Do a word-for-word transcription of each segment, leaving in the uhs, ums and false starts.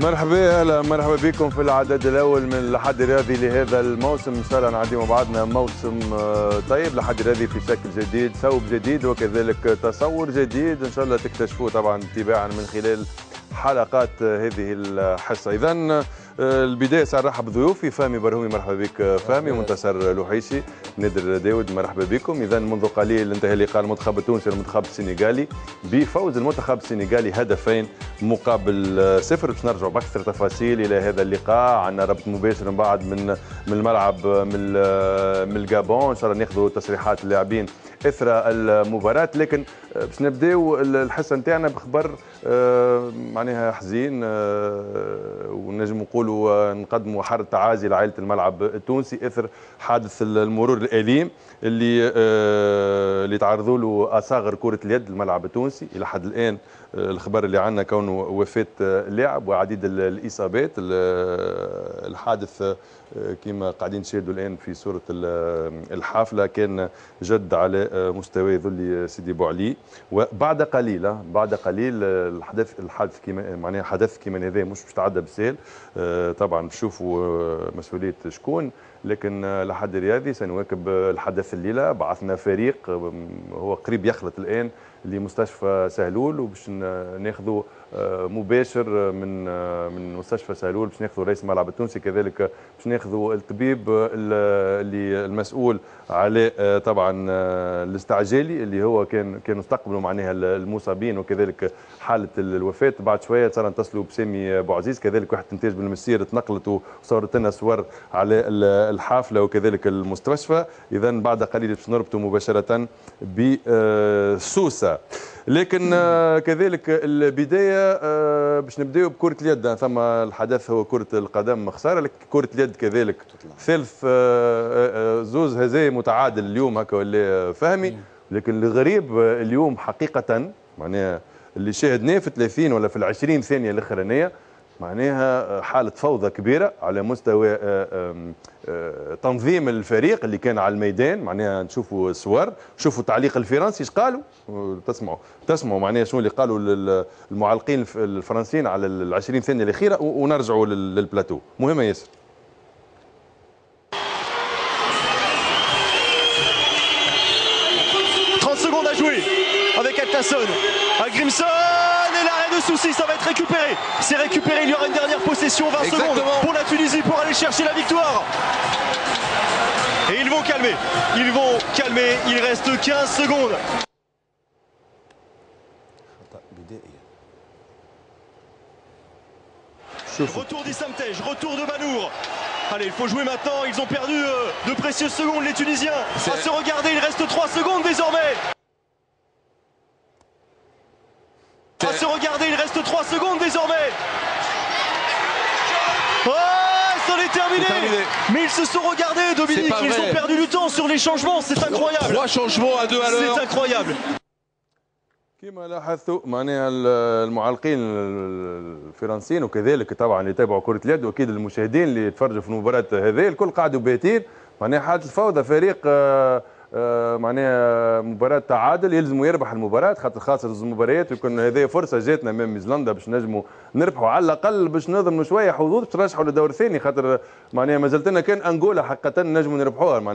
مرحبا، اهلا مرحبا بكم في العدد الاول من الأحد الرياضي لهذا الموسم. ان شاء الله نعديوا بعضنا موسم طيب. الأحد الرياضي في شكل جديد، ثوب جديد، وكذلك تصور جديد، ان شاء الله تكتشفوه طبعا تباعا من خلال حلقات هذه الحصه. اذا البدايه سنرحب بضيوفي فامي برهومي، مرحبا بك فامي. منتصر لوحيشي، نادر داود، مرحبا بكم. اذا منذ قليل انتهى لقاء المنتخب التونسي والمنتخب السنغالي بفوز المنتخب السنغالي هدفين مقابل صفر. باش نرجعوا باكثر تفاصيل الى هذا اللقاء، عندنا ربط مباشر من بعد من من الملعب من من الجابون، ان شاء الله ناخذوا تصريحات اللاعبين اثر المباراه. لكن باش نبداو الحصه نتاعنا بخبر معناها حزين، ونجم نقولوا نقدموا حرب تعازي لعائله الملعب التونسي اثر حادث المرور الاليم اللي اللي تعرضوا له اصاغر كره اليد الملعب التونسي. الى حد الان الخبر اللي عندنا كونه وفاه لاعب وعديد الاصابات. الحادث كما قاعدين نشاهدوا الان في صوره الحافله كان جد على مستوى ذل سيدي بوعلي. وبعد قليل بعد قليل الحدث الحادث كما معناها حدث كما هذا مش باش تعدى بسهل. طبعا تشوفوا مسؤوليه شكون، لكن الأحد الرياضي سنواكب الحدث الليله. بعثنا فريق هو قريب يخلط الان لمستشفى سهلول، وباش ناخذوا مباشر من من مستشفى سهلول باش ناخذوا رئيس الملعب التونسي، كذلك باش ناخذوا الطبيب اللي المسؤول على طبعا الاستعجالي اللي هو كان كانوا استقبلوا معناها المصابين وكذلك حاله الوفاه. بعد شويه صار نتصلوا بسامي بوعزيز، كذلك واحد الانتاج بالمسير تنقلت وصورت لنا صور على الحافله وكذلك المستشفى. اذا بعد قليل باش نربطوا مباشره بسوسه. لكن كذلك البدايه باش نبداو بكره اليد. ثم الحدث هو كره القدم خساره، لكن كره اليد كذلك ثلث زوز هزايم متعادل اليوم هكا ولا فهمي. لكن الغريب اليوم حقيقه معناها اللي شاهدناه في ثلاثين ولا في العشرين ثانيه الاخرانيه معناها حاله فوضى كبيره على مستوى تنظيم الفريق اللي كان على الميدان. معناها نشوفوا صور، شوفوا تعليق الفرنسي ايش قالوا، تسمعوا تسمعوا معناها شنو اللي قالوا المعلقين الفرنسيين على ال عشرين ثانيه الاخيره، ونرجعوا للبلاتو مهمه ياسر. ثلاثين secondes à jouer avec Altasson à Grimson. De soucis, ça va être récupéré. C'est récupéré, il y aura une dernière possession, vingt Exactement. Secondes pour la Tunisie pour aller chercher la victoire. Et ils vont calmer, ils vont calmer, il reste quinze secondes. Retour d'Issamtej, retour de Banour. Allez, il faut jouer maintenant, ils ont perdu de précieuses secondes les Tunisiens. À se regarder, il reste trois secondes désormais. À se regarder, il reste trois secondes désormais. Oh, c'en est terminé. terminé Mais ils se sont regardés, Dominique, ils vrai. ont perdu du temps sur les changements, c'est incroyable. Trois changements à deux à l'heure. C'est incroyable. كما لاحظتوا معناها المعلقين الفرنسيين وكذلك طبعا اللي تابعوا كرة اليد واكيد المشاهدين اللي يتفرجوا في المباراة هذه الكل قاعدوا باتين. معناها حادث فوضى، فريق آه معناها مباراة تعادل يلزموا يربح المباراة خاطر خاسر زوج مباريات، ويكون هذه فرصة جاتنا من نيوزيلندا باش نجموا نربحوا على الأقل باش نضمنوا شوية حظوظ باش نرشحوا للدور الثاني. خاطر معناها ما زلت لنا كان أنغولا حقا نجموا نربحوها، مع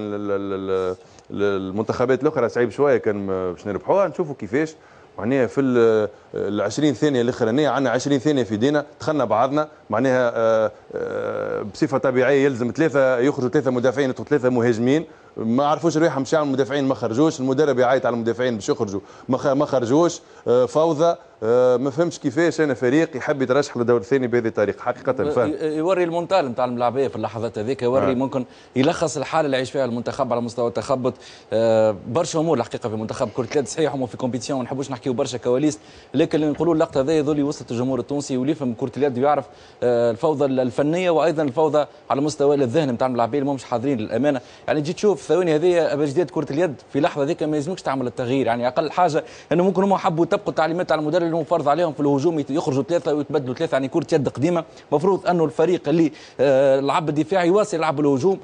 المنتخبات الأخرى صعيب شوية كان باش نربحوها. نشوفوا كيفاش معناها في ال عشرين ثانية الأخرانية عندنا عشرين ثانية في دينا دخلنا بعضنا. معناها آه آه بصفة طبيعية يلزم ثلاثة يخرجوا ثلاثة مدافعين يدخلوا ثلاثة مهاجمين، ما عرفوش رواحهم شو يعملوا المدافعين ما خرجوش، المدرب يعيط على المدافعين باش يخرجوا ما خرجوش. آه فوضى. آه ما فهمتش كيفاش انا فريق يحب يترشح للدور الثاني بهذه الطريقه حقيقه. فهم يوري المونتال نتاع الملاعبيه في اللحظات هذيك، يوري آه. ممكن يلخص الحاله اللي عايش فيها المنتخب على مستوى التخبط. آه برشا امور الحقيقه في منتخب كره اليد، صحيح هما في كومبيتيسيون ما نحبوش نحكيو برشا كواليس، لكن نقولوا اللقطه هذه ذولي وصلت الجمهور التونسي واللي يفهم كره اليد ويعرف آه الفوضى الفنيه وايضا الفوضى على مستوى الذهن نتاع الملاعبيه اللي ماهمش حاضرين للامانه. يعني تجي تشوف الثواني هذه بجديد كره اليد في اللحظه هذيك ما يلزمكش تعمل التغيير، يعني اقل حاجه انه ممكن هما حبوا تبقوا تعليمات على المدرب نجموا فرض عليهم في الهجوم يخرجوا ثلاثه ويتبدلوا ثلاثه، يعني كره يد قديمه. المفروض انه الفريق اللي لعب الدفاع يواصل يلعب الهجوم،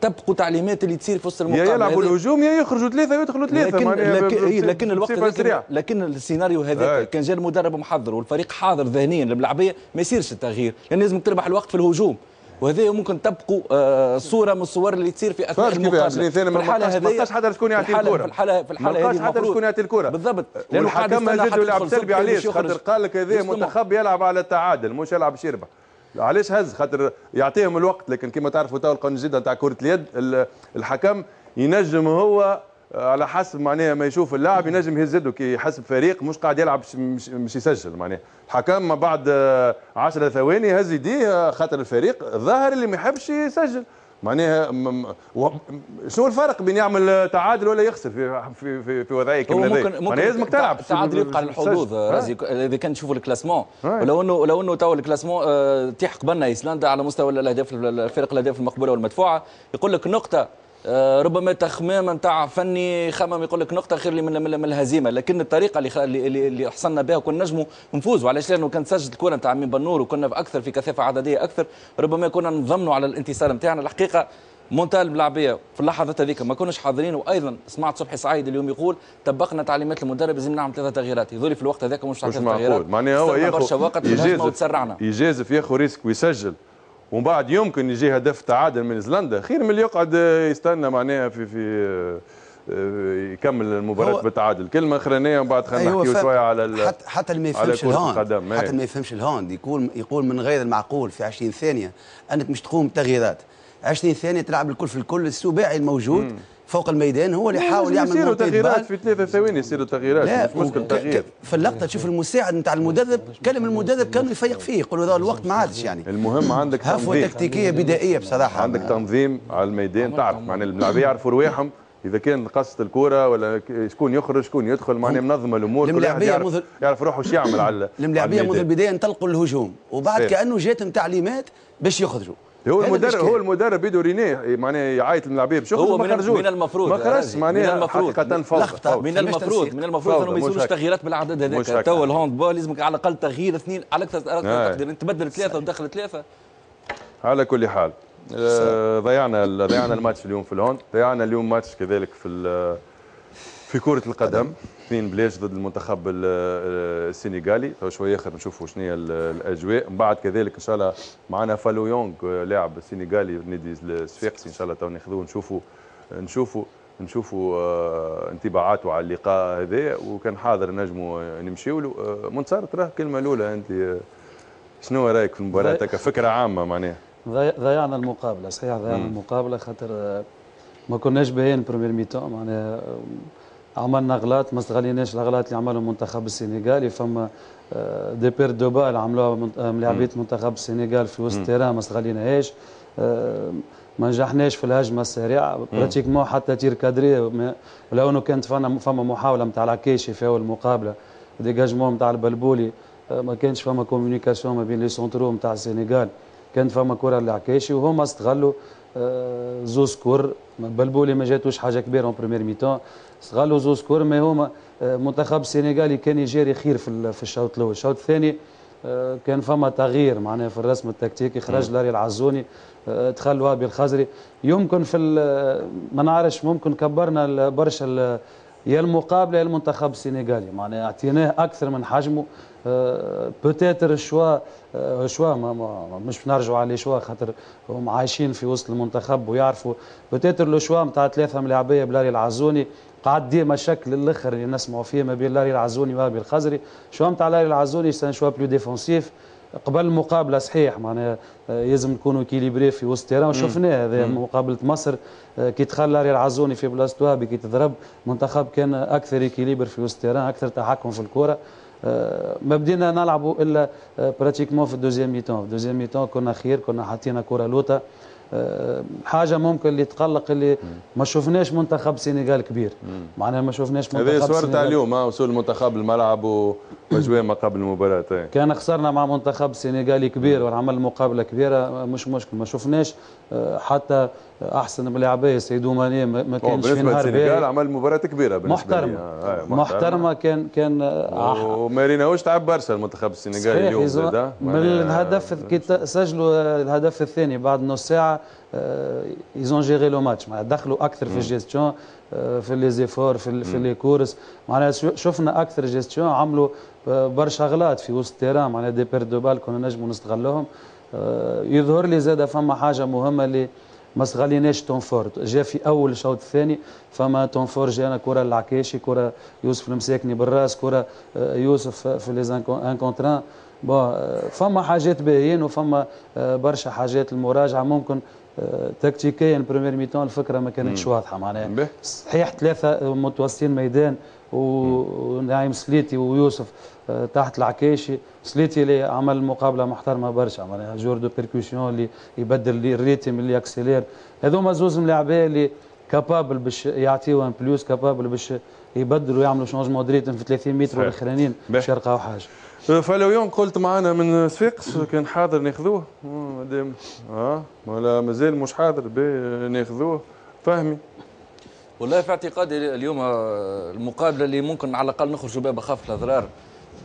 تبقوا تعليمات اللي تصير في وسط المقابله، يا يلعبوا الهجوم يا يخرجوا ثلاثه ويدخلوا ثلاثه. لكن, لكن, لكن الوقت لكن, لكن السيناريو هذا كان جاء المدرب محضر والفريق حاضر ذهنيا للملعبيه، ما يصيرش التغيير، لان يعني لازم تربح الوقت في الهجوم. وهذه ممكن تبقوا آه صوره من الصور اللي تصير في اثناء المقابله. في الحاله هذه ما لقاش حدا شكون يعطي الكره، في الحاله في الحاله هذه حدا شكون يعطي الكره بالضبط، لانه الحكم جد لعب سلبي عليه، خاطر قال لك هذا منتخب يلعب على التعادل مش يلعب باش يربح. علاش هز؟ خاطر يعطيهم الوقت، لكن كما تعرفوا تو القانون الجديد نتاع كره اليد الحكم ينجم هو على حسب معناها ما يشوف اللاعب ينجم يهز يده كي يحسب فريق مش قاعد يلعب مش يسجل. معناها الحكم ما بعد عشر ثواني هز يديه، خاطر الفريق ظاهر اللي ما يحبش يسجل. معناها شنو الفرق بين يعمل تعادل ولا يخسر في في في, في وضعيه كيما هذه؟ معناها لازمك تلعب تعادل يبقى للحظوظ. اذا كان تشوفوا الكلاسمون، ولو انه لو انه تو الكلاسمون اه تيح قبلنا ايسلندا على مستوى الاهداف، الفرق الاهداف المقبوله والمدفوعه، يقول لك نقطه ربما تخمام نتاع فني خمم، يقول لك نقطه خير لي من, من, من الهزيمه. لكن الطريقه اللي اللي حصلنا بها كنا نجموا نفوزوا، علاش؟ لانه كانت سجلت الكره نتاع مين بنور وكنا في اكثر في كثافه عدديه اكثر، ربما كنا نضمنوا على الانتصار نتاعنا. الحقيقه مونتال ملعبيه في اللحظات هذيك ما كناش حاضرين. وايضا سمعت صبحي سعيد اليوم يقول طبقنا تعليمات المدرب، لازم نعمل ثلاثه تغييرات، يظل في الوقت هذاك مش ثلاثه تغييرات، معناها هو ياخذ يجازف ياخذ ريسك ويسجل، ومن بعد يمكن يجي هدف تعادل من ايسلندا، خير من اللي يقعد يستنى معناها في في يكمل المباراه بالتعادل. كلمه اخرانيه ومن بعد خلينا نحكيوا شويه على حتى حتى اللي ما يفهمش الهاند، حتى ما يفهمش الهاند يقول يقول من غير المعقول في عشرين ثانيه انك مش تقوم بتغييرات، عشرين ثانيه تلعب الكل في الكل، السباعي الموجود م. فوق الميدان هو اللي يحاول يعمل يصيروا تغييرات في ثلاثة ثواني، يصيروا تغييرات مش مشكل تغيير في اللقطة. تشوف المساعد نتاع المدرب كلم المدرب كانوا يفيق فيه، يقولوا هذا الوقت ما عادش. يعني المهم عندك هفوة تكتيكية بدائية بصراحة، عندك تنظيم على الميدان، تعرف معناها الملاعبية يعرفوا رواحهم إذا كان قصة الكرة ولا شكون يخرج شكون يدخل، معناها منظمة الأمور، كل واحد يعرف, يعرف روحه واش يعمل على الملاعبية. منذ البداية انطلقوا للهجوم وبعد كأنه جاتهم تعليمات باش يخرجوا. هو المدرب هو المدرب بيدو رينيه معناها يعيط للعبيه باش يخرجوا، ما خرجوش من المفروض، ما خرجش معناها حقيقه فوضى. من المفروض من المفروض انهم ما يصيروش تغييرات بالعدد هذاك. تو الهاند بول لازمك على الاقل تغيير اثنين على اكثر تقدير، انت تبدل ثلاثه ودخل ثلاثه. على كل حال ضيعنا ضيعنا الماتش اليوم في الهاند، ضيعنا اليوم ماتش كذلك في في كره القدم، اثنين بلاش ضد المنتخب السنغالي. تو شويه اخر نشوفوا شنو هي الاجواء، من بعد كذلك ان شاء الله معنا فالو يونغ لاعب سنغالي في النادي الصفاقسي، ان شاء الله تو ناخذوه ونشوفوا نشوفوا نشوفوا انطباعاته على اللقاء هذا، وكان حاضر نجموا نمشيوا له. منتصر تراه الكلمه الاولى، انت شنو رايك في المباراه كفكره عامه؟ معناها ضيعنا المقابله، صحيح ضيعنا المقابله خاطر ما كناش باهيين بريمير ميتون، معناها عملنا اغلاط ما استغليناش الاغلاط اللي عملهم المنتخب السنغالي. فما دي بير دو بال عملوها لاعبيه منتخب السنغال في وسط التيران ما استغليناهاش، ما نجحناش في الهجمه السريعه براتيكمون حتى تير كادري، ولو انه كانت فما محاوله نتاع العكاشي في اول المقابله، ديجاجمون نتاع البلبولي، ما كانش فما كوميونيكاسيون ما بين لي سونترو نتاع السنغال، كانت فما كره للعكاشي وهما استغلوا زوز كور. بلبولي ما جاتوش حاجه كبيره اون بريمير ميتون، استغلوا زوز كور، ما هما منتخب السنغالي كان يجري خير في في الشوط الاول. الشوط الثاني كان فما تغيير معناها في الرسم التكتيكي، خرج لاري العزوني دخل وهبي الخزري. يمكن في ما نعرفش، ممكن كبرنا برشا يا المقابله يا المنتخب السنغالي، معناها اعطيناه اكثر من حجمه. بوتيتر الشوا شوا مش نرجعوا على شوا خاطر هم عايشين في وسط المنتخب ويعرفوا بوتيتر لو شوا نتاع ثلاثه ملاعبيه بلاري العزوني، قعد ديما شكل الاخر اللي نسمعوا فيه ما بين لاري العزوني وهبي الخزري. شوا نتاع لاري العزوني سان شوا بلو ديفونسيف قبل المقابله، صحيح معناها لازم نكونوا كيليبري في وسط التيران، وشفناه هذا مقابله مصر كي دخل لاري العزوني في بلاصتو هبي كي تضرب، المنتخب كان اكثر كيليبر في وسط التيران، اكثر تحكم في الكره. ما بدينا نلعبوا الا براتيكمون في الدوزيام ميتون، في الدوزيام ميتون كنا خير، كنا حاطين كره لوطه. حاجه ممكن اللي تقلق اللي ما شفناش منتخب سنغال كبير، معناها ما شفناش منتخب سنغال. هذه صور تاع اليوم، وصول المنتخب للملعب مجموعة ما قبل المباراة كان خسرنا مع منتخب سنغالي كبير وعمل مقابلة كبيرة، مش مشكل. ما شفناش حتى احسن ملاعبيه سيدو ماني ما كانش في نهار باهي، عمل مباراه كبيره بالنسبه محترمه آه محترمه, محترمة كان كان وما ريناهوش تعب برشا المنتخب السنغالي اليوم زاد من الهدف كي سجلوا الهدف الثاني بعد نص ساعه ايزون جيري لو ماتش، معناها دخلوا اكثر في الجيستيون في لي زيفور في في لي كورس، معناها شفنا اكثر جيستيون، عملوا برشا غلط في وسط التيران، معناها دي بير دو بال كنا نجموا نستغلوهم. يظهر لي زاد فما حاجه مهمه اللي ما استغليناش، تونفور جاء في اول الشوط الثاني، فما تونفور جانا كره العكاشي، كره يوسف المساكني بالراس، كره يوسف في لي ان كونتران، فما حاجات باهيين وفما برشا حاجات المراجعه ممكن تكتيكيا بريمير ميتون الفكره ما كانتش واضحه، معناها صحيح ثلاثه متوسطين ميدان ونعيم سليتي ويوسف تحت العكاشي، سليتي اللي عمل مقابله محترمه برشا، معناها جور دو بيركوسيون اللي يبدل الريتم اللي يكسيلير، هذوما زوز ملاعبيه اللي كابابل باش يعطيوهم بلوس، كابابل باش يبدلوا يعملوا شونجمون دريتم في ثلاثين متر الاخرانيين باش يلقاو حاجه. فلو يوم قلت معنا من صفاقس كان حاضر ناخذوه مادام اه ولا مازال مش حاضر ناخذوه فهمي. والله في اعتقادي اليوم المقابله اللي ممكن على الاقل نخرجوا بها بخاف الاضرار،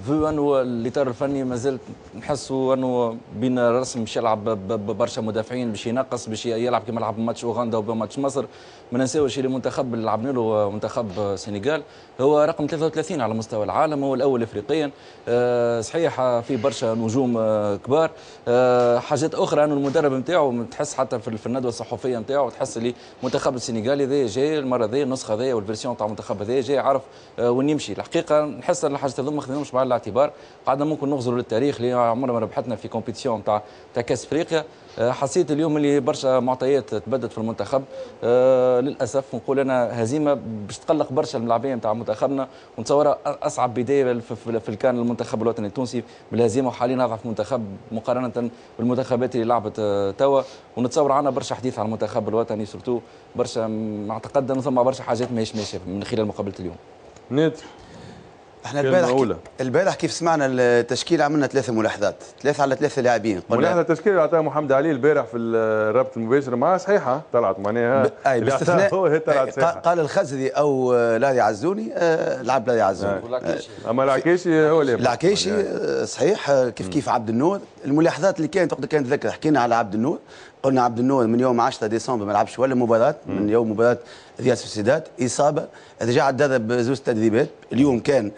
فو انه الاطار الفني مازال نحسوا انه بين رسم باش يلعب ببرشا مدافعين باش ينقص باش يلعب كما لعب ماتش اوغندا وماتش مصر. ما ننساوش اللي منتخب اللي لعبنا له منتخب سنغال هو رقم ثلاثة وثلاثين على مستوى العالم، هو الاول افريقيا أه صحيح، في برشا نجوم أه كبار أه حاجات اخرى، انه المدرب نتاعو تحس حتى في الندوه الصحفيه نتاعو تحس اللي المنتخب السنغالي هذايا جاي المره هذيا النسخه هذيا والفيرسيون تاع المنتخب هذايا جاي عارف أه وين يمشي. الحقيقه نحس ان الحاجات هذوما ما خذيناهمش مع الاعتبار، قعدنا ممكن نغزروا للتاريخ اللي عمرنا ما ربحتنا في كومبيتيسيون تاع تاع كاس افريقيا. حسيت اليوم اللي برشا معطيات تبدت في المنتخب أه للاسف، نقول انا هزيمه باش تقلق برشا الملاعبيه نتاع منتخبنا، ونتصورها اصعب بدايه في الكان المنتخب الوطني التونسي بالهزيمه، وحاليا اضعف منتخب مقارنه بالمنتخبات اللي لعبت توا، ونتصور عنا برشا حديث على المنتخب الوطني سورتو برشا، نعتقد انه ثم برشا حاجات ماهيش ماشيه من خلال مقابله اليوم. نادر احنا البارح البارح كيف سمعنا التشكيل عملنا ثلاثة ملاحظات، ثلاثة على ثلاثة لاعبين. ملاحظة التشكيل اللي عطاها محمد علي البارح في الرابط المباشر معاه صحيحة طلعت معناها ب... أي باستثناء قال الخزري أو لاري عزوني آه لعب لاري عزوني آه. أما العكاشي هو اللي العكاشي صحيح كيف كيف عبد النور. الملاحظات اللي كانت وقتها كانت تذكر حكينا على عبد النور، قلنا عبد النور من يوم عشرة ديسمبر ما لعبش ولا مباراة من يوم مباراة ريال سوسيداد، إصابة، رجع تدرب زوز تدريبات، اليوم كان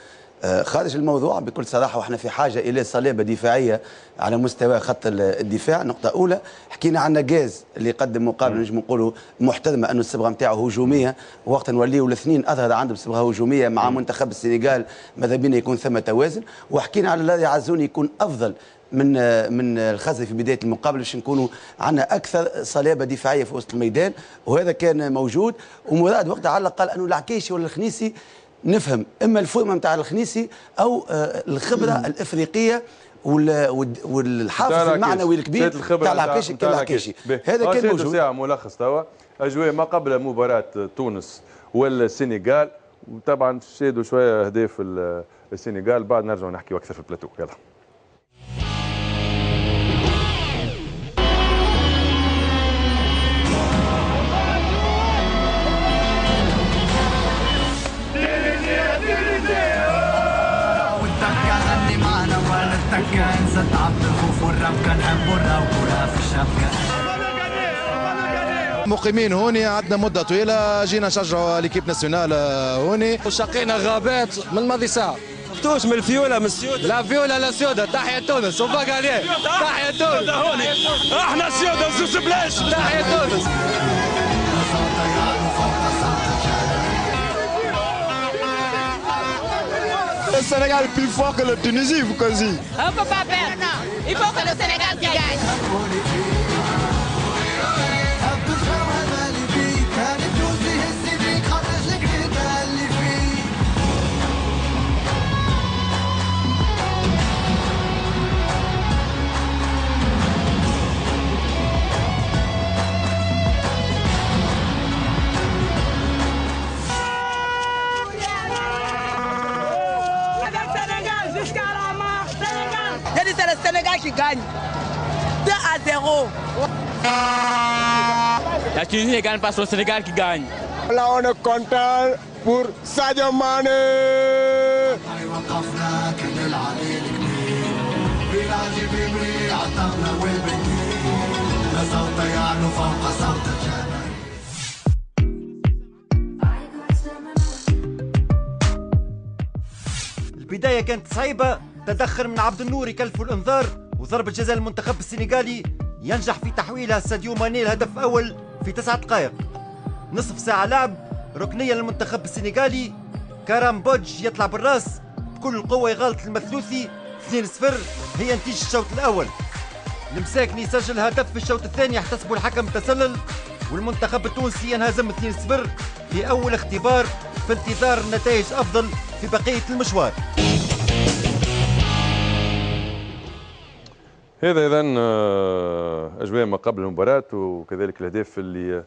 خارج الموضوع بكل صراحه، واحنا في حاجه الى صلابه دفاعيه على مستوى خط الدفاع نقطه اولى. حكينا عن نجاز اللي قدم مقابله نجم نقولوا محترمه، انه الصبغه نتاعو هجوميه، وقتا نوليو الاثنين اظهر عنده صبغه هجوميه مع منتخب السنغال، ماذا بينا يكون ثم توازن. وحكينا على لاري عزوني يكون افضل من من الخزري في بدايه المقابله باش نكونوا عندنا اكثر صلابه دفاعيه في وسط الميدان، وهذا كان موجود. ومراد وقتها على الاقل انه العكيشي ولا الخنيسي نفهم اما الفورمه نتاع الخنيسي او الخبره الافريقيه والحافز المعنوي الكبير تاع العكاشي. العكاشي هذا كان موجود. ساعه ملخص توا اجواء ما قبل مباراه تونس والسنغال، وطبعا شادوا شويه اهداف السنغال، بعد نرجع نحكي اكثر في البلاتو. يلا مقيمين هوني عندنا مدة طويلة، جينا نشجعوا ليكيب ناسيونال هوني، وشقينا غابات من ماضي ساعة. شفتوش من الفيولة من السيودة، لا فيولة لا سيودة، تحية تونس وباكالير، تحية تونس هوني، احنا سيودة زوز بلاش، تحية تونس. Le Sénégal est plus fort que la Tunisie, vous connaissez. On ne peut pas perdre, il faut que le Sénégal gagne. Let's go! Et c'est le Sénégal qui gagne. deux à zéro. La Tunisie ne gagne pas, c'est le Sénégal qui gagne. Là, on est content pour Sadio Mané. البداية كانت صعيبة، تدخل من عبد النور يكلفوا الانذار وضربة جزاء المنتخب السنغالي ينجح في تحويلها ساديو ماني الهدف الاول في تسعة دقائق. نصف ساعة لعب، ركنية للمنتخب السنغالي، كارام بودج يطلع بالراس بكل القوة يغالط المثلوثي. اثنين صفر هي نتيجة الشوط الأول. المساكني يسجل هدف في الشوط الثاني يحتسبه الحكم تسلل، والمنتخب التونسي ينهزم اثنين صفر في أول اختبار في انتظار نتائج أفضل في بقية المشوار. هذا إذن أجواء ما قبل المباراة وكذلك الأهداف اللي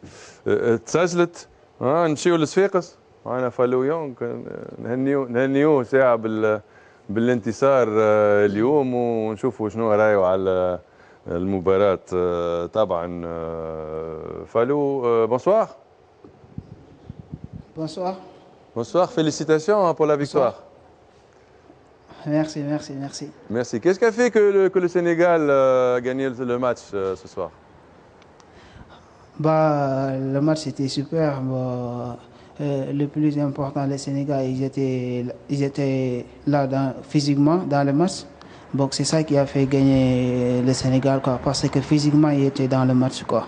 تسجلت. نمشيو لصفاقس، معنا فالو يونغ، نهنيو نهنيو ساعة بال بالانتصار اليوم ونشوفوا شنو رايه على المباراة. طبعا فالو بونسوار. بونسوار. بونسوار، félicitations pour la victoire. Merci, merci, merci. Merci. Qu'est-ce qui a fait que le, que le Sénégal a gagné le match ce soir? Bah, le match était super. Bah... Euh, le plus important, les Sénégalais, ils étaient, ils étaient là dans, physiquement dans le match. Donc c'est ça qui a fait gagner le Sénégal, quoi, parce que physiquement, ils étaient dans le match. Quoi.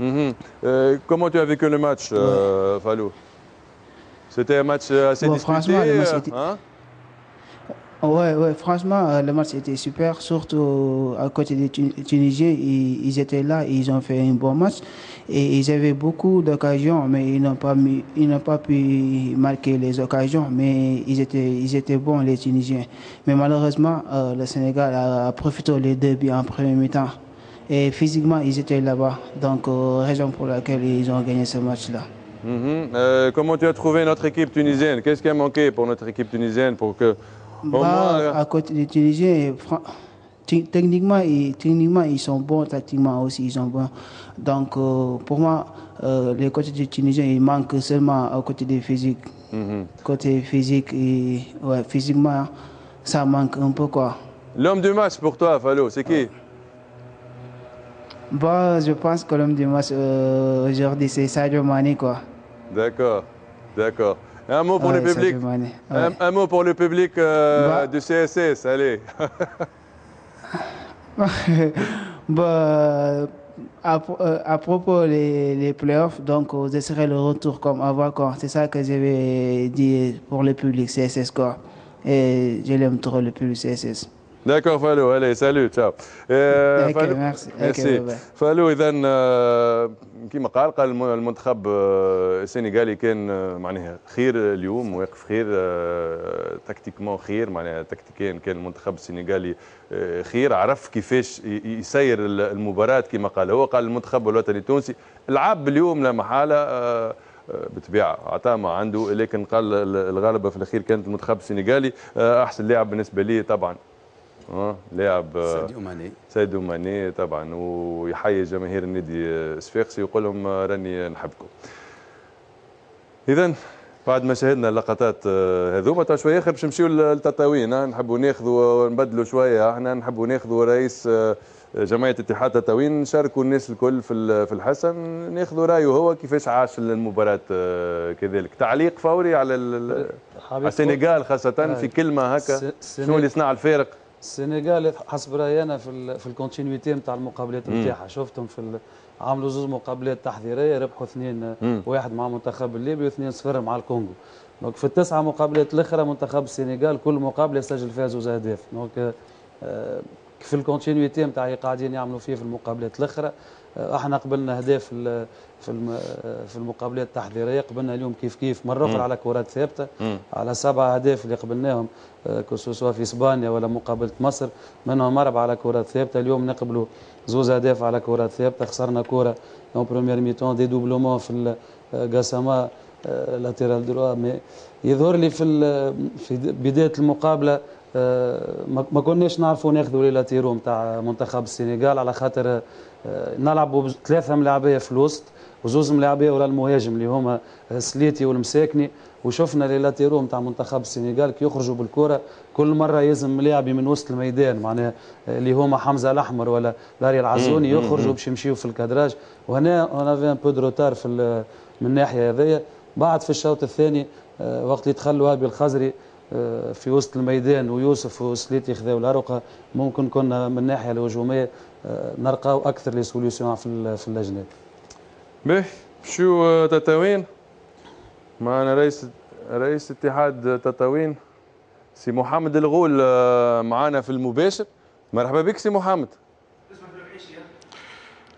Mm-hmm. euh, comment tu as vécu le match, ouais. euh, Fallou? C'était un match assez bon, disputé. Franchement, le match était... hein? ouais, ouais, franchement, le match était super. Surtout à côté des Tunisiens, ils, ils étaient là, ils ont fait un bon match. Et ils avaient beaucoup d'occasions, mais ils n'ont pas, pas pu marquer les occasions. Mais ils étaient, ils étaient bons, les Tunisiens. Mais malheureusement, euh, le Sénégal a, a profité des deux buts en premier mi-temps. Et physiquement, ils étaient là-bas. Donc, euh, raison pour laquelle ils ont gagné ce match-là. Mm-hmm. euh, comment tu as trouvé notre équipe tunisienne? Qu'est-ce qui a manqué pour notre équipe tunisienne pour que... Bah, moins... À côté des Tunisiens, techniquement, ils, techniquement, ils sont bons, tactiquement aussi, ils sont bons. Donc, euh, pour moi, euh, les côtés des Tunisiens, ils manquent seulement au côté des physiques. Mm-hmm. Côté physique, et, ouais, physiquement, ça manque un peu, quoi. L'homme du match pour toi, Fallou, c'est qui? Ouais. Bah, je pense que l'homme du match euh, aujourd'hui, c'est Sadio Mané, quoi. D'accord, d'accord. Un mot pour ouais, le public, ouais. un, un mot pour le public euh, bah, du C S S, allez. bah, à, à propos les, les playoffs, donc ce serait le retour comme avant, c'est ça que j'avais dit pour le public C S S, quoi. Et je l'aime trop, le public C S S. D'accord Fallou, allez salut, ciao. Euh, okay, merci. merci. Okay, Fallou إذا كما قال قال المنتخب السنغالي كان معناها خير اليوم، واقف خير تكتيكمون، خير معناها تكتيكيا كان المنتخب السنغالي خير، عرف كيفاش يسير المباراة كما قال هو. قال المنتخب الوطني التونسي لعب اليوم لا محالة، بطبيعه عطاه ما عنده، لكن قال الغالبة في الأخير كانت المنتخب السنغالي. أحسن لاعب بالنسبة لي طبعا اه لاعب ساديو ماني. ساديو ماني طبعا، ويحيي جماهير النادي صفاقسي ويقول لهم راني نحبكم. اذا بعد ما شاهدنا اللقطات هذوما تاع شويه خير باش نمشيو للتطاوين. نحبوا ناخذوا ونبدلوا شويه، احنا نحبوا ناخذوا رئيس جمعيه اتحاد التطاوين، نشاركوا الناس الكل في في الحسن، ناخذوا رايه هو كيفاش عاش المباراه. كذلك تعليق فوري على السنغال خاصه آه. في كلمه هكا شنو اللي صنع الفارق؟ السنغال حسب رايي انا في في الكونتينيتي نتاع المقابلات نتاعها، شفتهم في عملوا زوج مقابلات تحضيريه، ربحوا اثنين واحد مع منتخب الليبي واثنين صفر مع الكونغو. دونك في التسعه مقابلات الاخرى منتخب السنغال كل مقابله سجل فيها زوج اهداف. دونك في الكونتينيتي نتاع اللي قاعدين يعملوا فيه في المقابلات الاخرى. احنا قبلنا اهداف في في المقابلات التحضيريه، قبلنا اليوم كيف كيف مره اخرى على كرات ثابته، على سبع اهداف اللي قبلناهم كوسوسوا في اسبانيا ولا مقابله مصر، منهم اربعه على كرات ثابته. اليوم نقبلوا زوز اهداف على كرات ثابته، خسرنا كره اون بروميير ميتون دي دوبلومون في القاسما لاتيرال دروا. يظهر لي في في بدايه المقابله ما كناش نعرفوا ناخذوا ليله تيرو نتاع منتخب السنغال على خاطر نلعبوا ثلاثه ملاعبيه في الوسط وزوز ملاعبيه ورا المهاجم اللي هما سليتي والمساكني، وشفنا ليله تيرو نتاع منتخب السنغال كي يخرجوا بالكره كل مره يلزم لاعبي من وسط الميدان، معناها اللي هما حمزه الاحمر ولا لاري العزوني يخرجوا باش يمشيوا في الكادراج، وهنا اون افي ان بو دو روتار في من الناحيه هذيا. بعد في الشوط الثاني وقت اللي تخلوا هابي الخزري في وسط الميدان ويوسف وسليتي خذاو الأرقة، ممكن كنا من الناحية الهجومية نرقاو أكثر لي سوليسيون في في الأجناد. باهي نمشيو تتاوين، معنا رئيس رئيس اتحاد تتاوين سي محمد الغول معنا في المباشر. مرحبا بك سي محمد.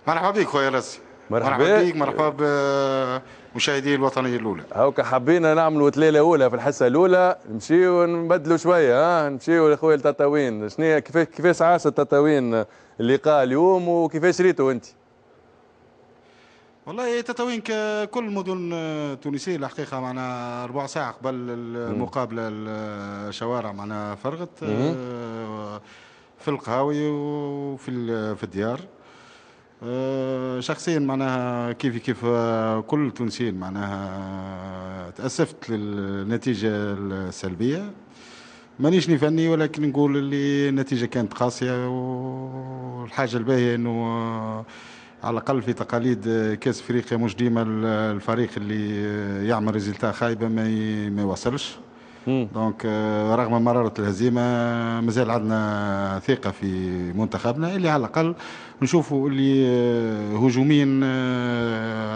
مرحبا بك خويا راسي. مرحبا بك، مرحبا بمشاهدي الوطنيه الاولى. هاوكا حبينا نعملوا تلاله اولى في الحصه الاولى، نمشيو نبدلوا شويه، ها نمشيو يا خويا لتطاوين. شنو كيفاش كيفاش عاش التطاوين اللقاء اليوم وكيفاش ريتو انت؟ والله تطاوين ككل مدن التونسيه الحقيقه معنا ربع ساعه قبل المقابله الشوارع معنا فرغت في القهاوي وفي في الديار. شخصيا معناها كيف كيف كل التونسيين معناها تأسفت للنتيجة السلبية، مانيش نفني ولكن نقول اللي النتيجة كانت قاسية، والحاجة الباهية انه على الاقل في تقاليد كاس افريقيا مش ديما الفريق اللي يعمل ريزلتا خايبة ما يوصلش. دونك رغم مرارة الهزيمة مازال عندنا ثقة في منتخبنا اللي على الأقل نشوفوا اللي هجوميا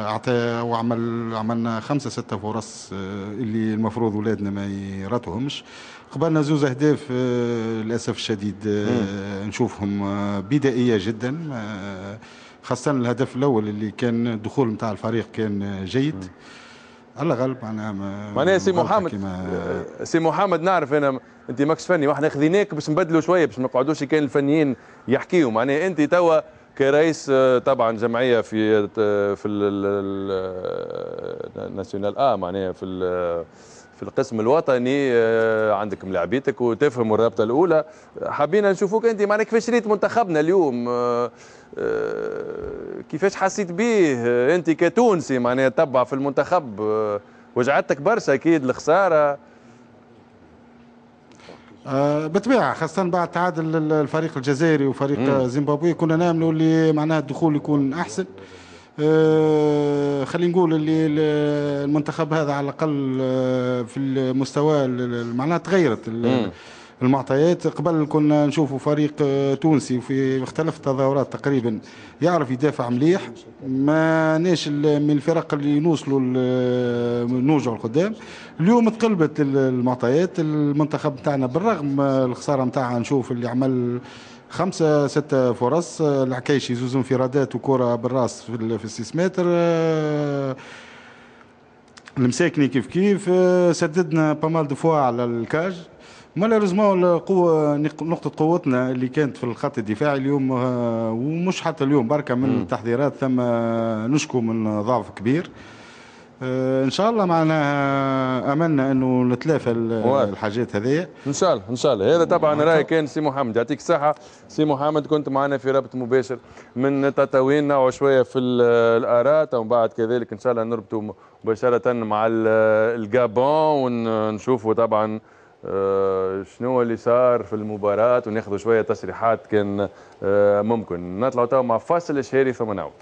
أعطى وعمل عملنا خمسة ستة فرص اللي المفروض ولادنا ما يراتوهمش، قبلنا زوز أهداف للأسف الشديد نشوفهم بدائية جدا، خاصة الهدف الأول اللي كان الدخول نتاع الفريق كان جيد. الله غالب معناها معناها سي محمد سي محمد نعرف انا انت ماكش فني واحنا خذيناك باش نبدلوا شويه باش ما نقعدوش كان الفنيين يحكيوا، معناها انت توا كرئيس طبعا جمعيه في في الناسيونال اه معناها في في القسم الوطني عندك ملاعبيتك وتفهم الرابطه الاولى، حابين نشوفوك انت معناها كيفاش ريت منتخبنا اليوم، كيفاش حسيت بيه انت كتونسي معناها تبع في المنتخب، وجعتك برشا اكيد الخساره؟ آه بالطبيعه خاصه بعد تعادل الفريق الجزائري وفريق زيمبابوي كنا ناملوا اللي معناها الدخول يكون احسن. آه خلينا نقول اللي المنتخب هذا على الاقل في المستوى معناها تغيرت المعطيات، قبل كنا نشوفوا فريق تونسي في مختلف التظاهرات تقريبا يعرف يدافع مليح، ماناش من الفرق اللي نوصلوا نوجعوا لقدام. اليوم تقلبت المعطيات، المنتخب تاعنا بالرغم الخساره نتاعها نشوف اللي عمل خمسة ستة فرص، العكايشي زوز انفرادات وكرة بالراس في الستة متر، المساكني كيف كيف سددنا بامال دفوا على الكاج، مالوريزمون القوة نقطة قوتنا اللي كانت في الخط الدفاعي اليوم ومش حتى اليوم بركة من التحضيرات ثم نشكو من ضعف كبير. ان شاء الله معناها املنا انه نتلافى الحاجات هذه ان شاء الله ان شاء الله. هذا طبعا راي كان سي محمد، يعطيك الصحه سي محمد، كنت معنا في رابط مباشر من تطاوين، نوع شويه في الاراء ومن بعد كذلك ان شاء الله نربطوا مباشره مع الجابون ونشوفوا طبعا شنو اللي صار في المباراه وناخذوا شويه تصريحات كان ممكن. نطلعوا توا مع فاصل شهري ثم نعود.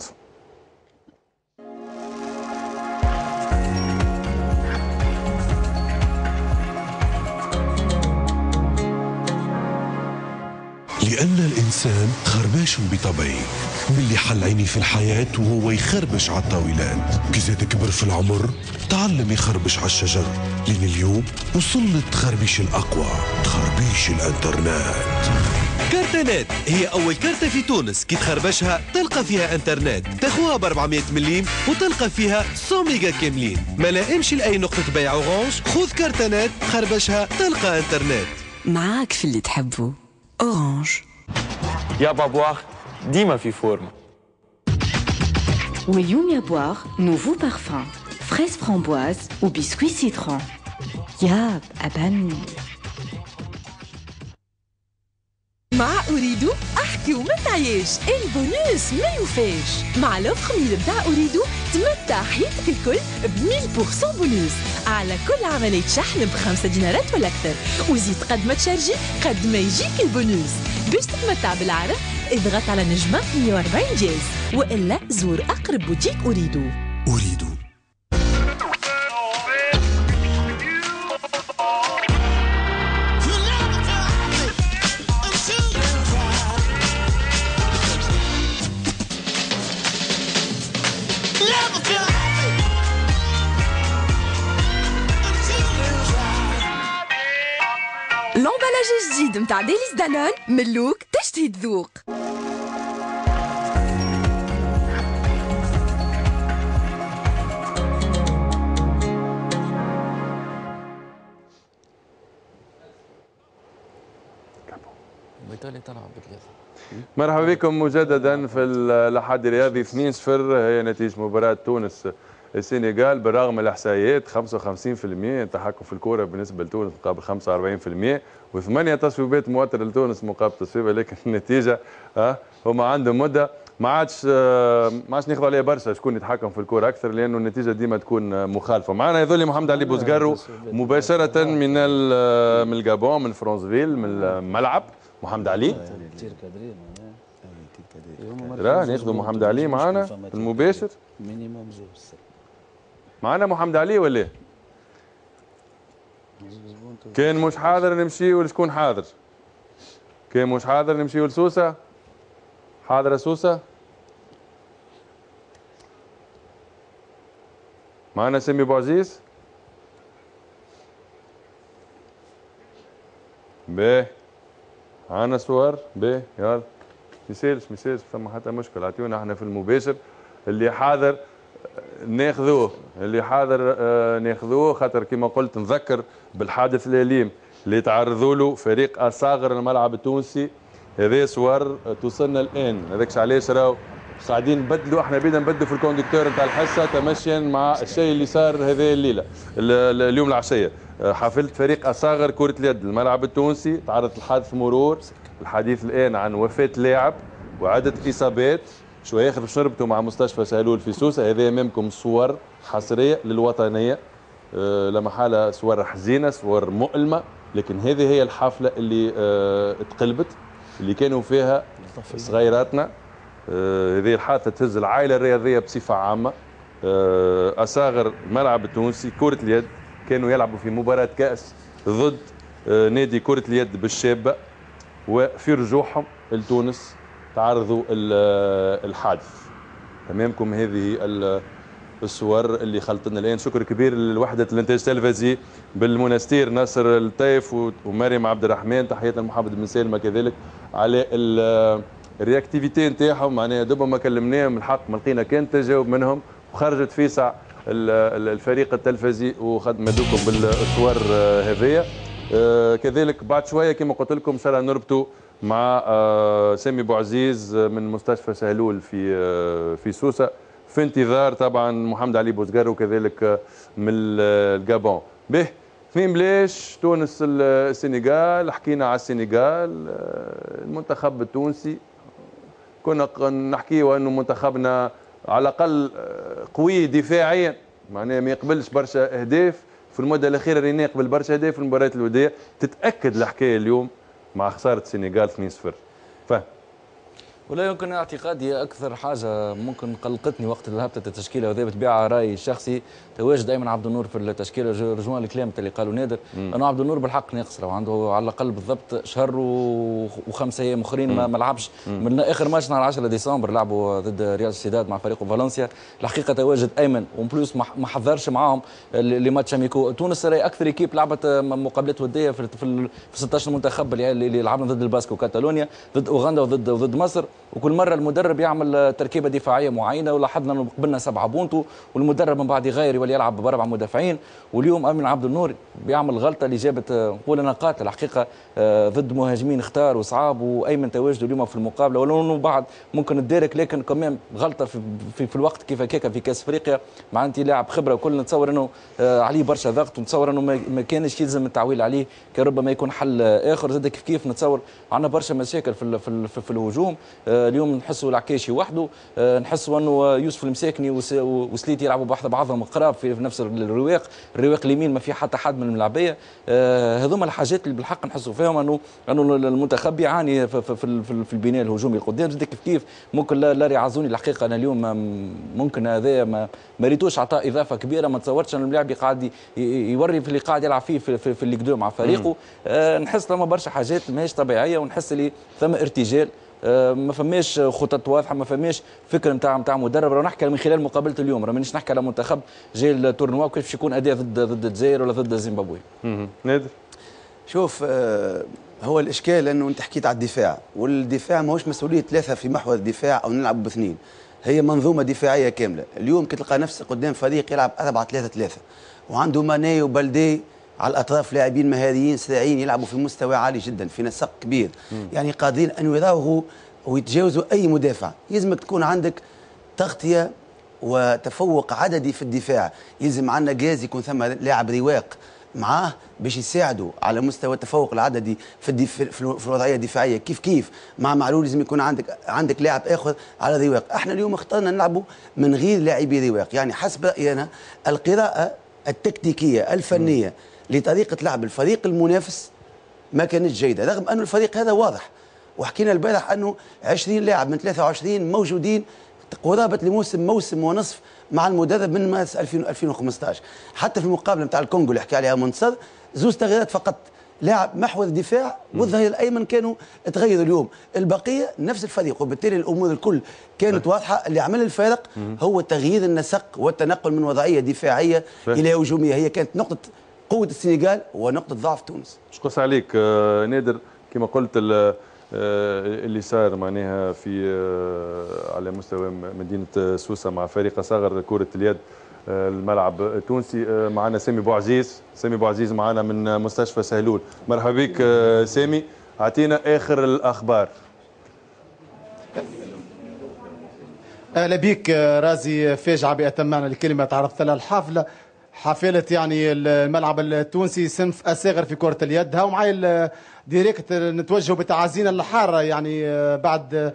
لأن الإنسان خرباش بطبعه، باللي حل عيني في الحياة وهو يخربش على الطاولات، كي زاد كبر في العمر تعلم يخربش على الشجر، لأن اليوم وصل للتخربيش الأقوى، تخربيش الإنترنت. كارتانات هي أول كارتة في تونس كي تخربشها تلقى فيها إنترنت، تاخوها ب أربعمائة مليم وتلقى فيها مية ميجا كاملين، ما لا امشي لأي نقطة بيع أورانج، خذ كارتانات خربشها تلقى إنترنت. معاك في اللي تحبه. أورانج. يا بابواغ ديما في فورمة. واليوم يا بواغ نوفو بارفان، فريز فرامبواز وبسكوي سيترون. ياب أبان. مع أريدو أحكي ومنعياش البونوس ما يوفاش. مع الخمير بتاع أريدو تمتع حياتك الكل ب مية بالمية بونوس على كل عملية شحن بخمسة دينارات ولا أكثر، وزيد قد ما تشارجي قد ما يجيك البونوس. باش تتمتع بالعرض اضغط على نجمة مية وأربعين جيز وإلا زور أقرب بوتيك أريدو. أريدو الجديد جديد متاع ديليس دانون من لوك تشتهي تذوق. مرحبا بكم مجددا في الأحد الرياضي. اثنين صفر هي نتيجة مباراة تونس السنغال، بالرغم من الاحصائيات خمسة وخمسين بالمية تحكم في الكره بالنسبه لتونس مقابل خمسة وأربعين بالمية وثمانيه تصويبات مواتره لتونس مقابل تصويبه، لكن النتيجه ها هما عندهم مده ما عادش ما عادش ناخذوا عليها برشا شكون يتحكم في الكره اكثر، لانه النتيجه ديما تكون مخالفه. معنا يظل محمد علي بوزقرو مباشره من من الجابون، من فرانسفيل، من الملعب. محمد علي راه ناخذوا محمد علي معنا في المباشر. معنا محمد علي ولا كان مش حاضر نمشي ولشكون حاضر؟ كان مش حاضر نمشي لسوسه. حاضر سوسه. معنا سامي بوعزيز. باهي معنا صور. باهي يلا ميسالش ميسالش فما حتى مشكل، عطيونا احنا في المباشر اللي حاضر ناخذوه، اللي حاضر آه ناخذوه، خاطر كما قلت نذكر بالحادث الاليم اللي تعرضوا له فريق الصاغر الملعب التونسي. هذه صور توصلنا الان، هذاكش علاش راهو قاعدين نبدلوا، احنا بدنا نبدلوا في الكوندكتور نتاع الحصه تمشيا مع الشيء اللي صار هذه الليله اليوم العشيه. حافله فريق الصاغر كره اليد الملعب التونسي تعرضت لحادث مرور، الحديث الان عن وفاه لاعب وعدد اصابات. شويه ياخذ باش نربطوا مع مستشفى سهلول في سوسه. هذه امامكم صور حصريه للوطنيه، أه لا محاله صور حزينه، صور مؤلمه، لكن هذه هي الحفله اللي أه تقلبت اللي كانوا فيها صغيراتنا. أه هذه الحادثه تهز العائله الرياضيه بصفه عامه. أه أصاغر الملعب التونسي كره اليد كانوا يلعبوا في مباراه كاس ضد أه نادي كره اليد بالشابه، وفي رجوعهم لتونس تعرضوا الحادث. امامكم هذه الصور اللي خلطتنا الان. شكر كبير لوحده الانتاج التلفزي بالمنستير ناصر الطيف ومريم عبد الرحمن، تحياتنا لمحمد بن سالمه كذلك على الرياكتيفيتي نتاعهم. معناها دوبا ما كلمناهم الحق ما لقينا كان تجاوب منهم، وخرجت في ساعة الفريق التلفزي وخدمتكم بالصور هذيا. كذلك بعد شويه كما قلت لكم ان شاء الله نربطوا مع سامي بوعزيز من مستشفى سهلول في في سوسه، في انتظار طبعا محمد علي بوزقرو وكذلك من الجابون. به اثنين بلاش تونس السنغال، حكينا على السنغال. المنتخب التونسي كنا نحكيوا انه منتخبنا على الاقل قوي دفاعيا، معناها ما يقبلش برشا اهداف. في المده الاخيره رينا يقبل برشا اهداف في المباريات الوديه. تتاكد الحكايه اليوم مع خسارة السنغال اثنين صفر. فهم ولا يمكن اعتقادي أكثر حاجة ممكن قلقتني وقت هبطة التشكيلة، وهذا بتبيع رأي شخصي، تواجد أيمن عبد النور في التشكيلة. رجوعا لكلام اللي قالوا نادر، أنه عبد النور بالحق ناقص، عنده على الأقل بالضبط شهر وخمسة أيام أخرين ما لعبش من آخر ماتش نهار عشرة ديسمبر لعبوا ضد ريال سوسيداد مع فريقه فالنسيا. الحقيقة تواجد أيمن ومبلوس ما حضرش معاهم لماتش أميكو. تونس راهي أكثر إيكيب لعبت مقابلات ودية في ستة عشر منتخب اللي لعبنا ضد الباسك وكاتالونيا، ضد أوغندا وضد وضد مصر. وكل مره المدرب يعمل تركيبه دفاعيه معينه، ولاحظنا انه قبلنا سبعه بونتو والمدرب من بعد يغير يولي يلعب باربع مدافعين. واليوم امين عبد النور بيعمل غلطه اللي جابت نقول نقاط الحقيقه ضد مهاجمين اختار وصعاب وايمن تواجده اليوم في المقابله، ولو انه بعد ممكن تدارك، لكن كمان غلطه في, في, في الوقت كيف هكاك في كاس افريقيا مع انت لاعب خبره وكل، نتصور انه عليه برشا ضغط ونتصور انه ما كانش يلزم التعويل عليه، كان ربما يكون حل اخر. زاد كيف كيف نتصور عندنا برشا مشاكل في, في, في, في الهجوم. اليوم نحسوا العكاشي وحده، نحسوا انه يوسف المساكني وسليتي يلعبوا بحذا بعضهم قراب في نفس الرواق، الرواق اليمين ما في حتى حد من الملاعبيه. هذوما الحاجات اللي بالحق نحسوا فيهم انه انه المنتخب يعاني في, في, في, في البناء الهجومي القدام. زاد كيف كيف ممكن لاري عزوني الحقيقه انا اليوم ممكن هذا ما ريتوش عطاء اضافه كبيره، ما تصورتش ان اللاعب قاعد يوري في اللي قاعد يلعب فيه في, في, في اللي قدام مع فريقه. أه نحس لما برشا حاجات ماهيش طبيعيه، ونحس اللي ثم ارتجال، ما فماش خطط واضحه، ما فماش فكر نتاع نتاع مدرب. راه نحكي من خلال مقابله اليوم، راه مانيش نحكي على منتخب جاي التورنوا كيف باش يكون اداء ضد ضد الجزائر ولا ضد زيمبابوي. نادر شوف آه هو الاشكال انه انت حكيت على الدفاع، والدفاع ماهوش مسؤوليه ثلاثه في محور الدفاع او نلعب باثنين، هي منظومه دفاعيه كامله. اليوم كي تلقى نفسك قدام فريق يلعب أربعة ثلاثة ثلاثة وعنده ماني وبلدي على الاطراف، لاعبين مهاريين سريعين يلعبوا في مستوى عالي جدا، في نسق كبير، مم. يعني قادرين ان يراوغوا ويتجاوزوا اي مدافع. يلزمك تكون عندك تغطيه وتفوق عددي في الدفاع، يلزم عندنا جاز يكون ثم لاعب رواق معاه باش يساعدوا على مستوى التفوق العددي في الدف... في الوضعيه الدفاعيه. كيف كيف مع معلول لازم يكون عندك عندك لاعب اخر على رواق. احنا اليوم اخترنا نلعبوا من غير لاعبي رواق، يعني حسب رايي انا القراءه التكتيكيه الفنيه مم. لطريقه لعب الفريق المنافس ما كانت جيده، رغم انه الفريق هذا واضح، وحكينا البارح انه عشرين لاعب من ثلاثة وعشرين موجودين قرابه لموسم موسم ونصف مع المدرب من مارس ألفين وخمسطاش. حتى في المقابله نتاع الكونغو اللي حكى عليها منصر، زوز تغييرات فقط، لاعب محور الدفاع والظهير الايمن كانوا تغيروا، اليوم البقيه نفس الفريق، وبالتالي الامور الكل كانت واضحه. اللي عمل الفارق هو تغيير النسق والتنقل من وضعيه دفاعيه الى هجوميه، هي كانت نقطه قوة السنغال ونقطة ضعف تونس. شكرا عليك آه نادر. كما قلت آه اللي صار معناها في آه على مستوى مدينة سوسة مع فريق صغر كرة اليد آه الملعب التونسي. آه معنا سامي بوعزيز، سامي بوعزيز معنا من مستشفى سهلول. مرحبا بك آه سامي، أعطينا آخر الأخبار. أهلا بك رازي. فاجعة بأتم معنى الكلمة تعرضت لها الحافلة، حافلة يعني الملعب التونسي صنف أصغر في كرة اليد. هاو معايا ديريكت نتوجه بتعازينا الحارة يعني بعد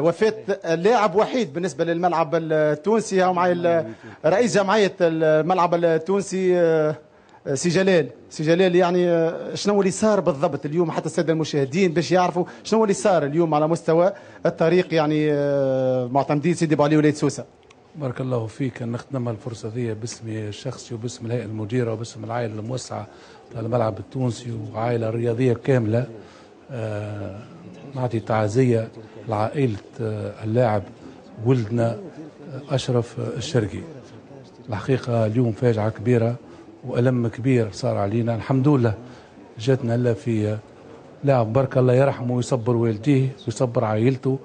وفاة لاعب وحيد بالنسبة للملعب التونسي. هاو معايا رئيس جمعية الملعب التونسي سي جلال، سي جلال يعني شنو اللي صار بالضبط اليوم حتى السادة المشاهدين باش يعرفوا شنو اللي صار اليوم على مستوى الطريق يعني معتمدين سيدي بو علي ولاية سوسة. بارك الله فيك. نخدم الفرصه ذي باسمي الشخصي وباسم الهيئه المديره وباسم العائله الموسعه للملعب التونسي وعائله الرياضيه كامله. آه نعطي تعازيه لعائله آه اللاعب ولدنا آه اشرف الشرقي. الحقيقه اليوم فاجعه كبيره والم كبير صار علينا. الحمد لله جاتنا هلا في لاعب بارك الله يرحمه ويصبر والديه ويصبر عائلته،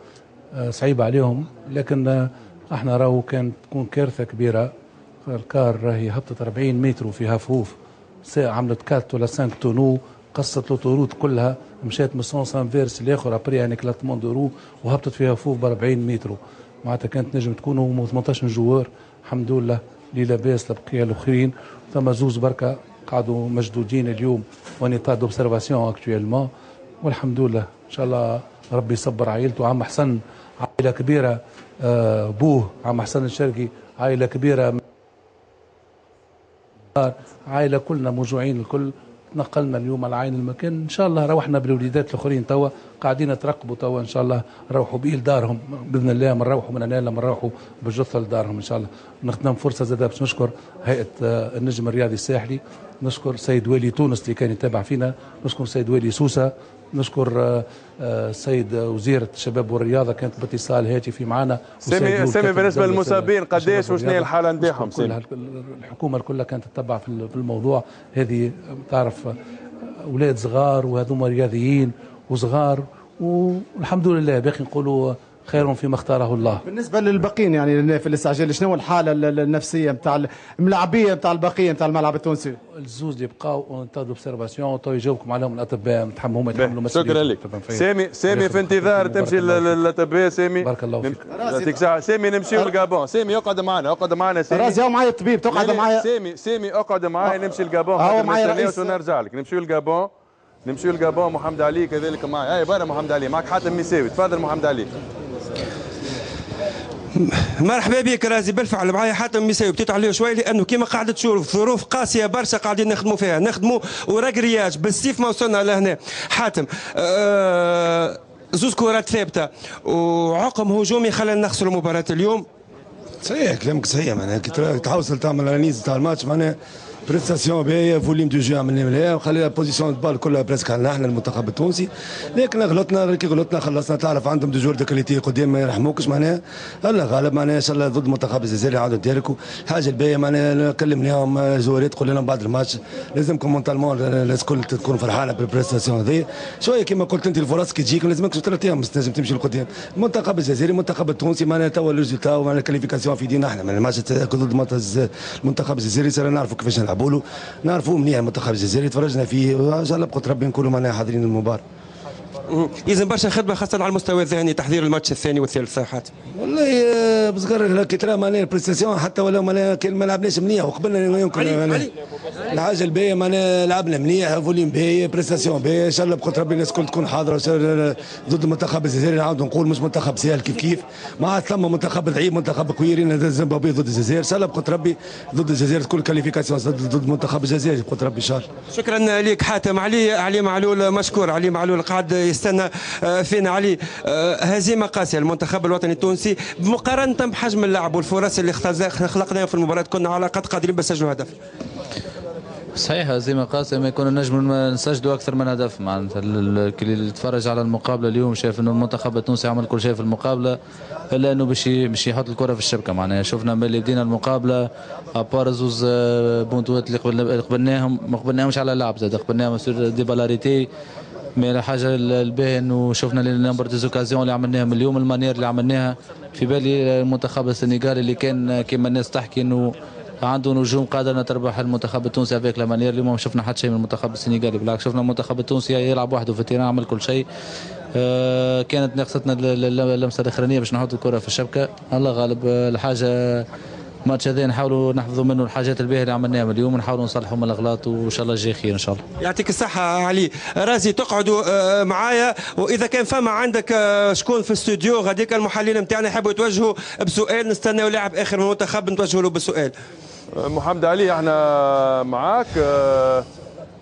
آه صعيب عليهم، لكن آه احنا راهو كانت تكون كارثه كبيره. الكار راهي هبطت أربعين متر في هفوف، ساعه عملت كات ولا خمسة تونو، قصت لوطورود كلها، مشات من سونس انفيرس الاخر ابري ان كلاتمون دورو وهبطت في هفوف ب أربعين متر. معناتها كانت نجم تكون ثمنطاش جوار. الحمد لله اللي لاباس لبقيه الاخرين. ثم زوز بركه قعدوا مشدودين اليوم وان طاد اوبسيرفاسيون اكتويلمون، والحمد لله ان شاء الله ربي يصبر عائلته. عم حسن عائله كبيره، بوه عم حسن الشرقي عائلة كبيرة، عائلة كلنا موجوعين الكل. نقلنا اليوم على عين المكان، إن شاء الله روحنا بالوليدات الآخرين توا قاعدين يترقبوا توا إن شاء الله نروحوا بيه لدارهم بإذن الله. من نروحوا من هنا لما نروحوا بالجثة لدارهم إن شاء الله. نخدم فرصة زادة باش نشكر هيئة النجم الرياضي الساحلي، نشكر سيد والي تونس اللي كان يتابع فينا، نشكر سيد والي سوسة، نشكر السيد وزيرة الشباب والرياضة كانت باتصال هاتفي معنا. سامي سامي بالنسبة للمصابين قداش وشنو هي الحالة نتاعهم؟ الحكومة الكلها كانت تتبع في الموضوع. هذه تعرف أولاد صغار وهذوما رياضيين وصغار والحمد لله باقي نقولوا خير فيما اختاره الله. بالنسبه للباقيين يعني في الاستعجال، شنو الحاله النفسيه نتاع الملاعبيه نتاع الباقيه نتاع الملعب التونسي؟ الزوز اللي بقاو اون تا دوبسيرفاسيون تو يجاوبكم عليهم الاطباء، نتحمل هما يتحملوا مسؤوليه. شكرا لك سامي. سامي في انتظار تمشي للاطباء. سامي بارك الله فيك. يعطيك الصحه سامي. نمشيو للجابون. سامي اقعد معنا، اقعد معنا سامي. راس جاو معايا الطبيب، تقعد معايا سامي. سامي اقعد معايا نمشي للجابون. هو معايا رئيس ونرجع لك. نمشيو للجابون، نمشيو للجابون. محمد علي كذلك معايا. اي برا محمد علي معك. حاتم مساوي تفضل محمد علي. مرحبا بك رازي. بالفعل معايا حاتم مساوي، بديت عليه شويه لانه كما قاعده تشوف ظروف قاسيه برشا قاعدين نخدموا فيها، نخدموا وراك رياج بالسيف ما وصلنا لهنا. حاتم آه زوز كرات ثابته وعقم هجومي خلينا نخسروا مباراه اليوم. صحيح كلامك صحيح، معناها كي تحوصل تعمل اناليز تاع الماتش معناها بريستاسيون باهيه، فوليم دو جو عملنا مليح وخلينا بوزيسيون البال كلها بريسك عندنا احنا المنتخب التونسي، لكن غلطنا كي غلطنا خلصنا. تعرف عندهم دو جور دو كاليتي قدام ما يرحموكش معناها الله غالب معناها ان شاء الله ضد منتخب الجزائر يعاودوا يتهلكوا حاجه الباهيه. معناها كلمناهم جواريت قلنا لهم بعد الماتش لازمكم مونتالمون الكل تكون فرحانه بالبريستاسيون هذه شويه. كما قلت انت الفرص كي تجيك لازمك ترتيهم، لازم تمشي لقدام. المنتخب الجزائري المنتخب التونسي معناها توا الريزولتا ومعناها الكاليفيكاسيون في دينا احنا من الماتش ضد المنتخب الجزائري صرنا نعرفوا كيفاش نلعبوا. بولو نعرفوه منيح المنتخب الجزائري، تفرجنا فيه وان شاء الله بقدر ربي نكونوا معنا حاضرين المباراه. إذا برشا خدمه خاصه على المستوى الذهني تحضير الماتش الثاني والثالث. صحات والله بصغر كي ترى معناها البريستاسيون حتى ولو معناها ما لعبناش منيح وقبلنا يمكن الحاجه الباهيه معناها لعبنا منيح فوليم باهي بريستاسيون باهيه ان شاء الله بقدر ربي الناس الكل تكون حاضره ضد المنتخب الجزائري. نعاود نقول مش منتخب سهل كيف كيف، مع ثم منتخب ضعيف منتخب كويرين زيمبابوي ضد الجزائر ان شاء الله بقدر ربي ضد الجزائر تكون كاليفيكاسيون ضد المنتخب الجزائري بقدر ربي ان شاء الله. شكرا لك حاتم علي. علي معلول مشكور. علي معلول قاعد استنى فينا. علي هزيمه قاسيه المنتخب الوطني التونسي مقارنه بحجم اللعب والفرص اللي خلقناها في المباراه، كنا على قد قادرين بسجلوا هدف. صحيح هزيمه قاسيه، ما كنا نجم نسجلوا اكثر من هدف. معناتها اللي تفرج على المقابله اليوم شاف انه المنتخب التونسي عمل كل شيء في المقابله الا انه باش باش يحط الكره في الشبكه. معناها شفنا ملي بدينا المقابله ابار زوز بونتوات اللي قبلناهم ما قبلناهمش على اللعب، زاد قبلناهم سور دي بالاريتي. مي الحاجه الباهيه انه شفنا النمبر دي زوكازيون اللي عملناهم اليوم، المانير اللي عملناها. في بالي المنتخب السنغالي اللي كان كما الناس تحكي انه عنده نجوم قادرة تربح المنتخب التونسي هذاك لمانير، اللي ما شفنا حتى شيء من المنتخب السنغالي. بالعكس شفنا المنتخب التونسي يلعب وحده في التيران، عمل كل شيء. آه كانت ناقصتنا اللمسه الاخرانيه باش نحط الكره في الشبكه. الله غالب الحاجه الماتش هذا نحاولوا نحفظوا منه الحاجات الباهيه اللي عملناها اليوم ونحاولوا نصلحوا من الاغلاط وان شاء الله الجاي خير ان شاء الله. يعطيك الصحه علي. رازي تقعدوا معايا، واذا كان فما عندك شكون في الاستوديو غاديك المحللين نتاعنا يحبوا يتوجهوا بسؤال، نستناو لاعب اخر من المنتخب نتوجهوا له بسؤال. محمد علي احنا معاك. أه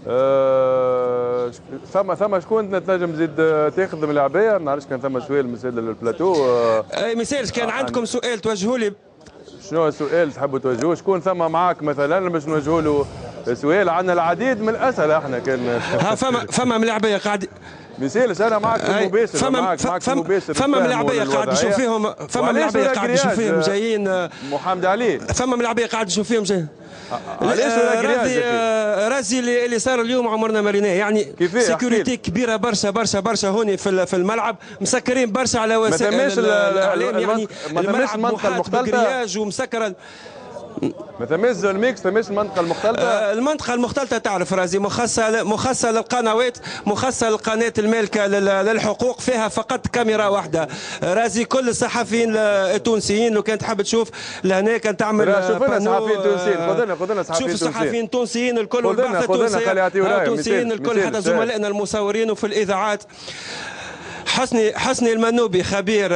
أه ثم ثم شكون تنجم تزيد تاخذ من العبايه؟ ما نعرفش كان ثم سؤال من سيد البلاتو. أه اي ما يسالش كان عندكم سؤال توجهوا لي. شنو السؤال تحبوا توجهوه؟ شكون ثم معاك مثلا باش نوجهوا له سؤال؟ عندنا العديد من الاسئله احنا كان ها فما فما ملاعبيه قاعد ما يسالش. انا معاك مباشر، فما معاك فما معاك مباشر. فما ملاعبيه قاعد نشوف فيهم، فما ملاعبيه قاعد نشوف فيهم جايين محمد علي، فما ملاعبيه قاعد نشوف فيهم جايين. رازي رازي اللي صار اليوم عمرنا ما ريناه، يعني سيكوريتي كبيره برشا برشا برشا هوني في الملعب، مسكرين برشا على وسائل الاعلام، يعني الملعب محاط بالجرياج ومسكر. ما ثماش زون ميكس، ثماش المنطقة المختلطة. آه المنطقة المختلطة تعرف رازي مخصصة مخصصة للقنوات، مخصصة للقناة المالكة للحقوق، فيها فقط كاميرا واحدة. رازي كل الصحفيين التونسيين لو كان تحب تشوف لهنا كان تعمل. شوف لنا صحفيين تونسيين، خذ لنا خذ لنا صحفيين تونسيين. شوف الصحفيين التونسيين الكل والبعثة التونسية التونسيين الكل، حتى زملائنا المصورين وفي الإذاعات. حسني حسني المنوبي خبير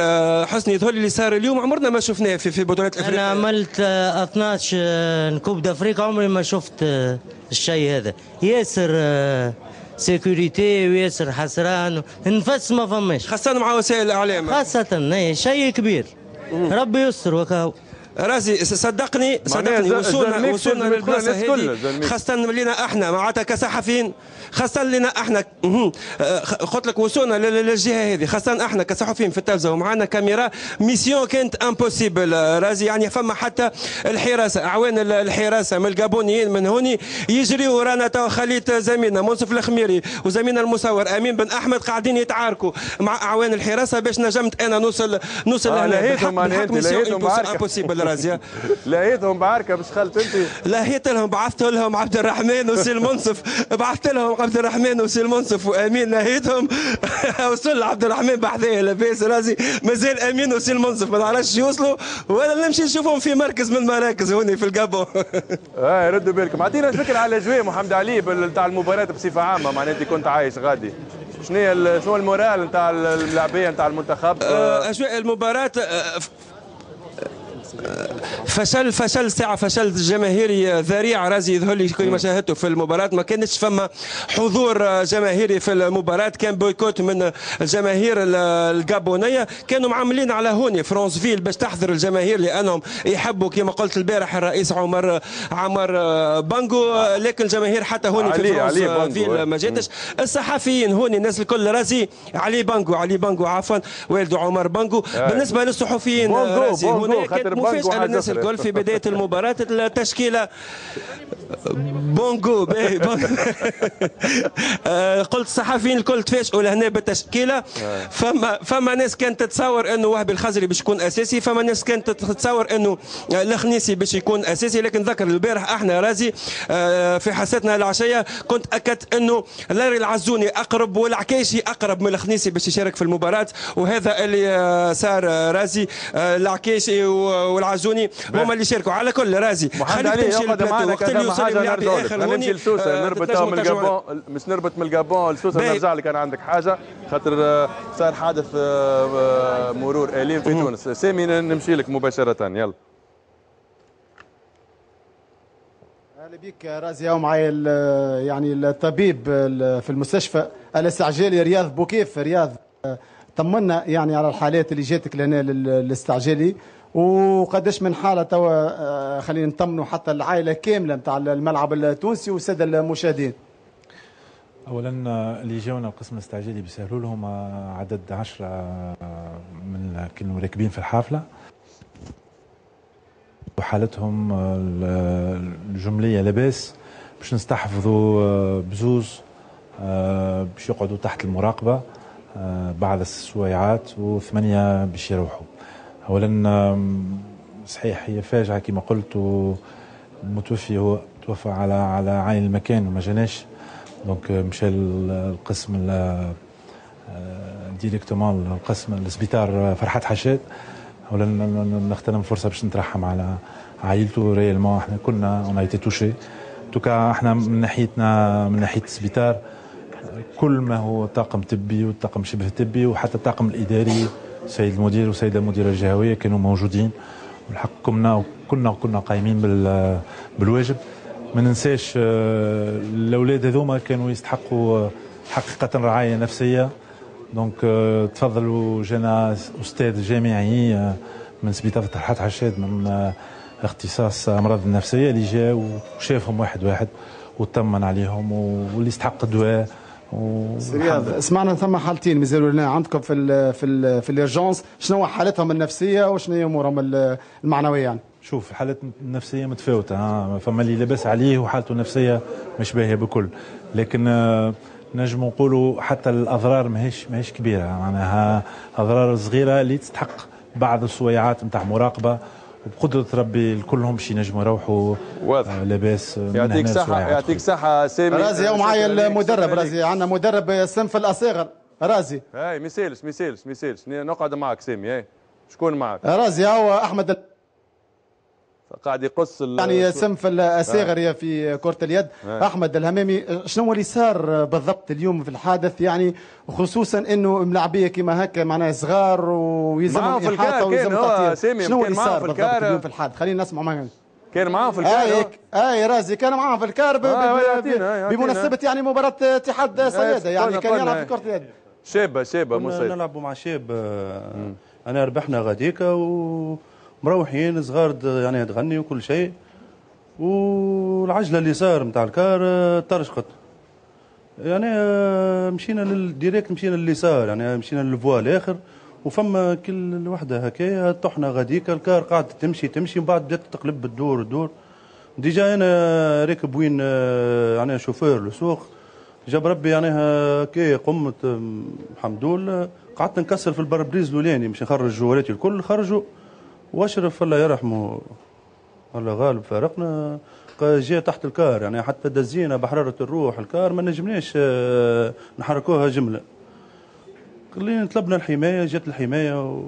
حسني يظهر لي اللي صار اليوم عمرنا ما شفناه في في بطولات افريقيا. انا عملت اثناش كوب دافريقيا عمري ما شفت الشيء هذا، ياسر سيكوريتي وياسر حسران نفس ما فماش، خاصة مع وسائل الاعلام، خاصة شيء كبير. ربي يستر وكاو. راسي صدقني صدقني وصولنا وصولنا للبلاصه هذه، خاصه لينا احنا معناتها كصحفيين، خاصه لينا احنا قلت لك وصولنا للجهه هذه، خاصه احنا كصحفيين في التلفزه ومعنا كاميرا، ميسيون كانت امبوسيبل رازي. يعني فما حتى الحراسه، اعوان الحراسه من الجابونيين من هوني يجري ورانا. تو خليت زميلنا منصف الخميري وزميلنا المصور امين بن احمد قاعدين يتعاركوا مع اعوان الحراسه باش نجمت انا نوصل نوصل لهنا. بحق ميسيون امبوسيبل رازي. لقيتهم بعركه باش خلت انت؟ لقيت لهم، بعثت لهم عبد الرحمن وسي المنصف، بعثت لهم عبد الرحمن وسي المنصف وامين لقيتهم. وصل عبد الرحمن بحذايا لاباس رازي، مازال امين وسي المنصف ما نعرفش يوصلوا ولا نمشي نشوفهم في مركز من المراكز هوني في الجابون. اه ردوا بالكم، اعطينا فكره على جوي محمد علي نتاع المباراه بصفه عامه، معناتها كنت عايش غادي. شنو شنو المورال نتاع اللاعبيه نتاع المنتخب؟ اجواء المباراه فشل فشل ساعة فشل جماهيري ذريع رازي يظهر لي كما شاهدته في المباراة. ما كانتش فما حضور جماهيري في المباراة، كان بويكوت من الجماهير الجابونية، كانوا معاملين على هوني فرانسفيل باش تحضر الجماهير لأنهم يحبوا كما قلت البارح الرئيس عمر عمر بانجو، لكن الجماهير حتى هوني في فرانسفيل ما جاتش. الصحفيين هوني الناس الكل رازي علي بانجو علي بانجو عفوا والده عمر بانجو. بالنسبة للصحفيين رازي هوني كانت مفاجأة للناس الكل في بداية المباراة التشكيلة. بونغو باهي قلت الصحفيين الكل تفاجئوا لهنا بالتشكيلة. فما فما ناس كانت تتصور انه وهبي الخزري باش يكون اساسي، فما ناس كانت تتصور انه الخنيسي باش يكون اساسي، لكن ذكر البارح احنا رازي في حصتنا العشية كنت اكدت انه لاري العزوني اقرب والعكايشي اقرب من الخنيسي باش يشارك في المباراة، وهذا اللي صار رازي. العكايشي والعزوني هما اللي شاركوا. على كل رازي خليك تمشي للبلاتو وقت اللي يوصل للاعبي اخر هوني نربط من الجابون، مش نربط من الجابون لسوسه نرجع لك. انا عندك حاجه خاطر صار حادث مرور اليم في تونس. سامي نمشي لك مباشره، يلا. اهلا بك رازي، ومعايا يعني الطبيب في المستشفى الاستعجالي رياض بوكيف. رياض طمنا يعني على الحالات اللي جاتك لهنا للاستعجالي، وقداش من حاله توا؟ خلينا نطمنوا حتى العائله كامله نتاع الملعب التونسي والساده المشاهدين. اولا اللي جاونا القسم الاستعجالي بيسهلوا لهم عدد عشرة من كانوا راكبين في الحافله، وحالتهم الجمليه لاباس باش نستحفظوا بزوز باش يقعدوا تحت المراقبه بعد السويعات، وثمانيه باش يروحوا. اولا صحيح هي فاجعه كما قلت، المتوفي هو توفى على على عين المكان وما جاناش، دونك مشى القسم ديريكتومون القسم السبيطار فرحات حشاد. اولا نغتنم فرصه باش نترحم على عائلته ريالمون، احنا كلنا اون ايتي توشي توكا. احنا من ناحيتنا من ناحيه السبيطار كل ما هو طاقم طبي والطاقم شبه طبي وحتى الطاقم الاداري، السيد المدير والسيده المديره الجهويه كانوا موجودين، والحق كنا كنا كنا قايمين بالواجب. ما ننساش الاولاد هذوما كانوا يستحقوا حقيقه رعايه نفسيه، دونك تفضلوا. جانا استاذ جامعي من سبيطار فرحات حشاد من اختصاص امراض النفسيه اللي جا وشافهم واحد واحد وطمن عليهم واللي يستحق الدواء. رياض سمعنا ثم حالتين مازالوا لنا عندكم في ال في ال في الارجونس، شنو حالتهم النفسيه وشنو هي امورهم المعنويه؟ يعني شوف الحالات النفسيه متفاوته، فما اللي لاباس عليه وحالته النفسيه مش باهيه بكل، لكن نجم نقولوا حتى الاضرار ماهيش ماهيش كبيره، معناها اضرار صغيره اللي تستحق بعض السويعات نتاع مراقبه، وبقدرة ربي الكلهم باش ينجموا يروحوا لاباس. يعطيك صحة يعطيك صحة سامي. رازي ومعايا المدرب رازي، عندنا مدرب الصنف الأصغر رازي. هاي ما يسالش ما يسالش ما يسالش نقعد معك سامي. هاي شكون معك؟ رازي هو أحمد قاعد يقص يعني صنف الصغر في كرة اليد. آه. أحمد الهمامي، شنو اللي صار بالضبط اليوم في الحادث؟ يعني خصوصا انه ملاعبيه كيما هكا معناها صغار ويلزمهم إحاطة ويلزمهم تغطية، شنو اللي صار بالضبط اليوم في الحادث؟ خلينا نسمعوا معاهم. كان معاهم في الكار. اي آه آه رازي كان معاهم في الكار بمناسبة يعني مباراة اتحاد صيادة، يعني كان يلعب في كرة اليد. شابة شابة مصيبة نلعبوا مع شاب. انا ربحنا غاديكا و مروحين صغار يعني تغني وكل شيء، والعجله اليسار نتاع الكار ترشقت، يعني مشينا للديريكت، مشينا لليسار، يعني مشينا للفوا الاخر، وفما كل وحده هكايا طحنا غاديك، الكار قعدت تمشي تمشي، من بعد بدات تقلب الدور الدور. ديجا انا راكب وين يعني شوفير للسوق، جاب ربي يعني هكايا قمت حمدول، قعدت نكسر في البربريز الاولاني باش نخرج جوالاتي الكل، خرجوا واشرف الله يرحمه الله غالب فارقنا، جاء تحت الكار، يعني حتى دزينا بحراره الروح الكار ما نجمناش نحركوها جمله. اللي طلبنا الحمايه، جات الحمايه و...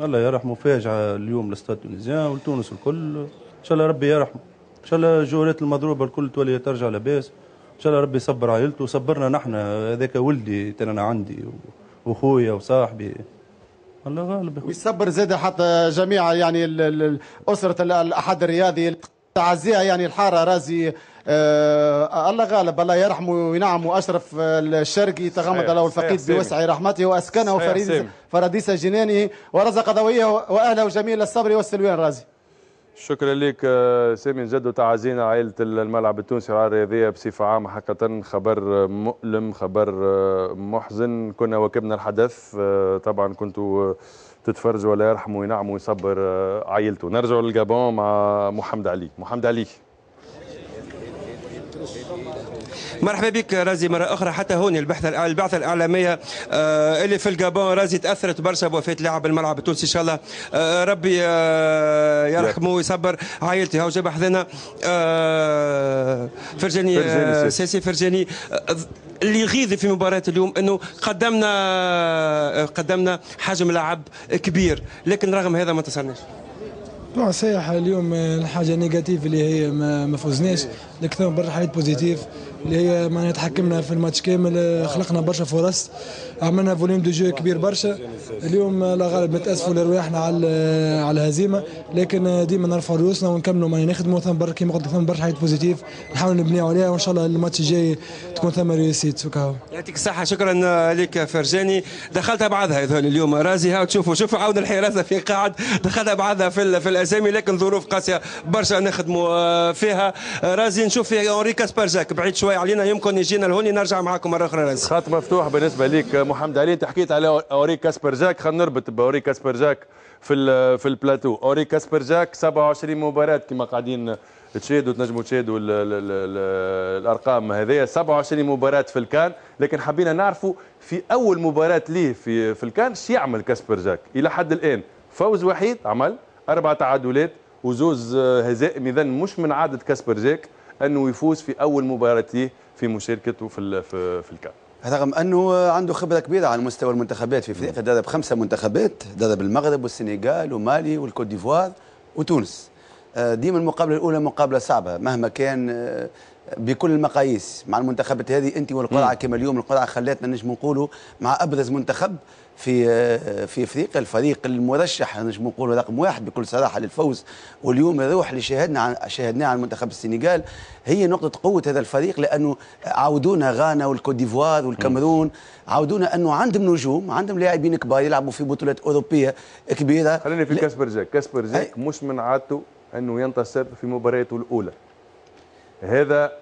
الله يرحمه، فاجعه اليوم لستاد تونسيا ولتونس الكل، ان شاء الله ربي يرحمه، ان شاء الله الجولات المضروبه الكل تولي ترجع لباس، ان شاء الله ربي يصبر عائلته وصبرنا نحن، هذاك ولدي انا عندي وخويا وصاحبي الله غالب، ويصبر زاده حتى جميع يعني اسره الاحد الرياضي. تعزيه يعني الحاره رازي، آه الله غالب، الله يرحمه وينعمه أشرف الشرقي، تغمد له الفقيد بوسع رحمته وأسكنه فراديس جنانه ورزق ضويه وأهله جميل الصبر والسلوان. رازي شكرا لك سامي، جد تعازينا عائلة الملعب التونسي الرياضية بصفة عامة، حقا خبر مؤلم، خبر محزن، كنا واكبنا الحدث طبعا، كنتوا تتفرجوا، الله يرحمه وينعمه ويصبر عائلته. نرجع للجابون مع محمد علي. محمد علي مرحبا بك رازي مرة أخرى، حتى هون البحثة البعثة الإعلامية اللي في الجابون رازي تأثرت برشا بوفاة لاعب الملعب التونسي، إن شاء الله ربي يرحمه ويصبر عائلته. هاو جاب حضنا فرجاني ساسي فرجاني، اللي يغيظ في مباراة اليوم أنه قدمنا قدمنا حجم لعب كبير، لكن رغم هذا ما انتصرناش. طبعا صحيح اليوم الحاجه نيجاتيف اللي هي ما فوزناش، لكن برشا حاجات بوزيتيف اللي هي معناها تحكمنا في الماتش كامل، خلقنا برشا فرص، عملنا فوليوم دو جو كبير برشا. اليوم لا غالب نتاسفوا لرواحنا على على الهزيمه، لكن ديما نرفعوا رؤوسنا ونكملوا معناها نخدموا، ثم برشا كيما قلت لك ثم برشا حاجات بوزيتيف نحاول نبنيو عليها، وان شاء الله الماتش الجاي تكون ثم ريسيت. وكاو يعطيك الصحه، شكرا لك فرجاني. دخلتها بعضها اليوم رازي، ها تشوفوا شوفوا عاود الحراسه في قاعد، دخلتها بعضها في في اسامي، لكن ظروف قاسيه برشا نخدموا فيها. رازي نشوف في اونري كاسبرجاك بعيد شويه علينا، يمكن يجينا لهوني، نرجع معاكم مره اخرى رازي. خط مفتوح بالنسبه ليك محمد علي، انت حكيت على اونري كاسبرجاك، خلينا نربط باوري كاسبرجاك في في البلاتو. اونري كاسبرجاك سبعة وعشرين مباراه كما قاعدين تشاهدوا، تنجموا تشاهدوا الارقام هذه، سبعة وعشرين مباراه في الكان، لكن حبينا نعرفوا في اول مباراه ليه في في الكان شو يعمل كاسبرجاك الى حد الان. فوز وحيد عمل، أربع تعادلات وزوز هزائم، إذا مش من عادة كاسبرجاك أنه يفوز في أول مباراتيه في مشاركته في في الكاس، رغم أنه عنده خبرة كبيرة على مستوى المنتخبات في أفريقيا، درب خمسة منتخبات، درب المغرب والسنغال ومالي والكوت ديفوار وتونس. ديما المقابلة الأولى مقابلة صعبة مهما كان بكل المقاييس مع المنتخبات هذه أنت والقرعة، كما اليوم القرعة خلاتنا نجم نقولوا مع أبرز منتخب في في افريقيا، الفريق المرشح نجم نقولوا رقم واحد بكل صراحه للفوز. واليوم الروح اللي شاهدنا شاهدناها على منتخب السنغال هي نقطه قوه هذا الفريق، لانه عودونا غانا والكوت ديفوار والكاميرون، عودونا انه عندهم نجوم، عندهم لاعبين كبار يلعبوا في بطولات اوروبيه كبيره. خلينا في كاسبرجاك، كاسبرجاك مش من عادته انه ينتصر في مبارياته الاولى، هذا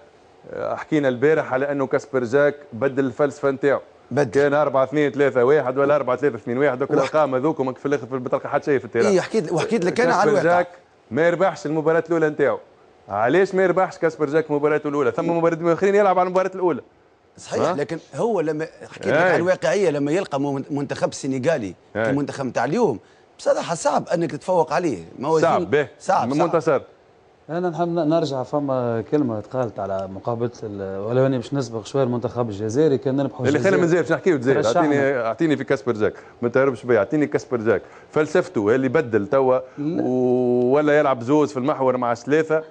حكينا البارح على انه كاسبرجاك بدل الفلسفه نتاعو، بدل. كان أربعة اثنين ثلاثة واحد ولا أربعة ثلاثة اثنين واحد، دوك الارقام هذوك وما في الاخر ما تلقى حتى شيء في التيران. اي حكيت وحكيت لك انا على الواقع. كاسبرجاك ما ربحش المباراة الأولى نتاعو، علاش ما ربحش كاسبرجاك مباراته الأولى؟ ثم مباراتين آخرين يلعب على المباراة الأولى. صحيح، لكن هو لما حكيت لك على الواقعية، لما يلقى منتخب سنغالي كمنتخب نتاع اليوم بصراحة صعب أنك تتفوق عليه، صعب باهي صعب منتصر. أنا نحب نرجع، فما كلمة تقالت على مقابلة، ولو أني باش نسبق شوية المنتخب الجزائري، كان نربحوا الجزائر اللي خلينا من الجزائر باش نحكيو الجزائر. أعطيني أعطيني في كاسبرجاك، ما تهربش بيا، أعطيني كاسبرجاك فلسفته اللي بدل توا ولا يلعب زوز في المحور مع ثلاثة،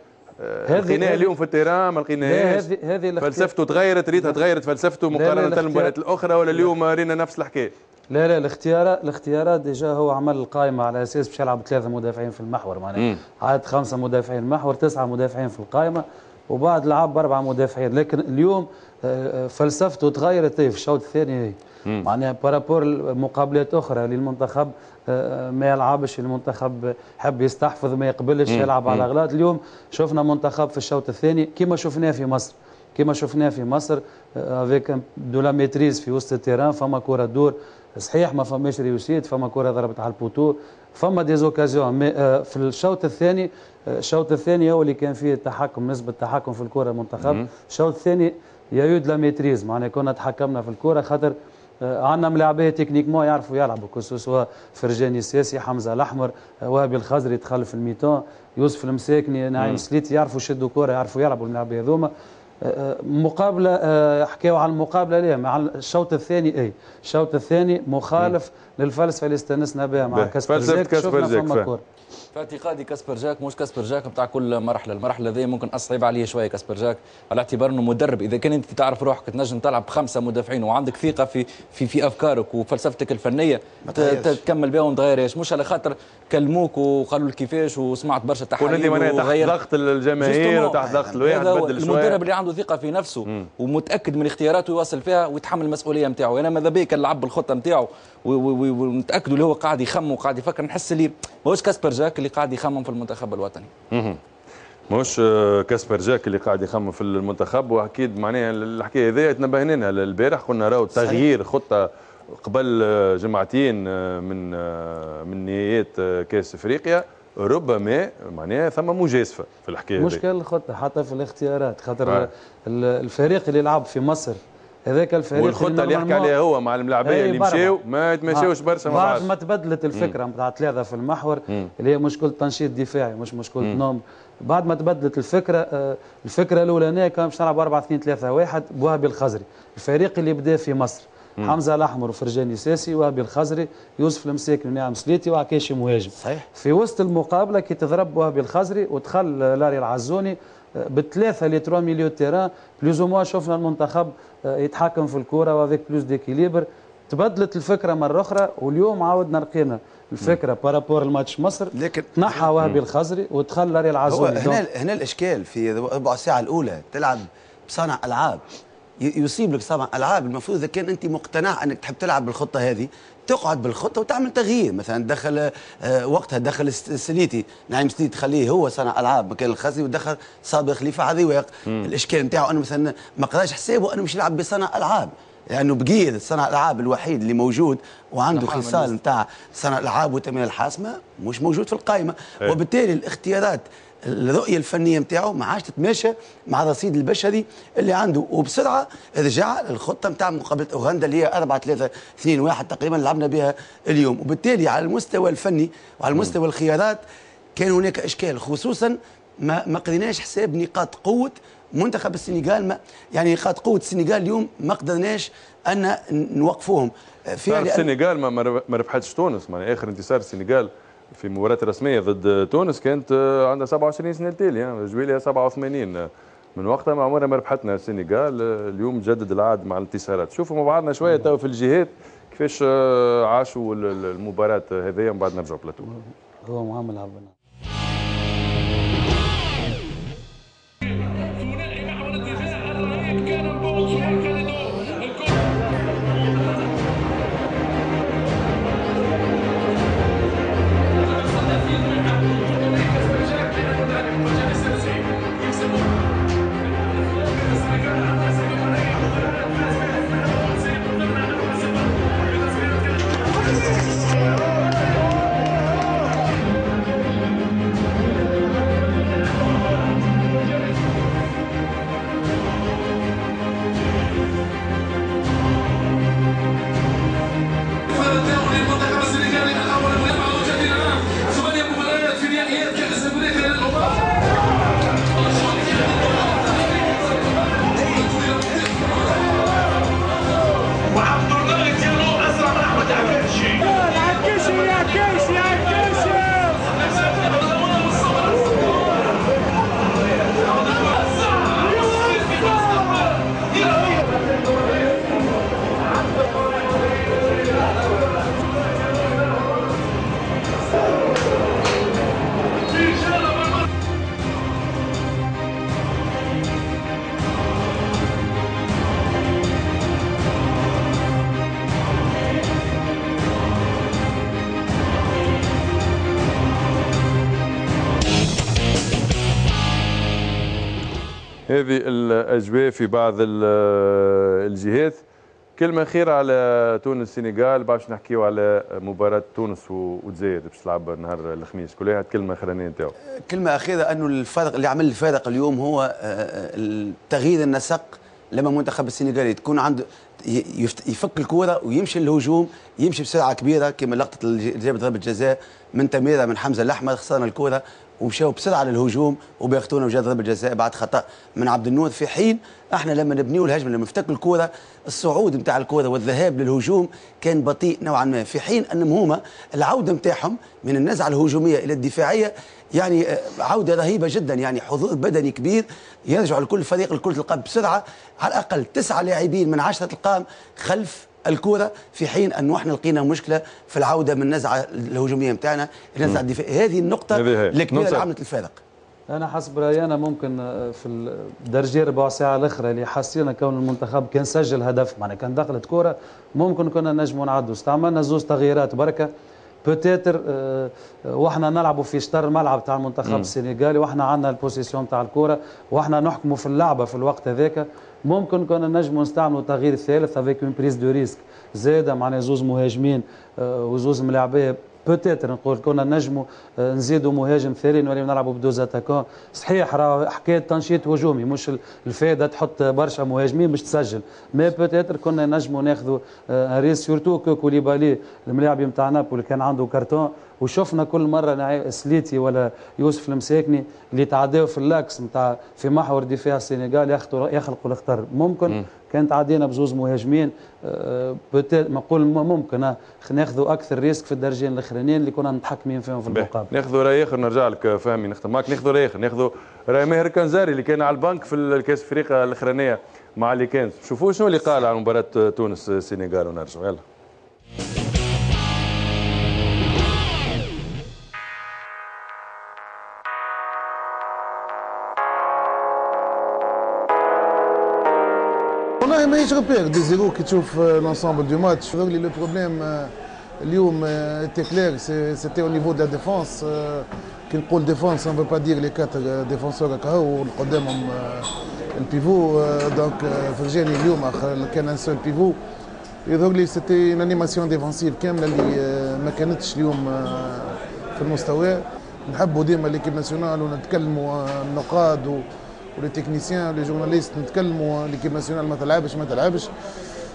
لقيناها اليوم في التيران ما لقيناهاش، فلسفته تغيرت، ريتها تغيرت فلسفته مقارنة بالمباريات الأخرى، ولا اليوم رينا نفس الحكاية؟ لا لا الاختيارات الاختيارات ديجا هو عمل القائمه على اساس باش يلعب ثلاثه مدافعين في المحور، معناها عاد خمسه مدافعين محور، تسعه مدافعين في القائمه، وبعد لعب اربعه مدافعين. لكن اليوم فلسفته تغيرت في الشوط الثاني معناها بارابور مقابلات اخرى اللي المنتخب ما يلعبش، المنتخب حب يستحفظ ما يقبلش يلعب على اغلاط. اليوم شفنا منتخب في الشوط الثاني كما شفناه في مصر كما شفناه في مصر افيك دو لا ميتريز في وسط التيران، فما كره دور صحيح، ما فماش ريوسيت، فما كره ضربت على البوتو، فما ديزوكازيون. مي في الشوط الثاني الشوط الثاني هو اللي كان فيه التحكم، نسبه التحكم في الكره المنتخب. الشوط الثاني يعود لا ميتريز، معناها كنا تحكمنا في الكره خاطر عندنا ملاعبيه تكنيكمون يعرفوا يلعبوا، كسوا فرجاني الساسي، حمزه الاحمر، وهبي الخزري يدخل في الميتون، يوسف المساكني، نعيم سليتي، يعرفوا يشدوا كره، يعرفوا يلعبوا الملاعبيه هذوما. مقابله حكاوا على المقابله ليه مع الشوط الثاني. اي الشوط الثاني مخالف مم. للفلسفه اللي استانسنا بها مع كاسبر جاك. شفنا فما كوره في اعتقادي كاسبر جاك مش كاسبر جاك نتاع كل مرحله، المرحله ذي ممكن اصعب عليه شويه كاسبر جاك على اعتبار انه مدرب. اذا كان انت تعرف روحك تنجم تلعب بخمسه مدافعين وعندك ثقه في في في افكارك وفلسفتك الفنيه تكمل بها وما تغيرهاش، مش على خاطر كلموك وقالوا لك كيفاش وسمعت برشا تحليل وغير تحت ضغط الجماهير وتحت ضغط الواحد بدل شويه. المدرب اللي عنده ثقه في نفسه مم. ومتاكد من اختياراته يواصل فيها ويتحمل المسؤوليه نتاعو. انا ماذا بيا كان لعب بالخطه نتاعو ونتاكدوا اللي هو قاعد يخمم وقاعد يفكر، نحس اللي ماهوش كاسبر جاك اللي قاعد يخمم في المنتخب الوطني. اها ماهوش كاسبر جاك اللي قاعد يخمم في المنتخب. واكيد معناها الحكايه هذه تنبهنا لها البارح، قلنا راهو تغيير خطه قبل جمعتين من من نهائيات كاس افريقيا، ربما معناها ثم مجازفه في الحكايه. مشكل الخطه حتى في الاختيارات، خاطر آه. الفريق اللي لعب في مصر هذاك الفريق والخطه اللي, اللي يحكي عليها هو مع الملاعبيه اللي مشاو ما يتمشاوش برشا مع بعض. ما تبدلت الفكره نتاع ثلاثه في المحور مم. اللي هي مشكله تنشيط دفاعي مش مشكله نوم. بعد ما تبدلت الفكره، الفكره الاولانيه كان باش نلعب أربعة اثنين ثلاثة واحد بوهبي الخزري، الفريق اللي بدا في مصر مم. حمزه الاحمر وفرجاني ساسي وهبي الخزري يوسف المساكن ونعم سليتي وعكاشي مهاجم. صحيح في وسط المقابله كي تضرب وهبي الخزري ودخل لاري العزوني بالثلاثه اللي تروا ميليو تيران بلوز او موا، شفنا المنتخب يتحكم في الكره وافيك بلوز ديكيليبر. تبدلت الفكره مره اخرى، واليوم عاودنا لقينا الفكره بارابور الماتش مصر، لكن تنحى وهبي الخزري ودخل لاري العزوني. هنا هنا الاشكال في ربع الساعه الاولى تلعب بصانع العاب، يصيب لك سبع العاب. المفروض اذا كان انت مقتنع انك تحب تلعب بالخطه هذه تقعد بالخطه وتعمل تغيير، مثلا دخل وقتها دخل سليتي نعيم سليتي خليه هو صنع العاب مكان الخزري، ودخل صابر خليفه عضيواق. الاشكال نتاعو انه مثلا ما قراش حسابه انه مش يلعب بصنع العاب، لانه يعني بقيه صنع العاب الوحيد اللي موجود وعنده خصال نتاع صنع العاب وتمرير الحاسمه مش موجود في القائمه. ايه. وبالتالي الاختيارات الرؤيه الفنيه نتاعو ما عادش تتماشى مع الرصيد البشري اللي عنده، وبسرعه رجع للخطه نتاع مقابله اوغندا اللي هي أربعة ثلاثة اثنين واحد تقريبا لعبنا بها اليوم. وبالتالي على المستوى الفني وعلى مستوى الخيارات كان هناك اشكال، خصوصا ما ما قريناش حساب نقاط قوه منتخب السنغال. ما يعني نقاط قوه السنغال اليوم ما قدرناش ان نوقفوهم في السنغال. ما ما ربحتش تونس، معناها اخر انتصار السنغال في مباراة رسمية ضد تونس كانت عندها سبعة وعشرين سنة التالي، جويلية سبعة وثمانين، من وقتها ما عمرنا ما ربحتنا السنغال. اليوم جدد العهد مع الانتصارات. شوفوا مع بعضنا شوية تو في الجهات كيفاش عاشوا المباراة هذيا، من بعد نرجعوا بلاتو. هو معامل عبنا هذه الأجواء في بعض الجهات. كلمة خير على تونس السنغال باش نحكيو على مباراة تونس والجزائر باش تلعب نهار الخميس، كلها كلمة أخرانية نتاعو. كلمة أخيرة أنه الفارق اللي عمل الفارق اليوم هو تغيير النسق. لما منتخب السنغالي تكون عنده يفك الكرة ويمشي للهجوم، يمشي بسرعة كبيرة كما لقطة جابت ضربة جزاء من تميرة من حمزة الأحمر، خسرنا الكرة ومشاو بسرعه للهجوم وبياخذونا وجات ضربه جزاء بعد خطا من عبد النور. في حين احنا لما نبنيو الهجمه لما نفتكوا الكره الصعود نتاع الكره والذهاب للهجوم كان بطيء نوعا ما، في حين انهم هما العوده نتاعهم من النزعه الهجوميه الى الدفاعيه يعني عوده رهيبه جدا، يعني حضور بدني كبير يرجع لكل فريق. الكل تلقى بسرعه على الاقل تسعه لاعبين من عشره تلقاهم خلف الكرة، في حين أنه احنا لقينا مشكلة في العودة من النزعة الهجومية متاعنا النزعة الدفاعية. هذه النقطة الكبيرة اللي عملت الفارق. أنا حسب رأيي أنا ممكن في الدرجة ربع ساعة الأخرى اللي حسينا كون المنتخب كان سجل هدف، معناها كان دخلت كرة ممكن كنا نجموا نعدوا، استعملنا زوز تغييرات بركة بوتيتر أه واحنا نلعبوا في شطر الملعب تاع المنتخب السنغالي واحنا عندنا البوزيسيون تاع الكرة واحنا نحكموا في اللعبة في الوقت هذاك، ممكن كنا نجموا نستعملوا تغيير ثالث افيك اون بريز دو ريسك زاده، معناها زوز مهاجمين أه وزوز ملاعبيه بوتيتر نقول كنا نجموا نزيدوا مهاجم ثاني نوليو نلعبوا بدوز اتاكون. صحيح راه حكايه تنشيط هجومي مش الفائده تحط برشا مهاجمين باش تسجل، مي بوتيتر كنا نجموا ناخذوا ريس سورتو كو كوليبالي الملاعب نتاع نابولي كان عنده كارتون، وشفنا كل مره سليتي ولا يوسف المساكني اللي تعداو في اللاكس نتاع في محور دفاع السنغال يخلقوا يخلقوا الخطر. ممكن م. كانت عدينا بزوز مهاجمين أه نقول ممكن أه ناخذوا اكثر ريسك في الدرجين الاخرانيين اللي كنا متحكمين فيهم في المقابل. ناخذوا راي اخر نرجع لك فهمي نختم معك، ناخذوا راي اخر، ناخذوا راي ماهر كنزاري اللي كان على البنك في الكاس افريقيا الاخرانيه مع اللي كان، شوفوا شنو اللي قال على مباراه تونس السنغال ونرجعوا. يلا ماهيش غير دي زيرو كي تشوف لونسومبل دو ماتش. اللي لو بروبليم اليوم تي كلير سيتي او نيفو دو ديفونس. كي نقول ديفونس اون فو با دير لي كاتر ديفونسور هكاو قدامهم البيفو، دونك فرجاني اليوم كان ان سول بيفو يظهر لي سيتي ان انيماسيون ديفونسيف كامله اللي ما كانتش اليوم في المستوى. نحبوا ديما ليكيب ناسيونال ونتكلموا النقاد و ولي تكنيسيان ولي جورناليست نتكلموا ليكيب ناسيونال ما تلعبش ما تلعبش.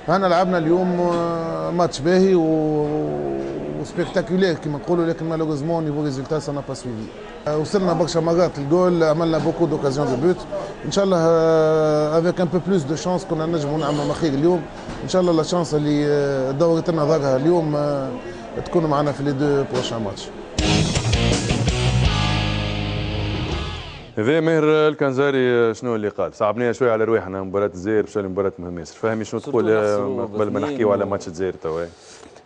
انا لعبنا اليوم ماتش باهي وسبيكتاكولير كما نقولوا، لكن مالوغوزمون نيفو ريزولتا سا نا با سويفي. وصلنا برشا مرات للجول، عملنا بوكو دوكازيون دو بوت، ان شاء الله افيك ان بو بلوس دو شانس كنا نجموا نعملوا ما خير اليوم. ان شاء الله لا شانس اللي دورت لنا ظهرها اليوم تكون معنا في لي دو بروشان ماتش. هذا ماهر الكنزاري شنو اللي قال؟ صعبناها شويه على رواحنا مباراه الجزائر باش مباراه مهمه ياسر، فهمي شنو تقول قبل ما نحكيو على ماتش الجزائر توا؟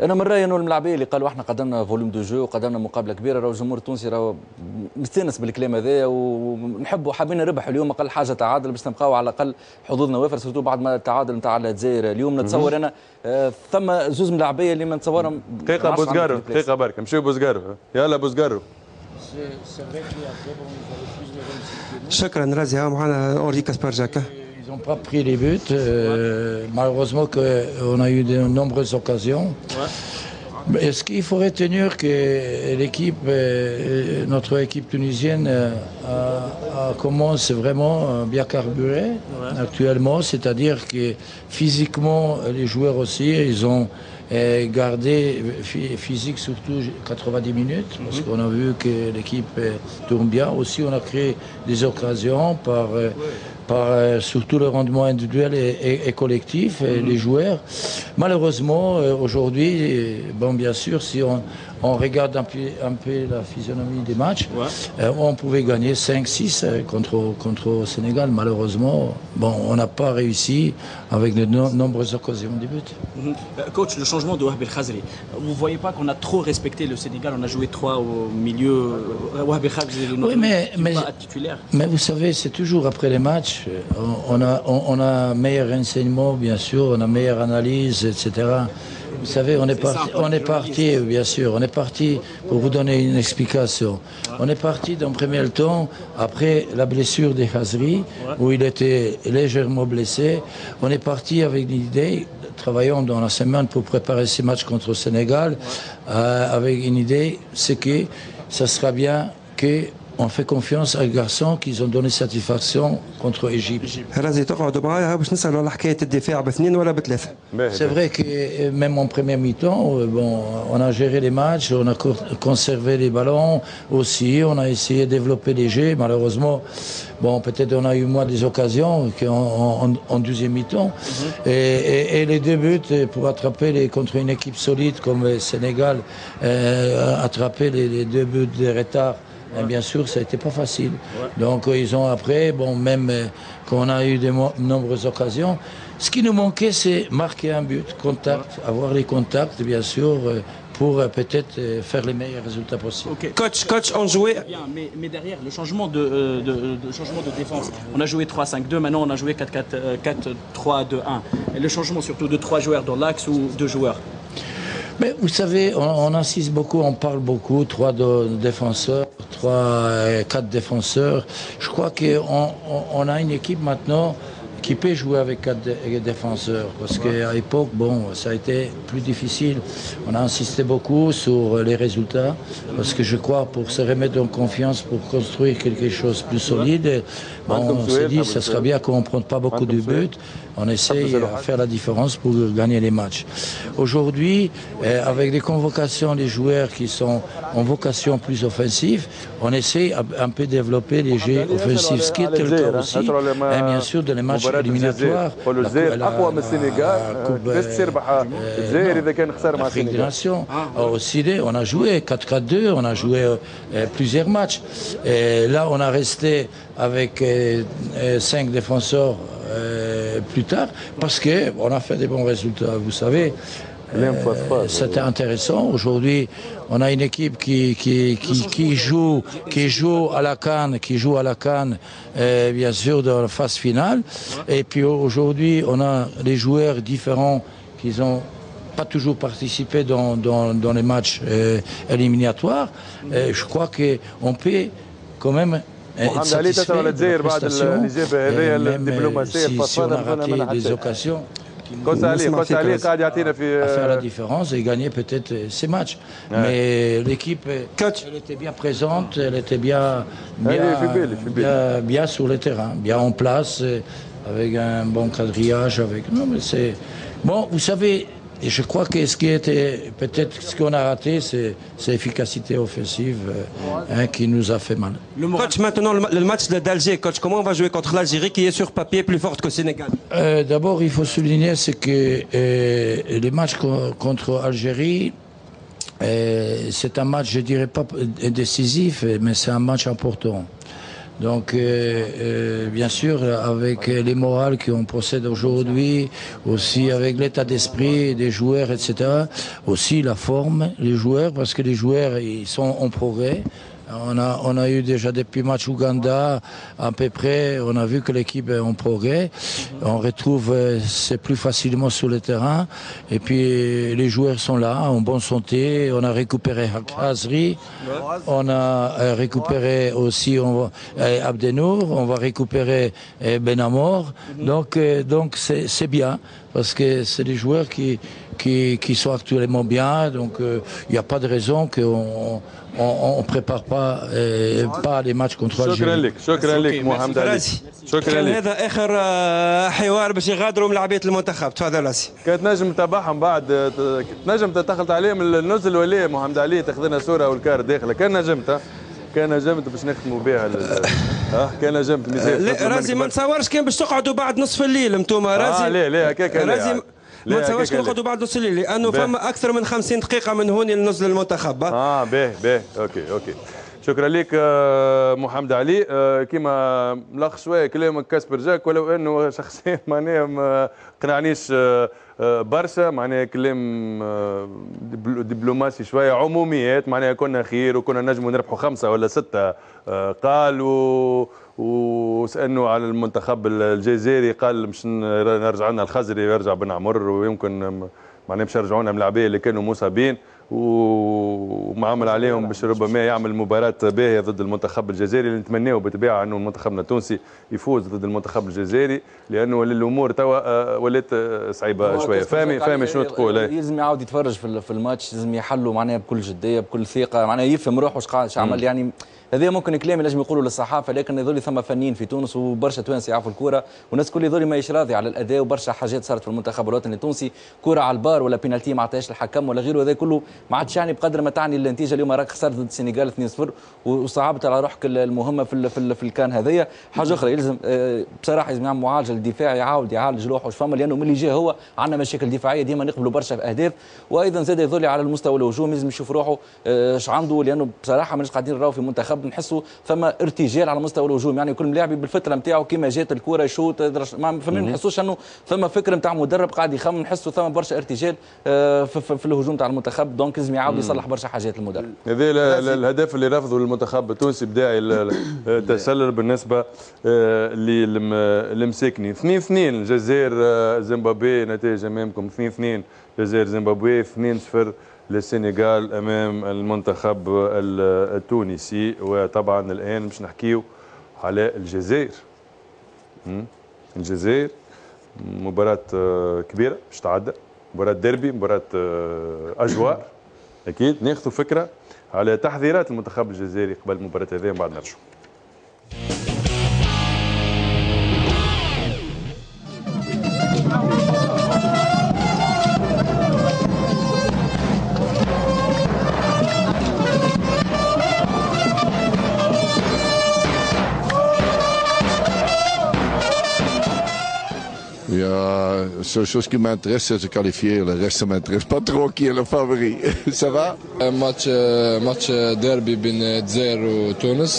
انا من رايي انه الملاعبيه اللي قالوا احنا قدمنا فوليوم دو جو وقدمنا مقابله كبيره، راهو الجمهور التونسي راهو مستانس بالكلام هذايا ونحبوا حابين نربحوا اليوم اقل حاجه تعادل باش نبقاو على الاقل حظوظنا وافر، سورتو بعد ما التعادل نتاع الجزائر اليوم نتصور انا آه ثم زوز ملاعبيه اللي ما نتصورهم. دقيقه بوزقارو دقيقه برك نمشيو بوزقارو، يلا بوزقارو. شكرا رازي. ها معنا اوري كاسبر جاكا. Ils n'ont pas pris les buts. Euh, malheureusement qu'on a eu de nombreuses occasions. Ouais. Ce qu'il faut retenir que l'équipe, notre équipe tunisienne a, a commence vraiment bien carburée ouais. actuellement. C'est-à-dire que physiquement, les joueurs aussi, ils ont et garder physique surtout quatre-vingt-dix minutes parce qu'on a vu que l'équipe tourne bien. Aussi on a créé des occasions par, par surtout le rendement individuel et, et, et collectif et les joueurs. Malheureusement aujourd'hui, bon bien sûr si on, on regarde un peu, un peu la physionomie des matchs, ouais. on pouvait gagner cinq six contre, contre le Sénégal. Malheureusement bon, on n'a pas réussi avec de no nombreuses occasions de but. Coach, le changement de Wahb El Khazri, vous ne voyez pas qu'on a trop respecté le Sénégal? On a joué trois au milieu. Wahb El Khazri, oui, mais, mais, pas titulaire. Mais vous savez, c'est toujours après les matchs, on, on a on, on a meilleur renseignement, bien sûr, on a meilleure analyse, et cetera. Vous savez, on est, est parti, on est parti, bien sûr, on est parti, pour vous donner une explication, on est parti d'un premier temps, après la blessure de Khazri, où il était légèrement blessé, on est parti avec l'idée, travaillant dans la semaine pour préparer ces matchs contre le Sénégal, euh, avec une idée, c'est que ça sera bien que on fait confiance à les garçons qui ont donné satisfaction contre l'Égypte. C'est vrai que même en première mi-temps, bon, on a géré les matchs, on a conservé les ballons aussi, on a essayé de développer les jeux. Malheureusement, bon, peut-être on a eu moins des occasions qu'en en deuxième mi-temps. Mm-hmm. et, et, et les deux buts pour attraper les, contre une équipe solide comme le Sénégal, euh, attraper les, les deux buts de retard. Et bien sûr, ça n'était pas facile. Ouais. Donc, ils ont après, bon, même euh, qu'on a eu de nombreuses occasions, ce qui nous manquait, c'est marquer un but, contact, ouais. Avoir les contacts, bien sûr, euh, pour euh, peut-être euh, faire les meilleurs résultats possibles. Okay. Coach, coach, on jouait... Bien, mais, mais derrière, le changement de, euh, de, de, changement de défense, on a joué trois cinq deux, maintenant on a joué quatre trois deux un. Le changement surtout de trois joueurs dans l'axe ou deux joueurs. Mais vous savez, on, on insiste beaucoup, on parle beaucoup, trois défenseurs, trois, quatre défenseurs. Je crois qu'on on a une équipe maintenant qui peut jouer avec quatre défenseurs. Parce qu'à l'époque, bon, ça a été plus difficile. On a insisté beaucoup sur les résultats. Parce que je crois, pour se remettre en confiance, pour construire quelque chose de plus solide, bon, on s'est dit, ça sera bien qu'on ne prenne pas beaucoup de buts. On essaye de faire la différence pour gagner les matchs. Aujourd'hui, avec les convocations des joueurs qui sont en vocation plus offensive, on essaye un peu de développer les jeux offensifs, ce qui est le cas aussi. Et bien sûr, dans les matchs éliminatoires, la Coupe d'Afrique des Nations, on a joué quatre quatre deux, on a joué plusieurs matchs. Et là, on a resté avec cinq défenseurs Euh, plus tard, parce qu'on a fait des bons résultats, vous savez. Euh, C'était intéressant. Aujourd'hui, on a une équipe qui, qui, qui, qui, joue, qui joue à la CAN, qui joue à la CAN, euh, bien sûr, dans la phase finale. Et puis aujourd'hui, on a des joueurs différents qui n'ont pas toujours participé dans, dans, dans les matchs euh, éliminatoires. Et je crois qu'on peut quand même... تساعد على الجزائر بعد الإجابة هذه الدبلوماسية الفصلة من حتى. Quand ça allait, quand ça allait, ça a fait la différence et gagner peut-être ces matchs. Mais l'équipe, elle était bien présente, elle était bien, bien, bien sur le terrain, bien en place, avec un bon quadrillage, avec. Non mais c'est bon, vous savez. Et je crois que ce qui était peut-être ce qu'on a raté, c'est l'efficacité offensive hein, qui nous a fait mal. Coach, maintenant le match d'Alger, coach, comment on va jouer contre l'Algérie qui est sur papier plus forte que le Sénégal? euh, D'abord, il faut souligner que euh, les matchs contre l'Algérie, euh, c'est un match, je dirais pas décisif, mais c'est un match important. Donc, euh, euh, bien sûr, avec les morales qu'on possède aujourd'hui, aussi avec l'état d'esprit des joueurs, et cetera, aussi la forme des joueurs, parce que les joueurs, ils sont en progrès. On a, on a eu déjà depuis le match Ouganda, à peu près, on a vu que l'équipe est en progrès. On retrouve, c'est plus facilement sur le terrain. Et puis, les joueurs sont là, en bonne santé. On a récupéré Khazri. On a récupéré aussi on va, Abdenour. On va récupérer Benamor. Donc, donc c'est, c'est bien. Parce que c'est des joueurs qui, qui, qui sont actuellement bien. Donc, il euh, n'y a pas de raison qu'on... On ne prépare pas, euh, pas les matchs contre الجزائر. شكرا لك محمد علي. شكرا لك. هذا آخر حوار باش يغادروا ملاعبية المنتخب. تفضل أسي. كنت نجم تتابعهم بعد تنجم تتخلط عليهم النزل ولا محمد علي تاخذنا صورة والكار داخله كان نجمت كان نجمت باش نختموا بها اه كان نجمت لا رازي ما نتصورش كان باش تقعدوا بعد نصف الليل انتم رازي. اه لا لا هكاك رازي ما تنساوش نقعدوا بعد نص الليل لانه فما اكثر من خمسين دقيقه من هون لنزل المنتخب. اه باهي باهي اوكي اوكي شكرا لك محمد علي. كيما ملخص شويه كلامك كاسبر جاك ولو انه شخصيا معناها ما قنعنيش برشا معناها كلام دبلوماسي شويه عموميات معناها كنا خير وكنا نجموا نربحوا خمسه ولا سته قالوا وسألنوا على المنتخب الجزائري قال مش نرجع لنا الخزري يرجع بن عمر ويمكن معناها باش يرجعونا ملاعبيه اللي كانوا مصابين ومعامل عليهم باش ربما يعمل مباراه باهيه ضد المنتخب الجزائري اللي نتمناو بالطبيعه انه منتخبنا التونسي يفوز ضد المنتخب الجزائري لانه الامور توا ولات صعيبه شويه. فهمي فهمي شنو تقول؟ لازم يعاود يتفرج في الماتش، لازم يحلوا معناها بكل جديه بكل ثقه، معناها يفهم روحه واش قاعد يعمل. يعني هذا ممكن كلام لازم يقولوا للصحافه، لكن يظل ثم فنيين في تونس وبرشا توانسه يعرفوا الكره والناس كل يظل ماهيش راضي على الاداء، وبرشا حاجات صارت في المنتخب الوطني التونسي، كره على البار ولا بينالتي ما عطاهاش الحكم ولا غيره، هذا كله ما عادش يعني بقدر ما تعني النتيجه. اليوم راك خسرت ضد السنغال اثنين صفر وصعبت على روحك المهمه في في, في الكان هذايا. حاجه اخرى يلزم بصراحه يلزم يعمل معالجه للدفاع، يعاود يعالج روحه واش فما، لانه ملي جا هو عندنا مشاكل دفاعيه ديما نقبلوا برشا في اهداف، وايضا زاد يظل على المستوى الهجومي لازم يشوف روحه اش عنده، لانه بصراحه ماناش قاعدين نراو في منتخب نحسوا ثم ارتجال على مستوى الهجوم. يعني كل ملاعبي بالفتره نتاعو كيما جات الكره يشوط ما نحسوش انه ثم فكر نتاع مدرب قاعد يخمم، نحسوا ثم برشا ارتجال في الهجوم نتاع المنتخب، دونك لازم يعاود يصلح برشا حاجات المدرب. هذا الهدف اللي رفضه المنتخب التونسي بداعي التسلل بالنسبه للمساكني. اثنين اثنين الجزائر زيمبابوي، نتائج امامكم اثنين اثنين الجزائر زيمبابوي، اثنين صفر للسنغال امام المنتخب التونسي. وطبعا الان باش نحكيو على الجزائر. الجزائر مباراة كبيرة باش تعدى، مباراة ديربي، مباراة اجواء، اكيد ناخذ فكرة على تحذيرات المنتخب الجزائري قبل المباراة هذه ومن بعد نرجعوا. La seule chose qui m'intéresse, c'est de se qualifier. Le reste, ça ne m'intéresse pas trop qui est le favori. Ça va? Un match, match derby entre Dzaïr et Tunis.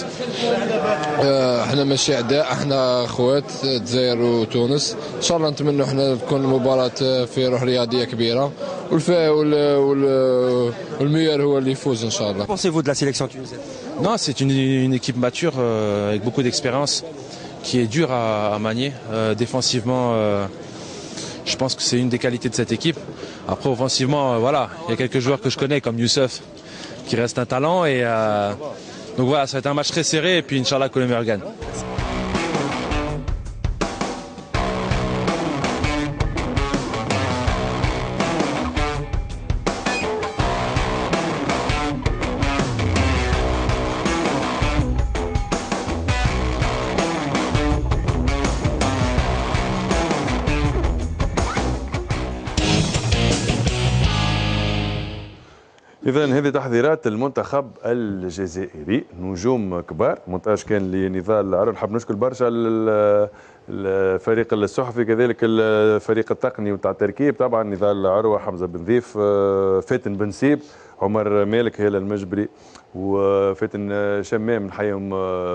احنا ماشي اعداء، احنا خوات الجزائر وتونس. ان شاء الله نتمنوا احنا تكون مباراه في روح رياضيه كبيره والميور هو اللي يفوز ان شاء الله. Pensez-vous de la sélection tunisienne? Non, c'est une, une équipe mature euh, avec beaucoup d'expérience qui est dure à, à manier euh, défensivement. Euh, je pense que c'est une des qualités de cette équipe. Après offensivement, euh, voilà, il y a quelques joueurs que je connais comme Youssef qui reste un talent et euh, donc voilà, ça va être un match très serré et puis Inch'Allah que le meilleur gagne. إذن هذه تحذيرات المنتخب الجزائري، نجوم كبار، مونتاج كان لنضال العرب. نحب نشكر برشا الفريق الصحفي كذلك الفريق التقني وتاع التركيب، طبعا نضال العروه، حمزه بن ضيف، فاتن بن سيب، عمر مالك، هلال المجبري وفاتن شمام، نحييهم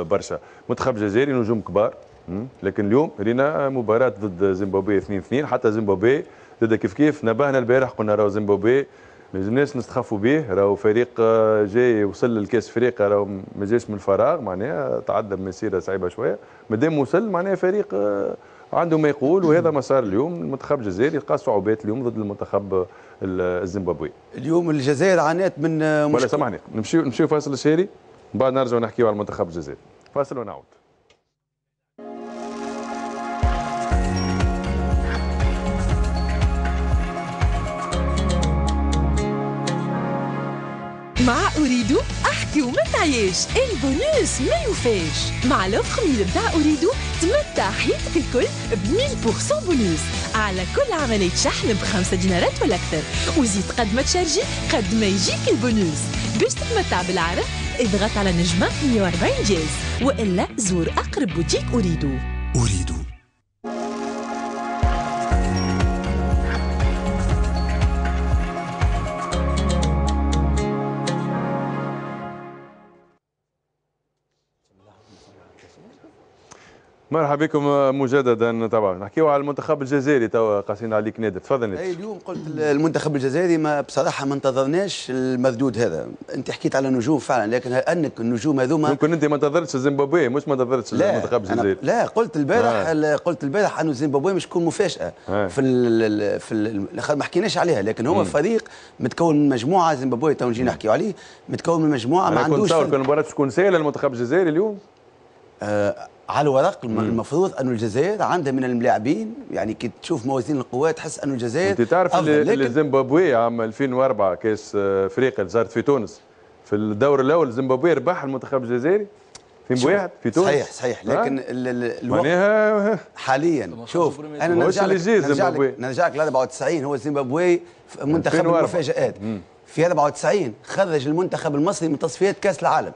برشا. منتخب جزائري نجوم كبار، لكن اليوم رينا مباراه ضد زيمبابوي اثنين اثنين. حتى زيمبابوي ضد كيف كيف نبهنا البارح قلنا راهو زيمبابوي ما لازمناش نستخفوا به، راهو فريق جاي وصل للكاس افريقيا، راهو ما جاش من الفراغ، معناها تعدى بمسيره صعيبه شويه، مادام وصل معناها فريق عنده ما يقول، وهذا ما صار اليوم. المنتخب الجزائري لقى صعوبات اليوم ضد المنتخب الزيمبابوي. اليوم الجزائر عانت من مشكل ولا سامحني نمشيو نمشيو فاصل الشهري، من بعد نرجعوا نحكيو على المنتخب الجزائري. فاصل ونعود. مع أريدو أحكي وما تعيش، البونوس ما يوفاش مع الخميل بتاع أريدو، تمتع حياتك الكل ب مية بالمية بونوس على كل عملية شحن بخمسة دينارات ولا أكثر، وزيد قد ما تشارجي قد ما يجيك البونوس. باش تتمتع بالعرض اضغط على نجمة مية وأربعين جاز، وإلا زور أقرب بوتيك أريدو. أريدو مرحبا بكم مجددا. طبعا نحكيو على المنتخب الجزائري توا، قاسين عليك نادر، تفضل. اي اليوم قلت المنتخب الجزائري ما بصراحه ما انتظرناش المردود هذا. انت حكيت على نجوم فعلا، لكن هل انك النجوم هذوما ممكن انت ما انتظرتش الزيمبابوي؟ مش ما انتظرتش المنتخب الجزائري. لا قلت البارح آه. قلت البارح انه الزيمبابوي مش تكون مفاجاه آه. في ال في ال ما حكيناش عليها، لكن هو م. فريق متكون من مجموعه. الزيمبابوي تو نجي نحكيو عليه، متكون من مجموعه ما عندوش. كنت تصور المباراه تكون سهله المنتخب الجزائري اليوم؟ آه على الورق المفروض أن الجزائر عندها من اللاعبين، يعني كي تشوف موازين القوات تحس أن الجزائر. أنت تعرف اللي الزيمبابوي عام ألفين وأربعة كأس أفريقيا اللي صارت في تونس، في الدور الأول الزيمبابوي ربح المنتخب الجزائري في واحد في تونس. صحيح صحيح، لكن الوقت حاليا شوف أنا نرجع لك نرجع لك ل أربعة وتسعين. هو الزيمبابوي منتخب المفاجآت. في أربعة وتسعين خرج المنتخب المصري من تصفيات كاس العالم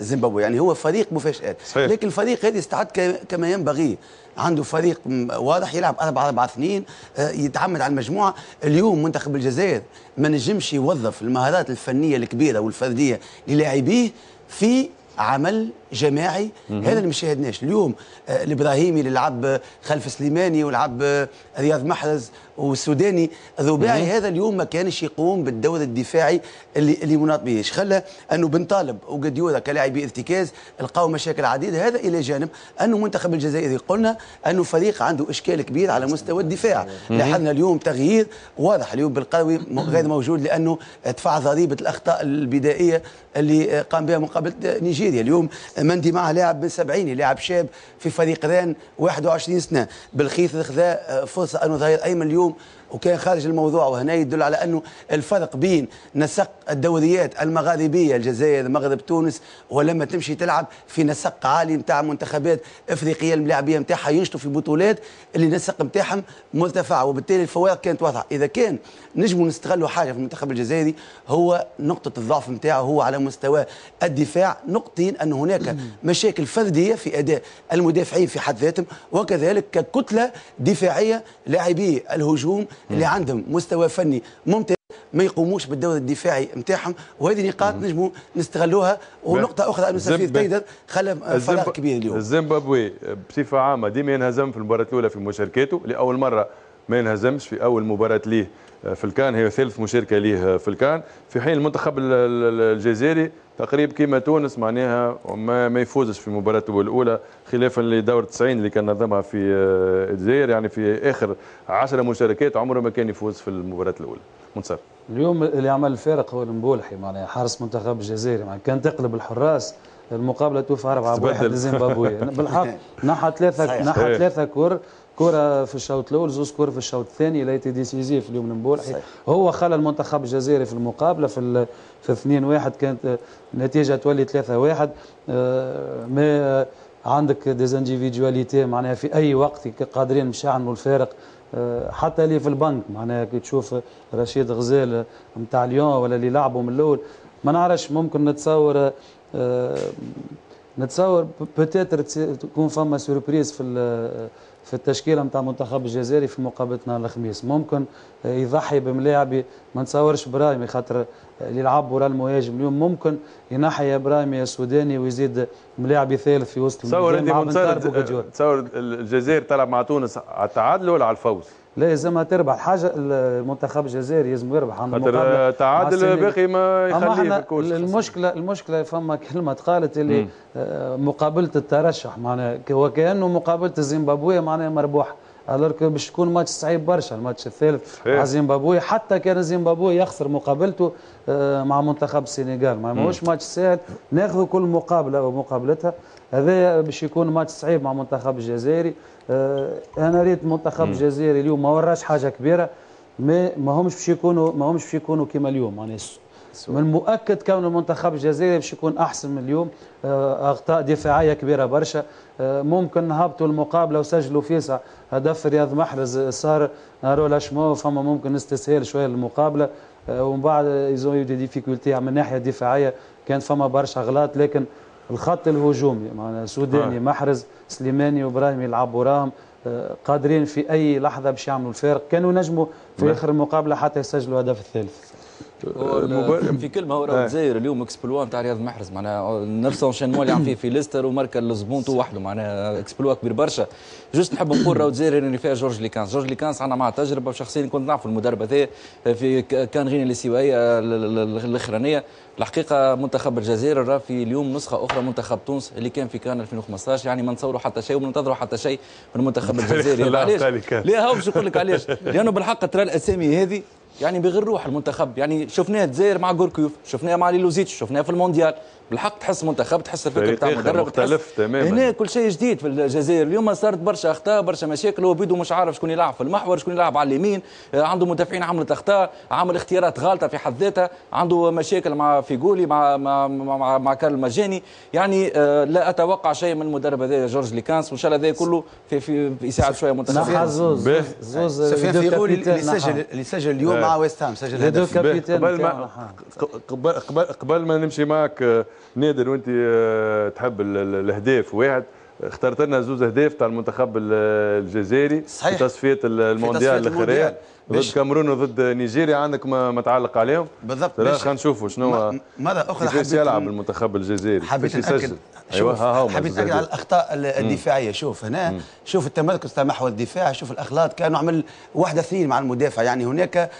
زيمبابوي، يعني هو فريق مفاجآت. لكن الفريق هذا استعد كما ينبغي، عنده فريق واضح يلعب أربعة أربعة اثنين، يتعمد على المجموعه. اليوم منتخب الجزائر ما نجمش يوظف المهارات الفنيه الكبيره والفرديه للاعبيه في عمل جماعي. هذا اللي ما شاهدناش اليوم. الابراهيمي اللي لعب خلف سليماني ولعب رياض محرز والسوداني الرباعي هذا اليوم ما كانش يقوم بالدور الدفاعي اللي اللي مناط به، خلى انه بن طالب وقديوره كلاعبي ارتكاز لقاو مشاكل عديده. هذا الى جانب انه منتخب الجزائري قلنا انه فريق عنده اشكال كبير على مستوى الدفاع. لاحظنا اليوم تغيير واضح اليوم بالقروي غير موجود، لانه دفع ضريبه الاخطاء البدائيه اللي قام بها مقابل نيجيريا. اليوم مندي معه لاعب من سبعين، لاعب شاب في فريق ران واحد وعشرين سنه. بالخيث خذا فرصه انه ظهير ايمن اليوم وكان خارج الموضوع، وهنا يدل على انه الفرق بين نسق الدوريات المغاربيه الجزائر المغرب تونس، ولما تمشي تلعب في نسق عالي نتاع منتخبات افريقيه الملاعبيه نتاعها ينشطوا في بطولات اللي النسق نتاعهم مرتفع، وبالتالي الفوارق كانت واضحه. اذا كان نجموا نستغلوا حاجه في المنتخب الجزائري هو نقطه الضعف نتاعه هو على مستوى الدفاع. نقطتين، ان هناك مشاكل فرديه في اداء المدافعين في حد ذاتهم، وكذلك ككتله دفاعيه لاعبي الهجوم اللي عندهم مستوى فني ممتاز ما يقوموش بالدور الدفاعي نتاعهم، وهذه نقاط نجموا نستغلوها. ونقطه اخرى انه سفير تيدر خلى فرق كبير اليوم. الزيمبابوي بصفه عامه ديما ينهزم في المباراه الاولى في مشاركاته، لاول مره ما ينهزمش في اول مباراه ليه في الكان، هي ثالث مشاركه ليه في الكان، في حين المنتخب الجزائري تقريبا كيما تونس معناها ما يفوزش في مباراته الاولى، خلافا لدور تسعين اللي كان نظمها في الجزائر، يعني في اخر عشر مشاركات عمره ما كان يفوز في المباراه الاولى. منصر اليوم اللي عمل الفارق هو المبولحي، معناها حارس منتخب الجزائر، معناها كان تقلب الحراس المقابله توفى أربعة واحد لزيمبابوي بالحق. نحى ثلاثه نحى ثلاثه كور كرة في الشوط الاول، زوز كور في الشوط الثاني، ليتي ديسيزيف اليوم المبولحي. هو خلى المنتخب الجزائري في المقابله في في اثنين واحد كانت النتيجه تولي ثلاثة واحد. ما عندك ديزانديفيدواليتي معناها في اي وقت قادرين نشعلوا الفارق، حتى اللي في البنك معناها كي تشوف رشيد غزال نتاع ليون ولا اللي لعبوا من الاول ما نعرفش. ممكن نتصور نتصور بوتيتر تكون فما سوربريز في في التشكيله نتاع منتخب الجزائري في مقابلتنا الخميس. ممكن يضحي بملاعبي، ما نتصورش برايمي خاطر اللي لعب ورا المهاجم اليوم، ممكن ينحي يا برايمي يا سوداني ويزيد ملاعبي ثالث في وسط الميدان. تصور الجزائر تلعب مع تونس على التعادل ولا على الفوز؟ لازمها تربح حاجه، المنتخب الجزائري لازم يربح. خاطر التعادل باقي ما يخليه الكوش. المشكله المشكله فما كلمه قالت اللي مقابله الترشح معناها وكانه مقابله الزيمبابوي معناها مربوحه، الورك باش تكون ماتش صعيب برشا الماتش الثالث مع زيمبابوي. حتى كان زيمبابوي يخسر مقابلته مع منتخب السنغال ما ماهوش ماتش سهل، ناخذ كل مقابله ومقابلتها. هذا باش يكون ماتش صعيب مع منتخب الجزائري. انا ريت منتخب الجزائري اليوم ما وراش حاجه كبيره، ما ماهمش باش يكونوا ماهمش باش يكونوا كما اليوم. يعني من المؤكد كون المنتخب الجزائري باش يكون احسن من اليوم. اخطاء دفاعيه كبيره برشا، ممكن هبطوا المقابله وسجلوا فيسع هدف رياض محرز، صار رولاشمو، فما ممكن استسهال شويه للمقابله، ومن بعد يزويو دي ديفيكولتي من ناحيه دفاعيه، كان فما برشا غلط. لكن الخط الهجومي معنا سوداني محرز سليماني وابراهيم يلعبوا وراهم، قادرين في اي لحظه باش يعملوا الفارق، كانوا نجموا في اخر المقابله حتى يسجلوا هدف الثالث. في كلمه هو راه الجزائر اليوم اكسبلوا نتاع رياض محرز معناها نفس الانشينمون اللي عم فيه في ليستر وماركا لزبونتو وحده معناها اكسبلوا كبير برشا. جوست نحب نقول راه الجزائر اللي فيها جورج ليكانس، جورج ليكانس عندنا معاه تجربه شخصيا كنت نعرف المدرب هذايا في كان غينيا الاستوائيه الاخرانيه. الحقيقه منتخب الجزائر راه في اليوم نسخه اخرى منتخب تونس اللي كان في كان ألفين وخمسطاش، يعني ما نصوروا حتى شيء وما ننتظروا حتى شيء من المنتخب الجزائري. علاش؟ لا هو باش نقول لك علاش؟ لانه بالحق ترى الاسامي هذه يعني بغير روح المنتخب، يعني شفناه الجزائر مع غوركيوف، شفناه مع ليلوزيتش، شفناه في المونديال، بالحق تحس منتخب تحس الفكر تاع المدرب مختلف تماما. هنا كل شيء جديد في الجزائر، اليوم صارت برشا اخطاء برشا مشاكل، هو بيدو مش عارف شكون يلعب في المحور، شكون يلعب على اليمين، عنده مدافعين عملت اخطاء، عامل اختيارات غالطه في حد ذاتها، عنده مشاكل مع فيغولي مع مع مع, مع كارل مجاني، يعني آه لا اتوقع شيء من المدرب هذا جورج ليكانس، وان شاء الله هذا كله في في يساعد شويه منتخب. زوز زوز سفيان فيغولي اللي سجل اللي سجل اليوم مع ويست هام، سجل هدف قبل ما قبل قبل ما نمشي معك نادر، وانت تحب الاهداف واحد اخترت لنا زوز اهداف تاع المنتخب الجزائري صحيح في تصفيات المونديال الاخيره ضد كامرون وضد نيجيريا، عندك ما, ما تعلق عليهم بالضبط. خلينا نشوفوا شنو ماذا اخرى حبيت يلعب المنتخب الجزائري، حبيت نسجل ايوه حبيت ناكد على الاخطاء الدفاعيه. شوف هنا مم. شوف التمركز تاع محور الدفاع، شوف الاخلاط كانوا عمل واحده اثنين مع المدافع، يعني هناك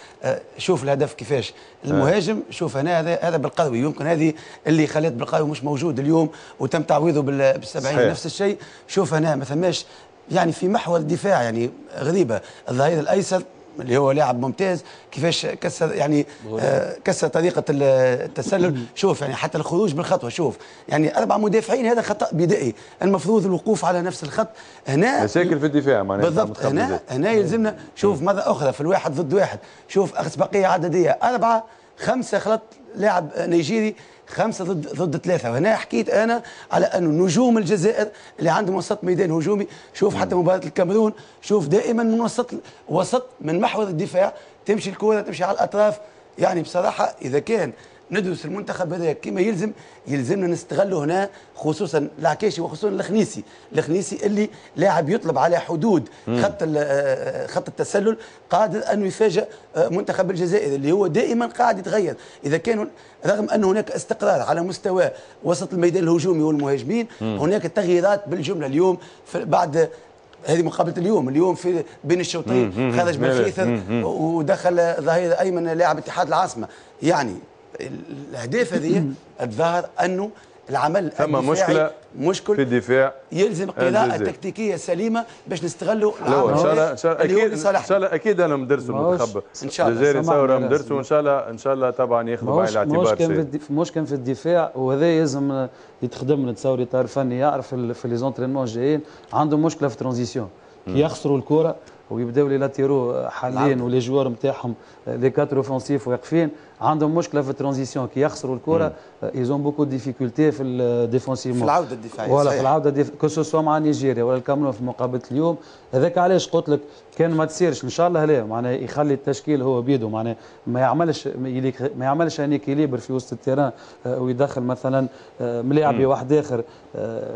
شوف الهدف كيفاش المهاجم. شوف هنا هذا هذا بالقروي، يمكن هذه اللي خلات بالقروي مش موجود اليوم وتم تعويضه بال سبعين نفس الشيء. شوف هنا ما ثماش يعني في محور الدفاع، يعني غريبه. الظهير الايسر اللي هو لاعب ممتاز كيفاش كسر يعني آه كسر طريقه التسلل. شوف يعني حتى الخروج بالخطوه، شوف يعني اربع مدافعين، هذا خطا بدائي، المفروض الوقوف على نفس الخط. هنا مشاكل في الدفاع معناها بالضبط. هنا هنا يلزمنا شوف مره اخرى في الواحد ضد واحد، شوف اسبقيه عدديه اربعه خمسه خلط لاعب نيجيري خمسة ضد ضد ثلاثة، وهنا حكيت أنا على أنه نجوم الجزائر اللي عندهم وسط ميدان هجومي. شوف حتى مباراة الكاميرون، شوف دائما من وسط وسط من محور الدفاع تمشي الكرة تمشي على الأطراف. يعني بصراحة إذا كان ندرس المنتخب هذا كما يلزم يلزمنا نستغلوا هنا، خصوصا العكاشي وخصوصا الخنيسي، الخنيسي اللي لاعب يطلب على حدود خط خط التسلل، قادر انه يفاجئ منتخب الجزائر اللي هو دائما قاعد يتغير. اذا كان رغم ان هناك استقرار على مستوى وسط الميدان الهجومي والمهاجمين، هناك تغييرات بالجمله اليوم بعد هذه مقابله اليوم. اليوم في بين الشوطين خرج بن خيثر ودخل ظهير ايمن لاعب اتحاد العاصمه. يعني الاهداف هذه الظاهر انه العمل ثم مشكله مشكل في الدفاع، يلزم قراءه تكتيكيه سليمه باش نستغلوا ان شاء الله. ان شاء الله اكيد ان شاء الله اكيد انا مدرس المنتخب الجزائري صور مدرس، وان شاء الله ان شاء الله طبعا ياخذوا بعين الاعتبار شيء مش كان في الدفاع، وهذا يلزم يتخدم تصور اطار فني يعرف في لي زونترينمون الجايين. عندهم مشكله في الترانزيسيون، يخسروا الكره ويبداو لي لاتيرو حاليا ولي جوار نتاعهم لي كاتر اوفنسيف واقفين، عندهم مشكله في الترانزيسيون كي يخسروا الكره. ايزون بوكو ديفيكولتي في الديفونسيفمون، في العوده الدفاعيه ولا في العوده ديف... كوسوسوا مع نيجيريا ولا الكاميرون في مقابله اليوم. هذاك علاش قلت لك كان ما تصيرش ان شاء الله لا معناها يخلي التشكيل هو بيده، معناها ما يعملش ما يعملش ان اكيليبر في وسط التيران ويدخل مثلا ملاعبي واحد اخر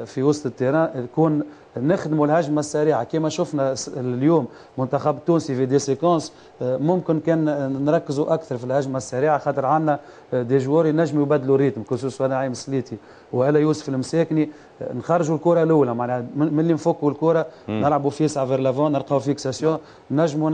في وسط التيران، يكون نخدموا الهجمه السريعه كما شفنا اليوم منتخب التونسي في دي سيكونس. ممكن كان نركزوا اكثر في الهجمه السريعه خاطر عندنا دي جوار ينجموا يبدلوا الريتم خصوصا نعيم السليتي والا يوسف المساكني، نخرجوا الكره الاولى معناها ملي نفكوا الكره نلعبوا فيسعه فير لافون نلقاو فيكساسيون نجموا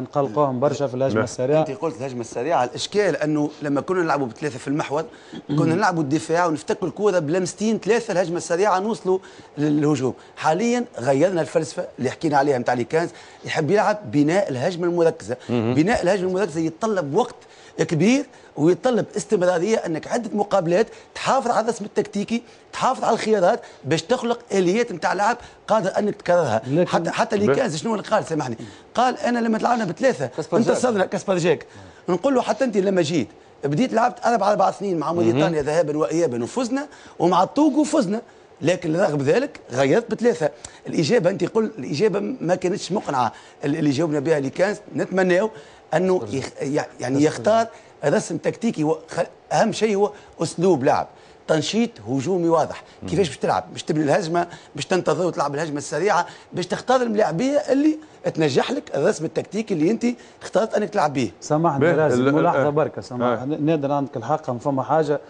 نقلقوهم برشا في الهجمه السريعه. انت قلت الهجمه السريعه، الاشكال انه لما كنا نلعبوا بثلاثه في المحور كنا نلعبوا الدفاع ونفتكوا الكره بلمستين ثلاثه الهجمه السريعه نوصلوا للهجوم. حاليا غيرنا الفلسفه اللي حكينا عليها نتاع ليكانس، يحب يلعب بناء الهجمه المركزه، بناء الهجمه المركزه يتطلب وقت كبير ويتطلب استمراريه، انك عده مقابلات تحافظ على الرسم التكتيكي، تحافظ على الخيارات باش تخلق اليات نتاع لعب قادر انك تكررها. حتى حتى ليكانس شنو اللي قال سامحني؟ قال انا لما لعبنا بثلاثه انتصرنا كاسبر جاك، نقول له حتى انت لما جيت بديت لعبت اربع اربع سنين مع موريتانيا ذهابا وايابا وفزنا، ومع الطوق وفزنا، لكن رغم ذلك غيرت بثلاثه. الاجابه انت قل الاجابه ما كانتش مقنعه اللي جاوبنا بها ليكانس. نتمناو انه يخ... يعني يختار رسم تكتيكي و... اهم شيء هو اسلوب لعب، تنشيط هجومي واضح، كيفاش باش تلعب، باش تبني الهجمه، باش تنتظر وتلعب الهجمه السريعه، باش تختار الملاعبيه اللي تنجح لك الرسم التكتيكي اللي انت اخترت انك تلعب به. سامحني لازم ملاحظه بركه سامحني نادر عندك الحق، فما حاجه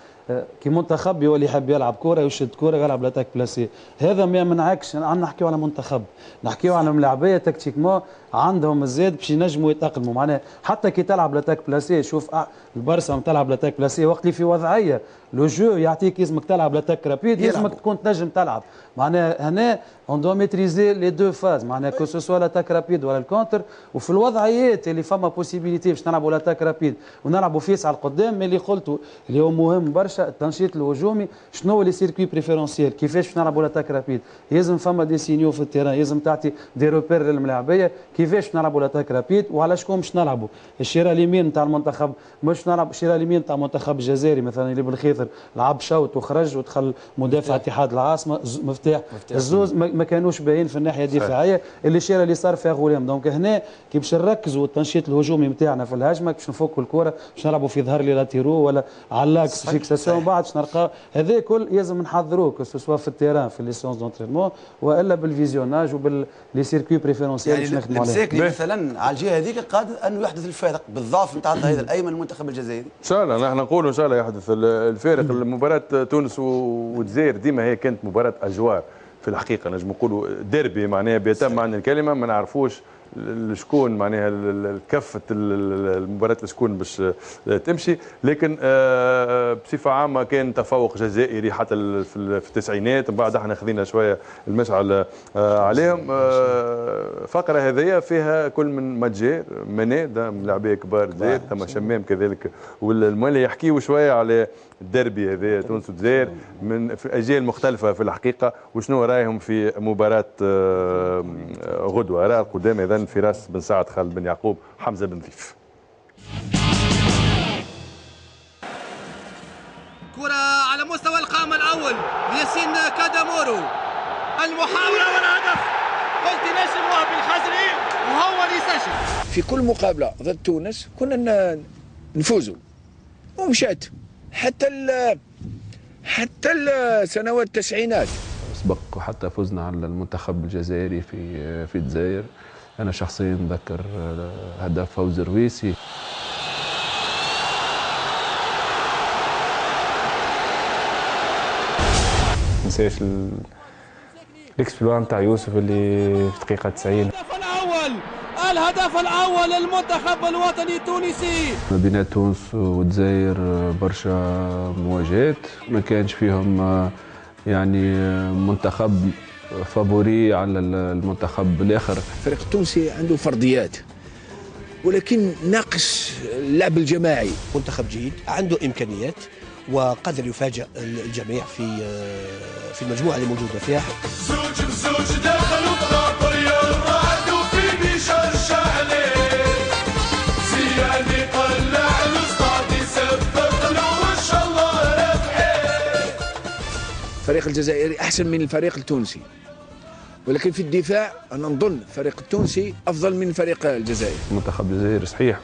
كي منتخب يولي يحب يلعب كوره يشد كوره يلعب لاتاك بلاسي، هذا ما يمنعكش عن نحكيو على منتخب، نحكيو على ملاعبيه تكتيكمون عندهم الزاد باش ينجموا يتاقلموا. معناها حتى كي تلعب لاتاك بلاسي، شوف البرسا تلعب لاتاك بلاسي وقت اللي في وضعيه لو جو يعطيك يلزمك تلعب لاتاك رابيد، يلزمك تكون تنجم تلعب. معناها هنا اون دو ميتريزي لي دو فاز، معناها كو سو سوا لاتاك رابيد ولا الكونتر، وفي الوضعيات اللي فما بوسيبيليتي باش نلعبوا لاتاك رابيد ونلعبوا فيس على القدام. مي اللي قلته اللي هو مهم برشا التنشيط الهجومي، شنو هو لي سيركوي بريفيرونسيال، كيفاش نلعبوا لاتاك رابيد، لازم فما دي سينيو في التيران، لازم تعطي دي روبير للملاعبيه كيفاش نلعبوا لاتاك رابيد وعلى شكون باش نلعبوا. الشيره اليمين نتاع المنتخب مش نلعب الشيره اليمين نتاع المنتخب الجزائري مثلا اللي بالخيطر لعب شوط وخرج ودخل مدافع اتحاد العاصمه مفتاح، الزوز ما كانوش باين في الناحيه الدفاعيه اللي الشيره اللي صار فيها غلام. دونك هنا كي باش نركزوا التنشيط الهجومي نتاعنا في الهجمه باش نفكوا الكره باش نلعبوا في ظهر لي لاتيرو ولا على اللاكس سيسيون بعد نلقى هذا كل لازم نحضروه كسوا في التيران في لي سيونس دونترينمون والا بالفيزيوناج وبال لي سيركوي بريفيرونسيال باش نخدموا عليه. يعني مثلا على الجهه هذيك قادر انه يحدث الفارق بالضعف نتاع الظهير الايمن المنتخب الجزائري. ان شاء الله نحن نقولوا ان شاء الله يحدث الفارق. مباراه تونس والجزائر ديما هي كانت مباراه اجوار في الحقيقه، نجم نقولوا ديربي معناها بيتم معنى الكلمه، ما نعرفوش شكون معناها كفه المباراه شكون باش تمشي، لكن بصفه عامه كان تفوق جزائري حتى في التسعينات، من بعد احنا خذينا شويه المشعل عليهم. فقره هذيا فيها كل من متجير مني لاعبيه كبار جزائر، ثم شمام كذلك، والمولى يحكيوا شويه على الدربي هذا تونس والجزائر من اجيال مختلفه في الحقيقه، وشنو رايهم في مباراه غدوه. اراء القدام اذا فراس بن سعد، خالد بن يعقوب، حمزه بن ضيف. كرة على مستوى القامة الأول ياسين كادامورو، المحاولة والهدف، قلت نجموه بالخزري وهو اللي سجل. في كل مقابلة ضد تونس كنا نفوزوا ومشات حتى ال حتى السنوات التسعينات. سبق وحتى فزنا على المنتخب الجزائري في في الجزائر. أنا شخصيا نذكر هدف فوز الرويسي. ما ننساش الإكسبلوان نتاع يوسف اللي في الدقيقة تسعين. الهدف الأول، الهدف الأول للمنتخب الوطني التونسي. بين تونس والجزائر برشا مواجهات، ما كانش فيهم يعني منتخب فابوري على المنتخب الاخر. الفريق التونسي عنده فرديات ولكن ناقص اللعب الجماعي. منتخب جيد عنده امكانيات وقدر يفاجئ الجميع في في المجموعه اللي موجوده فيها. زوج بزوج دخلوا بغابر يرعدوا في نيشان شعلي سياني قلع الاصطاد يسبق له ان شاء الله ربحي. الفريق الجزائري احسن من الفريق التونسي، ولكن في الدفاع انا نظن الفريق التونسي افضل من فريق الجزائر. المنتخب الجزائري صحيح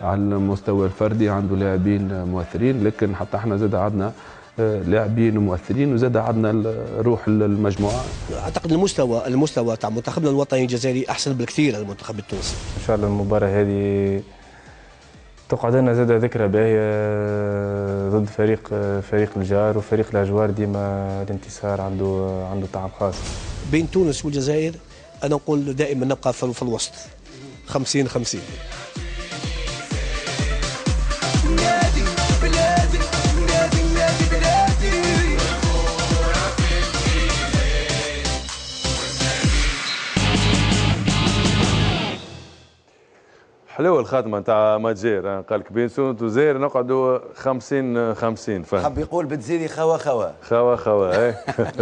على المستوى الفردي عنده لاعبين مؤثرين، لكن حتى احنا زاد عندنا لاعبين ومؤثرين وزاد عندنا روح المجموعه. اعتقد المستوى المستوى تاع منتخبنا الوطني الجزائري احسن بالكثير من المنتخب التونسي. ان شاء الله المباراه هذه تقعد لنا زاد ذكرى باهيه ضد فريق فريق الجار وفريق الأجوار. ديما الانتصار عنده عنده طعم خاص. بين تونس والجزائر انا نقول دائما نبقى في الوسط خمسين خمسين. حلوه الخاتمه نتاع ماتجير، قال لك بين سونت وزير نقعدوا خمسين خمسين. فهم حب يقول بتزيري خوا خوا خوا خوا اي.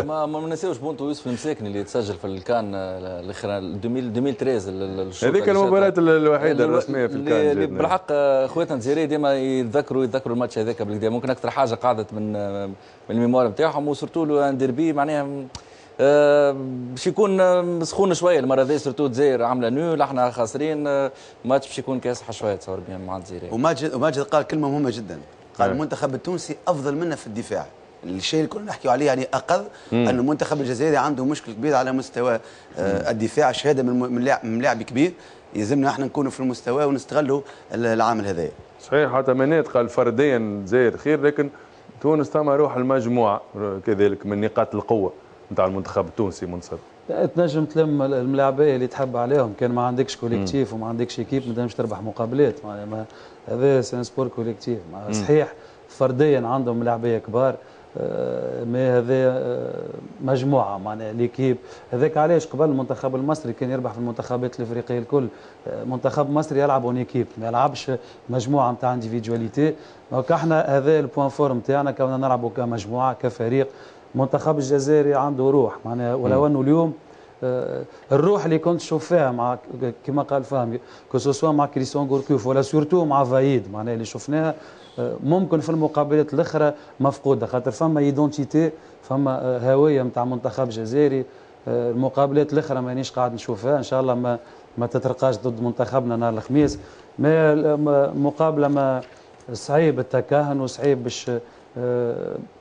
ما ما ننساوش بونتو يوسف المساكني اللي تسجل في الكان الاخر ألفين وثلاثة. هذيك المباراه الوحيده الرسميه في الكان اللي بالحق خواتنا الجزائريين ديما يتذكروا يتذكروا الماتش هذاك بالكدا، ممكن اكثر حاجه قعدت من من الميموار نتاعهم، وسورتو لو ان ديربي معناها أه باش يكون سخون شويه المره هذه، سيرتو الجزائر عامله نول احنا خاسرين، أه ماتش باش يكون كاسح شويه تصور بيان مع الجزائر. وماجد وماجد قال كلمه مهمه جدا، قال المنتخب التونسي افضل منا في الدفاع. الشيء اللي كنا نحكيو عليه يعني اقل مم. ان المنتخب الجزائري عنده مشكل كبير على مستوى آه الدفاع، شهاده من لاعب كبير، يلزمنا احنا نكونوا في المستوى ونستغلوا العامل هذايا. صحيح، حتى منات قال فرديا الجزائر خير، لكن تونس تما روح المجموعه كذلك من نقاط القوه نتاع المنتخب التونسي. منصف تنجم تلم الملاعبيه اللي تحب عليهم، كان ما عندكش كوليكتيف وما عندكش ايكيب ما تنجمش تربح مقابلات. هذا سان سبور كوليكتيف. صحيح فرديا عندهم ملاعبيه كبار، ما هذا مجموعه معناها ليكيب. هذاك علاش قبل المنتخب المصري كان يربح في المنتخبات الافريقيه الكل. منتخب مصري يلعب اون ايكيب، ما يلعبش مجموعه نتاع انديفيدواليتي. دونك احنا هذا البوان فور نتاعنا كنا نلعبوا كمجموعه كفريق. منتخب الجزائري عنده روح معناها، ولو انه اليوم الروح اللي كنت تشوف فيها مع كما قال فهمي كوسوسوا مع كريستيان غوركوف ولا سورتو مع فايد معناها اللي شفناها، ممكن في المقابلات الاخرى مفقوده، خاطر فما ايدونتيتي فما هويه نتاع منتخب جزائري. المقابلات الاخرى مانيش قاعد نشوفها، ان شاء الله ما ما تترقاش ضد منتخبنا نهار الخميس. ما مقابله ما صعيب التكهن وصعيب باش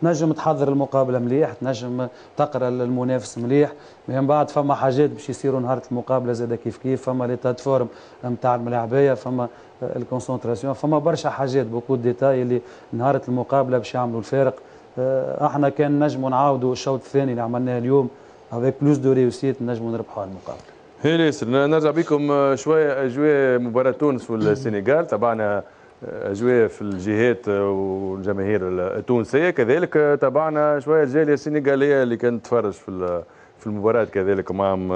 تنجم تحضر المقابله مليح، تنجم تقرا المنافس مليح، من بعد فما حاجات باش يصيروا نهار المقابله زاد كيف كيف، فما لي تات فورم نتاع الملاعبيه، فما الكونسنتراسيون، فما برشا حاجات بوكو ديتاي اللي نهار المقابله باش يعملوا الفارق. احنا كان نجموا نعاودوا الشوط الثاني اللي عملناه اليوم افيك بلوس دو ريوسيت، نجموا نربحوا المقابله. هي نرجع بكم شويه اجواء مباراه تونس والسنغال، تبعنا أجواء في الجهات والجماهير التونسية، كذلك تابعنا شوية الجالية السنغالية اللي كانت تفرج في في المباراة كذلك معهم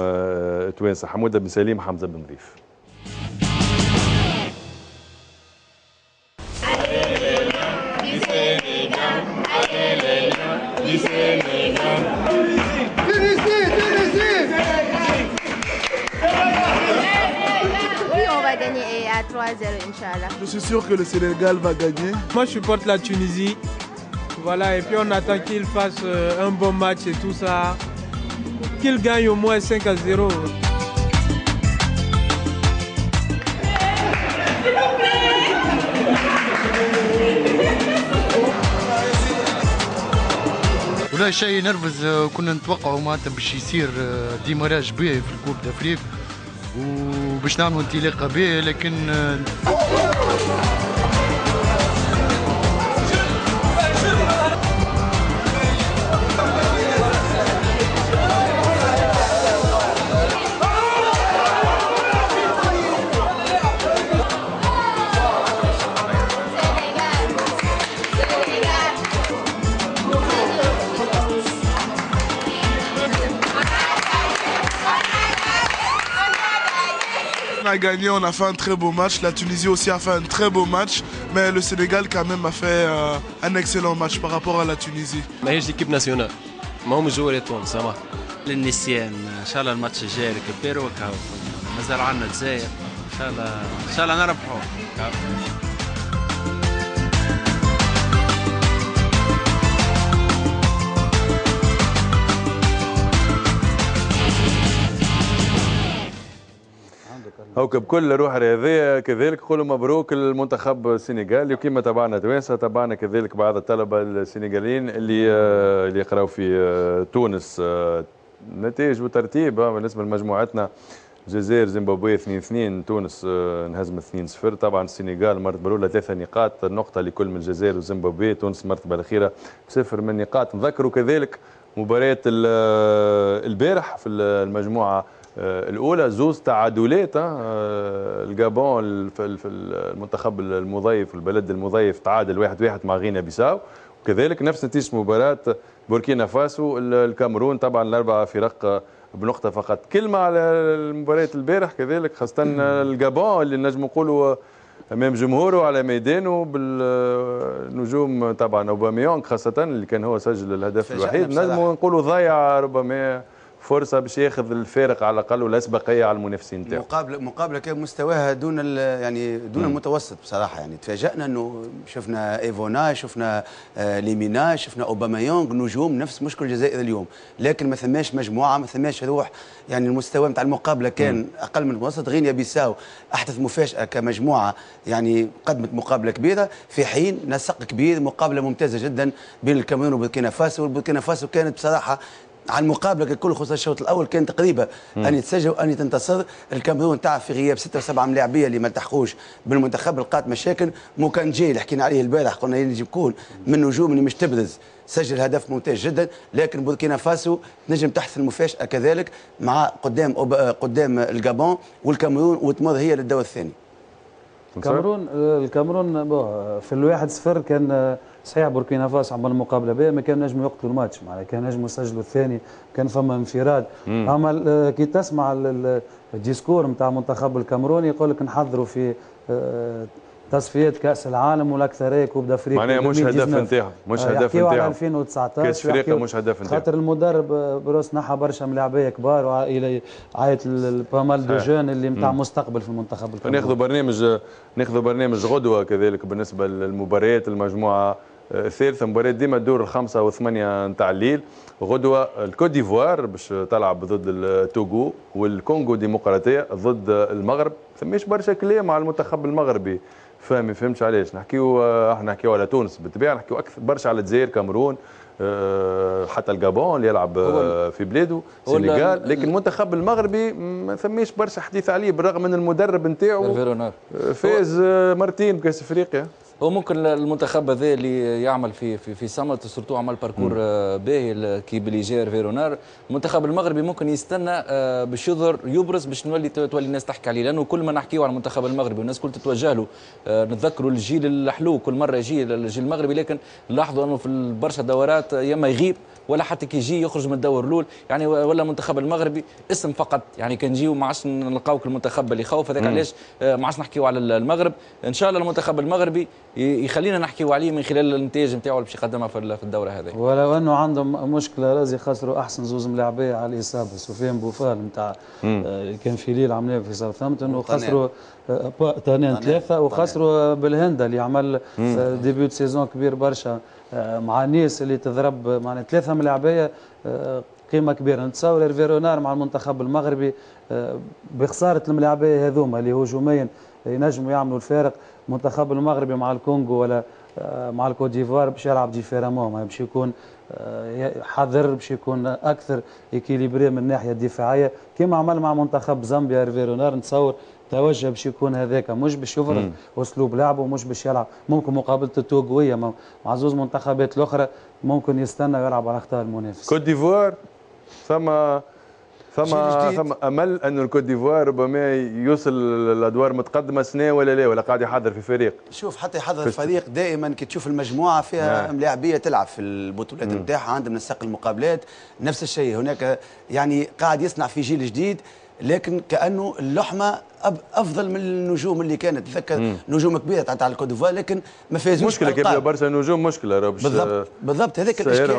توانسة. حمودة بن سليم، حمزة بن ضيف. Je suis sûr que le Sénégal va gagner. Moi, je supporte la Tunisie. Voilà, et puis on attend qu'il fasse euh, un bon match et tout ça. Qu'il gagne au moins cinq à zéro. ولا شيء نرفز، كنا نتوقعوا معناتها باش يصير ديماراج باهي في الكوب d'Afrique. وباش نعملوا انطلاقه به، لكن a gagné, on a fait un très beau match, la Tunisie aussi a fait un très beau match, mais le Sénégal quand même a fait euh, un excellent match par rapport à la Tunisie. ماهيش ليكيب ناسيونال، ماهم الجوال التونس سامح للنسيان. ان شاء الله الماتش الجاي الكبير وكاو مازال عندنا الجزائر، ان شاء الله ان شاء الله نربحوا. هوك بكل روح رياضيه كذلك نقولوا مبروك للمنتخب السنغالي، وكما تبعنا توانسه تبعنا كذلك بعض الطلبه السنغاليين اللي اللي يقراوا في تونس. نتائج وترتيب بالنسبه لمجموعتنا: الجزائر زيمبابوي اثنين اثنين، تونس انهزمت اثنين صفر، طبعا السنغال مرتبه الاولى ثلاثه نقاط، نقطه لكل من الجزائر وزيمبابوي، تونس المرتبه الاخيره بصفر من نقاط. نذكروا كذلك مباراه البارح في المجموعه الأولى، زوز تعادلات. الجابون في المنتخب المضيف البلد المضيف تعادل واحد واحد مع غينا بيساو، وكذلك نفس نتيجة مباراة بوركينا فاسو الكاميرون، طبعا الأربعة فرق بنقطة فقط. كلمة على مباراة البارح كذلك، خاصة الجابون اللي نجم نقولوا أمام جمهوره على ميدانه بالنجوم طبعا أوباميونغ خاصة اللي كان هو سجل الهدف الوحيد، نجم نقولوا ضيع ربما فرصه باش ياخذ الفارق على الاقل ولا سبقيه على المنافسين نتاعو. مقابله مقابله كان مستواها دون يعني دون المتوسط بصراحه، يعني تفاجئنا انه شفنا ايفونا، شفنا آه ليمينا، شفنا اوباميونغ، نجوم نفس مشكل الجزائر اليوم، لكن ما ثماش مجموعه، ما ثماش روح، يعني المستوى نتاع المقابله كان مم. اقل من المتوسط. غينيا بيساو احدث مفاجاه كمجموعه، يعني قدمت مقابله كبيره في حين نسق كبير، مقابله ممتازه جدا بين الكاميرون وبوركينا فاسو، والبوركينا فاسو كانت بصراحه على المقابله ككل، خصوصا الشوط الاول كان تقريبا ان تسجل وان تنتصر. الكاميرون تاع في غياب ستة وسبعة من اللاعبيه اللي ما التحقوش بالمنتخب، لقات مشاكل. موكانجي اللي حكينا عليه البارح قلنا يجب يكون من النجوم اللي مش تبرز، سجل هدف ممتاز جدا. لكن بوركينا فاسو نجم تحت المفاجاه كذلك مع قدام أوب... قدام الجابون والكاميرون، وتمر هي للدور الثاني. الكاميرون الكاميرون في الواحد صفر كان صحيح، بوركينا فاسو عمل مقابله باهيه، ما كان نجموا يقتلوا الماتش، معناها كان نجموا يسجلوا الثاني، كان فما انفراد. اما كي تسمع الديسكور نتاع المنتخب الكاميروني يقول لك نحضروا في تصفيات كاس العالم والاكثريه كوب دافريقيا، معناها مش هدف نتاعهم، مش هدف نتاعهم على ألفين وتسعطاش كاس افريقيا، مش هدف نتاعهم، خاطر المدرب بروس نحى برشا من لاعبيه كبار وعائله عيط بامال دو جون اللي نتاع مستقبل في المنتخب الكاميروني. ناخذوا برنامج ناخذوا برنامج غدوه كذلك بالنسبه للمباريات، المجموعه الثالثه، مباريات ديما الدور الخمسه والثمانيه نتاع الليل. غدوه الكوت ديفوار باش تلعب ضد التوغو، والكونغو ديمقراطيه ضد المغرب. فماش برشا كلام على المنتخب المغربي، فاهمي فهمتش علاش نحكيو، احنا نحكيو على تونس بالطبيعه، نحكيو اكثر برشا على الجزائر، كاميرون، أه حتى الجابون اللي يلعب في بلاده، السنغال، لكن المنتخب المغربي ما ثماش برشا حديث عليه، بالرغم من المدرب نتاعو فاز مرتين بكاس افريقيا. هو ممكن المنتخب هذا اللي يعمل في في في صمت، سورتو عمل باركور باهي كي بليجير فيرونار. المنتخب المغربي ممكن يستنى باش يظهر، يبرز، باش نولي تولي الناس تحكي عليه، لانه كل ما نحكيو على المنتخب المغربي والناس كل تتوجه له، نتذكروا الجيل الحلو كل مره يجي الجيل المغربي، لكن لاحظوا انه في برشا دورات يما يغيب ولا حتى كي يجي يخرج من الدور الاول، يعني ولا المنتخب المغربي اسم فقط، يعني كان نجيو ما عادش نلقاوك المنتخب اللي خوف هذاك، علاش ما عادش نحكيو على المغرب. ان شاء الله المنتخب المغربي يخلينا نحكيو عليه من خلال الانتاج نتاعو اللي باش يقدمها في الدوره هذه، ولو انه عندهم مشكله رازي، خسروا احسن زوز ملاعبيه على الاصابه، سفيان بوفال نتاع كان في ليل عمليه في ساوثهامبتون، وخسروا طنان ثلاثه، وخسروا بالهند اللي عمل ديبيوت سيزون كبير برشا مع نيس اللي تضرب، معناها ثلاثه ملاعبيه قيمه كبيره. نتصور فيرونار مع المنتخب المغربي بخساره الملاعبيه هذوما اللي هجوميا ينجموا يعملوا الفارق، المنتخب المغربي مع الكونغو ولا مع الكوت ديفوار باش يلعب ديفيرامون، باش يكون حذر، باش يكون اكثر اكيليبري من الناحيه الدفاعيه كما عمل مع منتخب زامبيا فيرونار. نتصور توجه باش يكون هذاك، مش باش يفرض اسلوب لعبه، مش باش يلعب. ممكن مقابله التوغويه مع زوز منتخبات الاخرى ممكن يستنى ويلعب على خطا المنافس. كوت ديفوار ثم ثم ثم امل انه الكوت ديفوار ربما يوصل الادوار متقدمه سنه ولا لا، ولا قاعد يحضر في فريق. شوف حتى يحضر الفريق دائما كي تشوف المجموعه فيها ملاعبيه تلعب في البطولات نتاعها، عندهم نساق المقابلات نفس الشيء. هناك يعني قاعد يصنع في جيل جديد، لكن كانه اللحمه افضل من النجوم اللي كانت، تذكر نجوم كبيره تاع الكوت ديفوار لكن ما فازوش. مشكله كبيره برشا نجوم، مشكله راه باش بالضبط بالضبط هذاك الاشكال.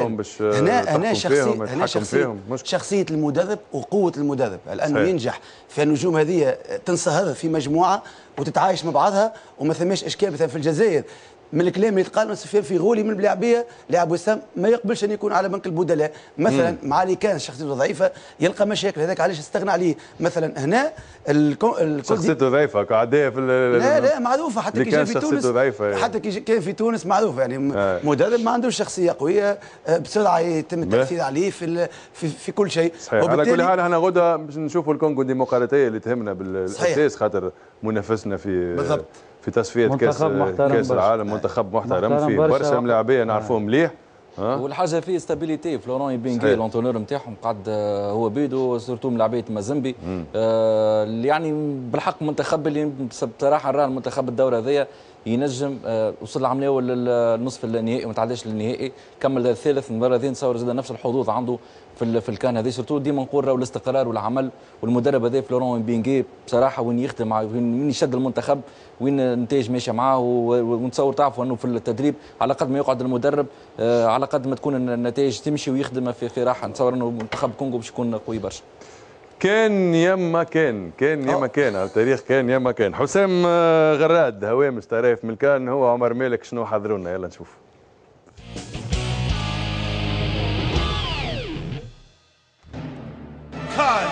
هنا هنا شخصيه هنا شخصيه شخصيه المدرب وقوه المدرب، لانه ينجح في النجوم هذه تنصهر في مجموعه وتتعايش مع بعضها وما ثماش اشكال. مثلا في الجزائر من الكلام اللي يتقال سفيان في غولي من بلاعبيه لاعب وسام ما يقبلش ان يكون على بنك البدلاء مثلا، مع اللي كان شخصيته ضعيفه يلقى مشاكل، هذاك علاش استغنى عليه. مثلا هنا شخصيته ضعيفه كعاديه في لا لا معروفه، حتى كي جا في تونس ضعيفة، حتى كي كان في تونس معروف، يعني مدرب ما عندوش شخصيه قويه بسرعه يتم التاثير عليه في في, في كل شيء. على كل حال احنا غدا باش نشوفوا الكونغو الديمقراطيه اللي تهمنا بالاساس، خاطر منافسنا في بالضبط في تصفيات كاس كاس العالم، منتخب محترم فيه برشا ملاعبيه نعرفوهم مليح. والحاجه فيه ستابيليتي، فلوران بينغي الانتونور نتاعهم قعد هو بيدو، سورتو ملاعبيه مازمبي، آه يعني بالحق منتخب اللي بصراحه راه المنتخب الدوره هذيا ينجم وصل العمليه ولا النصف النهائي وما تعداش للنهائي، كمل الثالث المره هذه نصور زاد نفس الحظوظ عنده في في الكان هذه. سورتو ديما نقول راهو الاستقرار والعمل والمدرب هذا فلورون بينغي بصراحه وين يخدم مع وين يشد المنتخب وين النتائج ماشيه معاه، ونتصور تعرفوا انه في التدريب على قد ما يقعد المدرب على قد ما تكون النتائج تمشي ويخدم في في راحه. نتصور انه منتخب كونغو باش يكون قوي برشا. كان يما كان كان يما كان على التاريخ، كان يما كان. حسام غراد هوامش طريف من كان هو عمر مالك شنو حضرونا، يلا نشوف. كان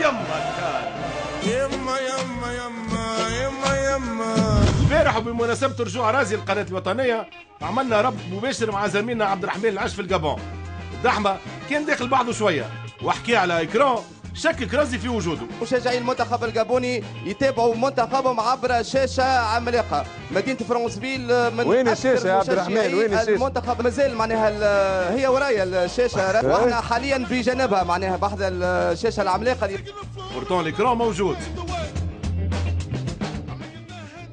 يما كان يما يما يما يما يما امبارح بمناسبة رجوع رازي القناة الوطنية عملنا ربط مباشر مع زميلنا عبد الرحمن العش في الجابون. الزحمة كان داخل بعضه شوية وحكي على إكران شكك رازي في وجوده. مشجعي المنتخب الجابوني يتابعوا منتخبهم عبر شاشه عملاقه. مدينه فرنسفيل من وين الشاشه يا عبد الرحمن؟ وين الشاشه؟ المنتخب مازال معناها هي ورايا الشاشه، واحنا حاليا بجانبها معناها بحذ الشاشه العملاقه. بورتون ليكرون موجود.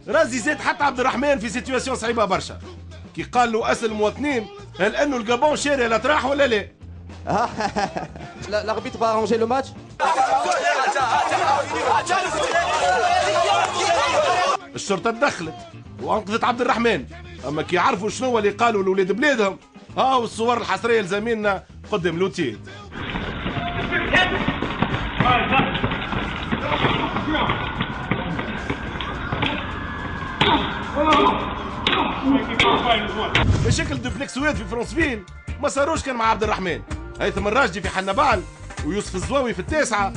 رازي زاد حتى عبد الرحمن في سيتواسيون صعيبه برشا كي قال له اسال المواطنين هل انه الجابون شاري الاطراح ولا لا؟ l'arbitre va arranger le match. الشرطة تدخلت وانقذت عبد الرحمن، اما كي يعرفوا شنو اللي قالوا لولاد بلادهم ها والصور الحصرية لزميلنا قدم لوتيت. مشاكل دوبلكسوات في فرنسفيل ما صاروش كان مع عبد الرحمن، هيثم الراجدي في حنبال ويوسف الزواوي في التاسعه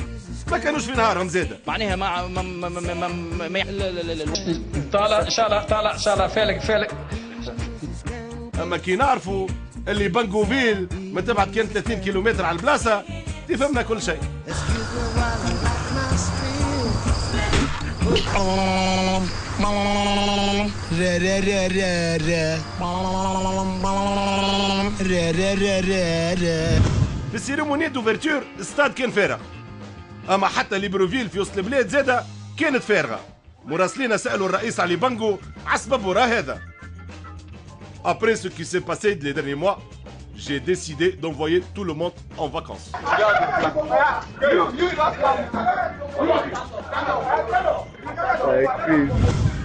ما كانوش في نهارهم زاده. معناها ما ما ما ما ما ما طالع ان شاء الله، طالع ان شاء الله فالك فالك. اما كي نعرفوا اللي بانكوفيل ما تبعد كان ثلاثين كيلومتر على البلاصه تفهمنا كل شيء. في السيريموني دوفرتور الستاد كان فارغ، اما حتى ليبروفيل في وسط البلاد زاده كانت فارغه. مراسلينا سالوا الرئيس علي بانجو على سبب وراء هذا. Après ce qui s'est passé les derniers mois, j'ai décidé d'envoyer tout le monde en vacances.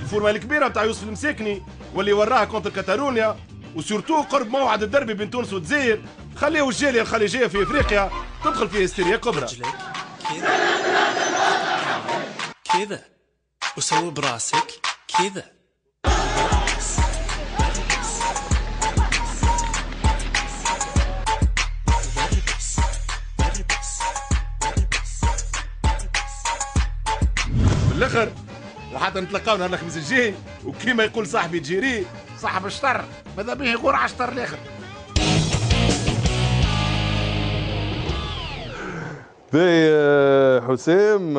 الفورمه الكبيره نتاع يوسف المساكني واللي وراها كونتر كاتالونيا وسورتو قرب موعد الدربي بين تونس والجزائر خليه الجاليه الخليجيه في افريقيا تدخل في هستيريا كبرى. كذا وسوي براسك كذا. بالاخر وحتى نتلقاو نهار الخميس الجاي، وكيما يقول صاحبي جيري صاحب الشطر ماذا به يقول على الشطر الاخر. حسام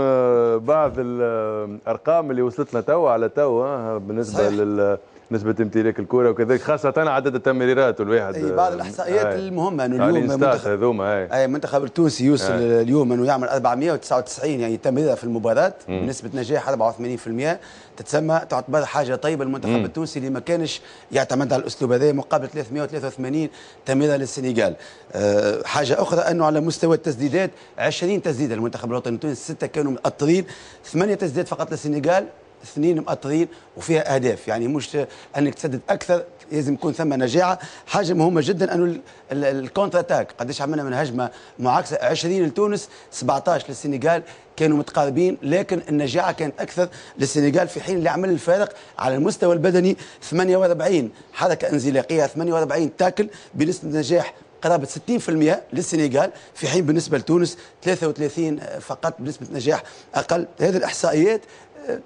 بعض الارقام اللي وصلتنا توا على توا بالنسبه لل نسبة امتلاك الكرة وكذلك، خاصة عدد التمريرات والواحد أي بعض الإحصائيات آه المهمة أنه اليوم منتخب أي منتخب التونسي يوصل آه اليوم أنه يعمل أربعمائة وتسعة وتسعين يعني تمريرة في المباراة بنسبة نجاح أربعة وثمانين بالمئة، تتسمى تعتبر حاجة طيبة المنتخب مم. التونسي اللي ما كانش يعتمد على الأسلوب هذا مقابل ثلاثمائة وثلاثة وثمانين تمريرة للسنغال. أه حاجة أخرى أنه على مستوى التسديدات عشرين تسديدة المنتخب الوطني التونسي، ستة كانوا مأطرين، ثمانية تسديدات فقط للسنغال، اثنين مأطرين وفيها اهداف، يعني مش انك تسدد اكثر، لازم يكون ثم نجاعه. حاجه مهمه جدا انه الكونتر اتاك قداش عملنا من هجمه معاكسه، عشرين لتونس سبعطاش للسنغال، كانوا متقاربين لكن النجاعه كانت اكثر للسنغال، في حين اللي عمل الفارق على المستوى البدني ثمانية وأربعين حركه انزلاقيه، ثمانية وأربعين تاكل بنسبه نجاح قرابه ستين بالمئة للسنغال، في حين بالنسبه لتونس ثلاثة وثلاثين فقط بنسبه نجاح اقل. هذه الاحصائيات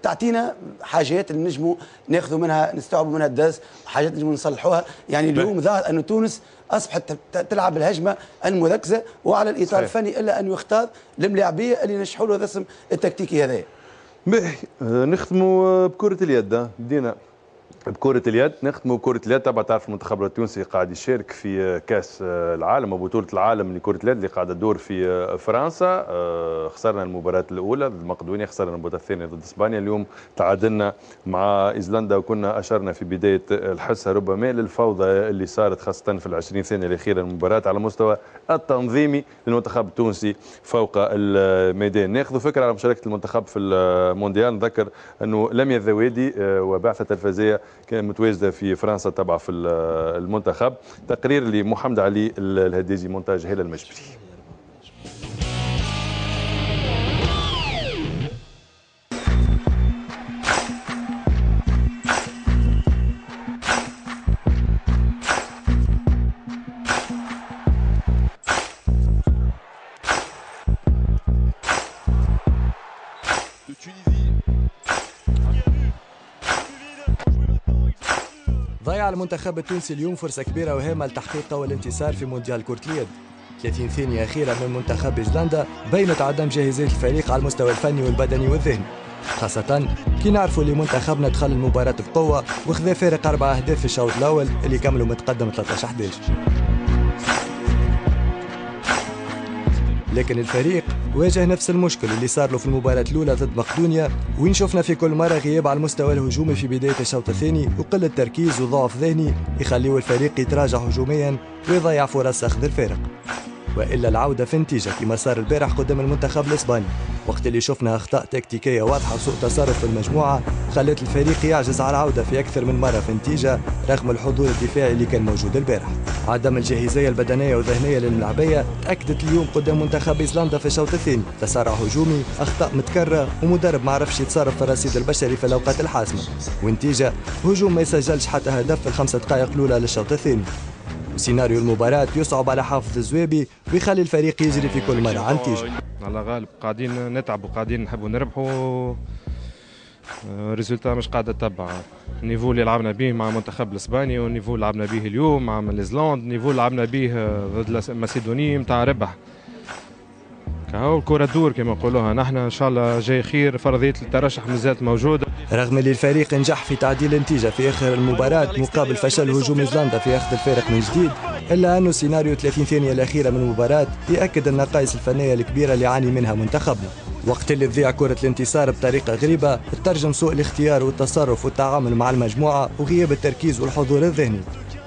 تعطينا حاجات نجموا ناخذوا منها نستوعبوا منها الدرس، حاجات نجموا نصلحوها. يعني اليوم ظهر أن تونس أصبحت تلعب الهجمة المركزة وعلى الإطار صحيح. الفني إلا أن يختار الملاعبية اللي نشحوا له الرسم التكتيكي هذايا. نختموا بكرة اليد، بدينا بكرة اليد نختم بكرة اليد. طبعا تعرف المنتخب التونسي قاعد يشارك في كاس العالم وبطولة العالم لكرة اليد اللي قاعدة تدور في فرنسا. خسرنا المباراة الأولى ضد المقدونية، خسرنا المباراة الثانية ضد اسبانيا، اليوم تعادلنا مع ايسلندا، وكنا اشرنا في بداية الحصة ربما للفوضى اللي صارت خاصة في العشرين ثانية الأخيرة المباراة على مستوى التنظيمي للمنتخب التونسي فوق الميدان. ناخذ فكرة على مشاركة المنتخب في المونديال. نذكر انه لميا الذوادي وبعثة تلفزية كان متواجده في فرنسا تبع في المنتخب. تقرير لمحمد علي الهديجي، مونتاج هلال المجبري. المنتخب التونسي اليوم فرصة كبيرة وهامة لتحقيق قوى الانتصار في مونديال كرة اليد. ثلاثين ثانية أخيرة من منتخب ايسلندا بينت عدم جاهزية الفريق على المستوى الفني والبدني والذهني، خاصة كي نعرفوا اللي منتخبنا دخل المباراة بقوة وخذا فارق أربع أهداف في الشوط الأول اللي كملوا متقدم ثلاثة عشر أحد عشر. لكن الفريق واجه نفس المشكل اللي صار له في المباراة الأولى ضد مقدونيا، وين شفنا في كل مرة غياب على المستوى الهجومي في بداية الشوط الثاني وقلة تركيز وضعف ذهني يخليو الفريق يتراجع هجوميا ويضيع فرص أخذ الفارق، وإلا العودة في النتيجة كما صار البارح قدام المنتخب الإسباني، وقت اللي شفنا أخطاء تكتيكية واضحة وسوء تصرف في المجموعة خلت الفريق يعجز على العودة في أكثر من مرة في النتيجة رغم الحضور الدفاعي اللي كان موجود البارح. عدم الجاهزية البدنية والذهنية للملاعبية تأكدت اليوم قدام منتخب ايسلندا في الشوط الثاني، تسارع هجومي، أخطاء متكررة، ومدرب ما عرفش يتصرف في الرصيد البشري في الأوقات الحاسمة، والنتيجة هجوم ما يسجلش حتى هدف في الخمسة دقائق الأولى للشوط الثاني. سيناريو المباراة يصعب على حافظ الزويبي ويخلي الفريق يجري في كل مرة عن نتيجة. على غالب قاعدين نتعب وقاعدين نحبوا نربحوا، ريزولتا مش قاعدة تتبع. النيفو اللي لعبنا به مع المنتخب الاسباني والنيفو اللي لعبنا به اليوم مع نيوزيلندا، النيفو اللي لعبنا به ضد الماسيدوني نتاع ربح. كهو الكرة دور كما نقولوها، نحن ان شاء الله جاي خير، فرضية الترشح مازالت موجودة. رغم اللي الفريق نجح في تعديل النتيجة في آخر المباراة مقابل فشل هجوم ايسلندا في أخذ الفارق من جديد، إلا أنه سيناريو ثلاثين ثانية الأخيرة من المباراة يأكد النقائص الفنية الكبيرة اللي يعاني منها منتخبنا، وقت اللي تضيع كرة الانتصار بطريقة غريبة تترجم سوء الاختيار والتصرف والتعامل مع المجموعة وغياب التركيز والحضور الذهني،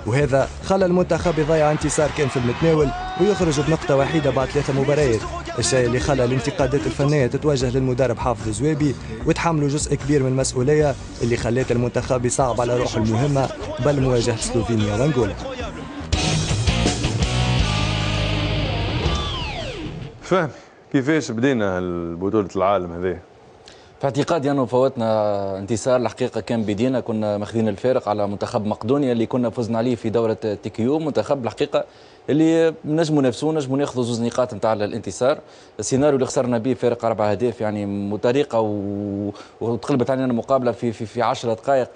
وهذا خلى المنتخب يضيع انتصار كان في المتناول ويخرج بنقطة وحيدة بعد ثلاثة مباريات، الشيء اللي خلى الانتقادات الفنية تتوجه للمدرب حافظ الزويبي وتحملوا جزء كبير من المسؤولية اللي خلت المنتخب يصعب على روحه المهمة بل مواجهة سلوفينيا وانغولا. فهمي كيفاش بدينا بطولة العالم هذه؟ في اعتقادي انه فوتنا انتصار، الحقيقه كان بدينا كنا ماخذين الفارق على منتخب مقدونيا اللي كنا فزنا عليه في دوره تيكيو، منتخب الحقيقه اللي نجموا نفسه نجموا ناخذوا زوج نقاط نتاع الانتصار. السيناريو اللي خسرنا به فارق اربع اهداف يعني بطريقه و... وتقلبت علينا المقابله في في, في عشر دقائق،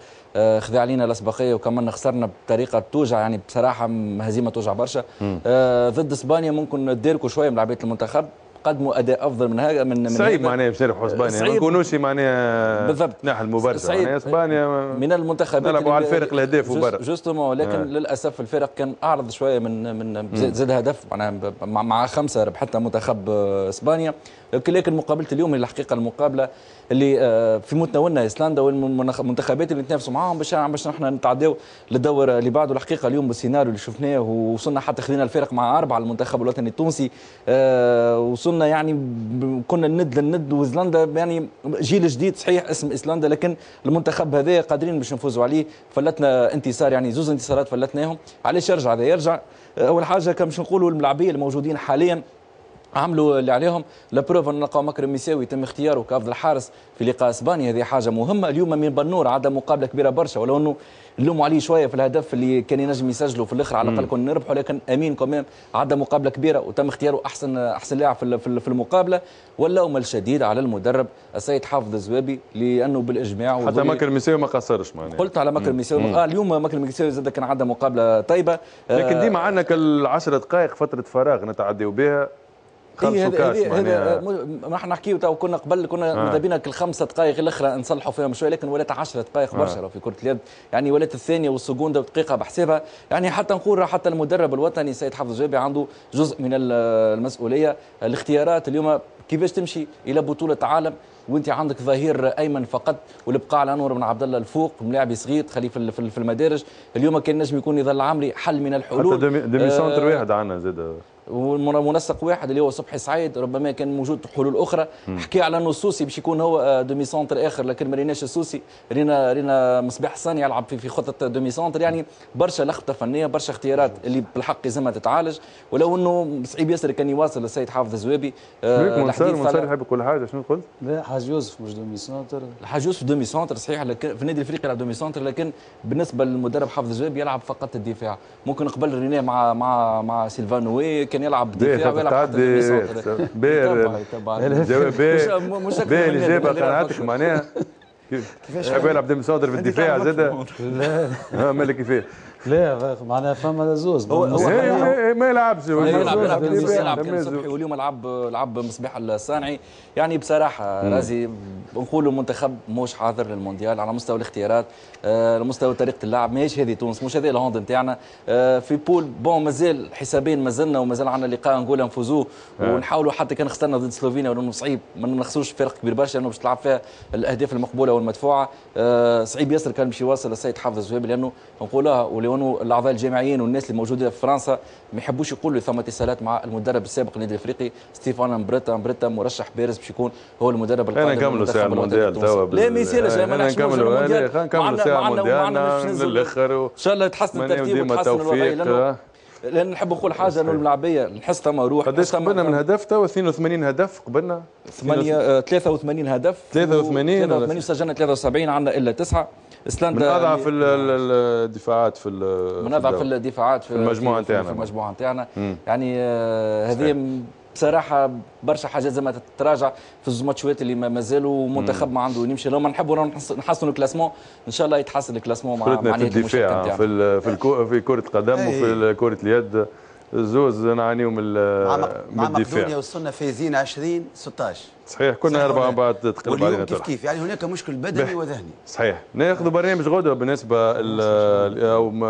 خذا علينا الاسبقيه وكمان خسرنا بطريقه توجع، يعني بصراحه هزيمه توجع برشا. آه ضد اسبانيا ممكن تداركوا شويه من لعبيه المنتخب، قدموا اداء افضل من هذا من صعيب من معناها باش نربحوا اسبانيا، ما نكونوش معناها بالضبط ناحي المباراه معناها اسبانيا من المنتخبات نلعبوا على الفارق الاهداف وبرا جوستومون، ولكن آه. للاسف الفارق كان اعرض شويه من من زاد هدف معناها مع خمسه ربحتها منتخب اسبانيا. لكن مقابله اليوم الحقيقه المقابله اللي في متناولنا ايسلندا والمنتخبات اللي نتنافسوا معاهم باش باش نحن نتعداو للدور اللي بعده، الحقيقه اليوم بالسيناريو اللي شفناه ووصلنا حتى خذينا الفارق مع اربعه المنتخب الوطني التونسي، وصلنا يعني كنا الند للند، وايسلندا يعني جيل جديد صحيح اسم ايسلندا لكن المنتخب هذا قادرين باش نفوزوا عليه. فلتنا انتصار يعني زوز انتصارات فلتناهم، علاش يرجع هذا؟ يرجع اول حاجه كما باش نقولوا الملاعبيه الموجودين حاليا عملوا اللي عليهم، لابروف ان نلقاو مكرم مساوي تم اختياره كافضل حارس في لقاء اسبانيا، هذه حاجه مهمه. اليوم من بنور عدا مقابله كبيره برشا، ولو انه نلوموا عليه شويه في الهدف اللي كان ينجم يسجله في الاخر على الاقل كنا نربحوا، لكن امين كمان عدا مقابله كبيره وتم اختياره احسن احسن لاعب في المقابله، واللوم الشديد على المدرب السيد حافظ الزويبي لانه بالاجماع حتى مكرم مساوي ما قصرش معناها. قلت على مكرم مساوي اه اليوم مكرم مساوي زاد كان عدا مقابله طيبه، لكن ديما عندنا كالعشر دقائق فتره فراغ نتعداو بها خمسة وعشرين إيه هذا راح نحكيو تو. كنا قبل كنا آه. ماذا بينا كل خمسة دقائق الاخرى نصلحوا فيها مشوية، لكن ولات عشرة دقائق برشا آه. في كرة اليد، يعني ولات الثانية والسكوندة دقيقة بحسابها، يعني حتى نقول حتى المدرب الوطني سيد حفظ الجابي عنده جزء من المسؤولية. الاختيارات اليوم كيفاش تمشي الى بطولة عالم وانت عندك ظهير ايمن فقط، والبقاء على انور بن عبد الله الفوق ملاعب صغير خليه في المدارج. اليوم كان نجم يكون يظل عمري حل من الحلول، حتى ديمي سنتر آه واحد عندنا زاد ومنسق واحد اللي هو صبحي سعيد، ربما كان موجود حلول اخرى. حكي على انه السوسي باش يكون هو دومي سونتر اخر، لكن ما ريناش السوسي، رينا رينا مصباح الصاني يلعب في خطه دومي سونتر. يعني برشا لخبطه فنيه، برشا اختيارات اللي بالحق لازمها تتعالج، ولو انه صعيب ياسر كان يواصل السيد حافظ الزوابي. منصور منصور يحب كل حاجه. شنو قلت؟ لا حاج يوسف مش دومي سونتر، الحاج يوسف دومي سونتر صحيح، لكن في النادي الافريقي يلعب دومي سونتر، لكن بالنسبه للمدرب حافظ الزوابي يلعب فقط الدفاع. ممكن قبل ريناه مع مع مع سيلفانوي كان يلعب دفاع ويلعب دومي سونتر. باهي مش باهي الاجابه قنعتك معناها كيفاش يحب يلعب دومي سونتر في الدفاع زاد؟ لا مالي كيفاش لا معناها فما زوز هو ما يلعبش يلعب يلعب صبحي، واليوم لعب لعب مصباح الصانعي. يعني بصراحه رازي نقولوا المنتخب مش حاضر للمونديال على مستوى الاختيارات، على آه مستوى طريقه اللعب. ماهيش هذه تونس، مش هذه الهوند نتاعنا. آه في بول بون مازال حسابين مازلنا ومازال عندنا لقاء نقولها نفوزوه، ونحاولوا حتى كان خسرنا ضد سلوفينيا ولو صعيب ما نخسروش فرق كبير برشا، لانه باش تلعب فيها الاهداف المقبوله والمدفوعه. آه صعيب ياسر كان باش يواصل السيد حافظ الزوابي، لانه نقولوها ولانه الاعضاء الجامعيين والناس اللي موجوده في فرنسا ما يحبوش يقولوا ثم اتصالات مع المدرب السابق للنادي الافريقي ستيفان امبرتا. امبرتا مرشح بارز باش يكون هو المدرب القادم. انا نكملوا ساعه المونديال توا لا ما يسالش، انا نكملوا انا نكملوا ساعه المونديال للاخر، ان شاء الله يتحسن الترتيب ويتحسن الوضعيه. لان نحب نقول حاجه انه الملاعبيه نحس ثم روح. قداش قبلنا من هدف توا؟ اثنين وثمانين هدف قبلنا، ثمانية ثلاثة وثمانين هدف، ثلاثة وثمانين سجلنا، ثلاثة وسبعين عندنا الا تسعه. من اضعف الدفاعات في من اضعف الدفاعات في المجموعه نتاعنا، في المجموعه نتاعنا. يعني هذه بصراحه برشا حاجات زي ما تتراجع في الماتشات اللي مازالوا منتخب ما عنده يمشي. لو ما نحبوا نحسنوا الكلاسمون ان شاء الله يتحسن الكلاسمون مع مع في الدفاع في في كره القدم وفي كره اليد زوز نعانيو من الدفاع. مع مقدونيا وصلنا فايزين عشرين ستة عشر صحيح، كنا أربعة بعد تقريبا علينا كيف كيف. يعني هناك مشكل بدني وذهني صحيح. ناخذ برنامج غدوه بالنسبه اليوم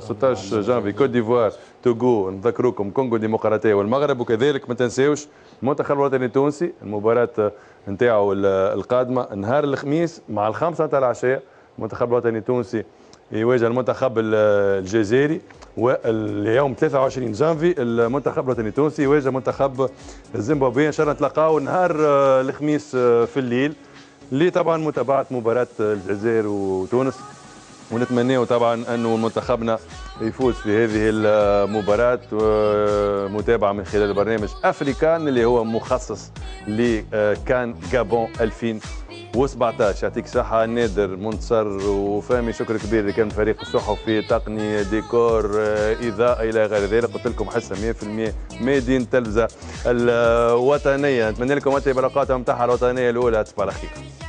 ستة عشر جانفي كوت ديفوار توغو، نذكركم كونغو ديمقراطيه والمغرب، وكذلك ما تنساوش المنتخب الوطني التونسي المباراه نتاعو القادمه نهار الخميس مع الخامسة تاع العشاء. المنتخب الوطني التونسي يواجه المنتخب الجزائري، واليوم ثلاثة وعشرين جانفي المنتخب الوطني التونسي يواجه منتخب الزيمبابوي. ان شاء الله نتلاقاو نهار الخميس في الليل لطبعا متابعه مباراه الجزائر وتونس، ونتمناو طبعا انه منتخبنا يفوز في هذه المباراه. متابعه من خلال برنامج افريكان اللي هو مخصص لكان غابون ألفين وسبعطاش. يعطيك الصحة نادر منتصر وفامي، شكر كبير اللي كان فريق الصحفي تقنية ديكور إضاءة إلى غير ذلك. قلت لكم حصة مية بالمية ميدين التلفزة الوطنية. نتمنى لكم أطيب الأوقات ومتاحة الوطنية الأولى. تصبح على خير.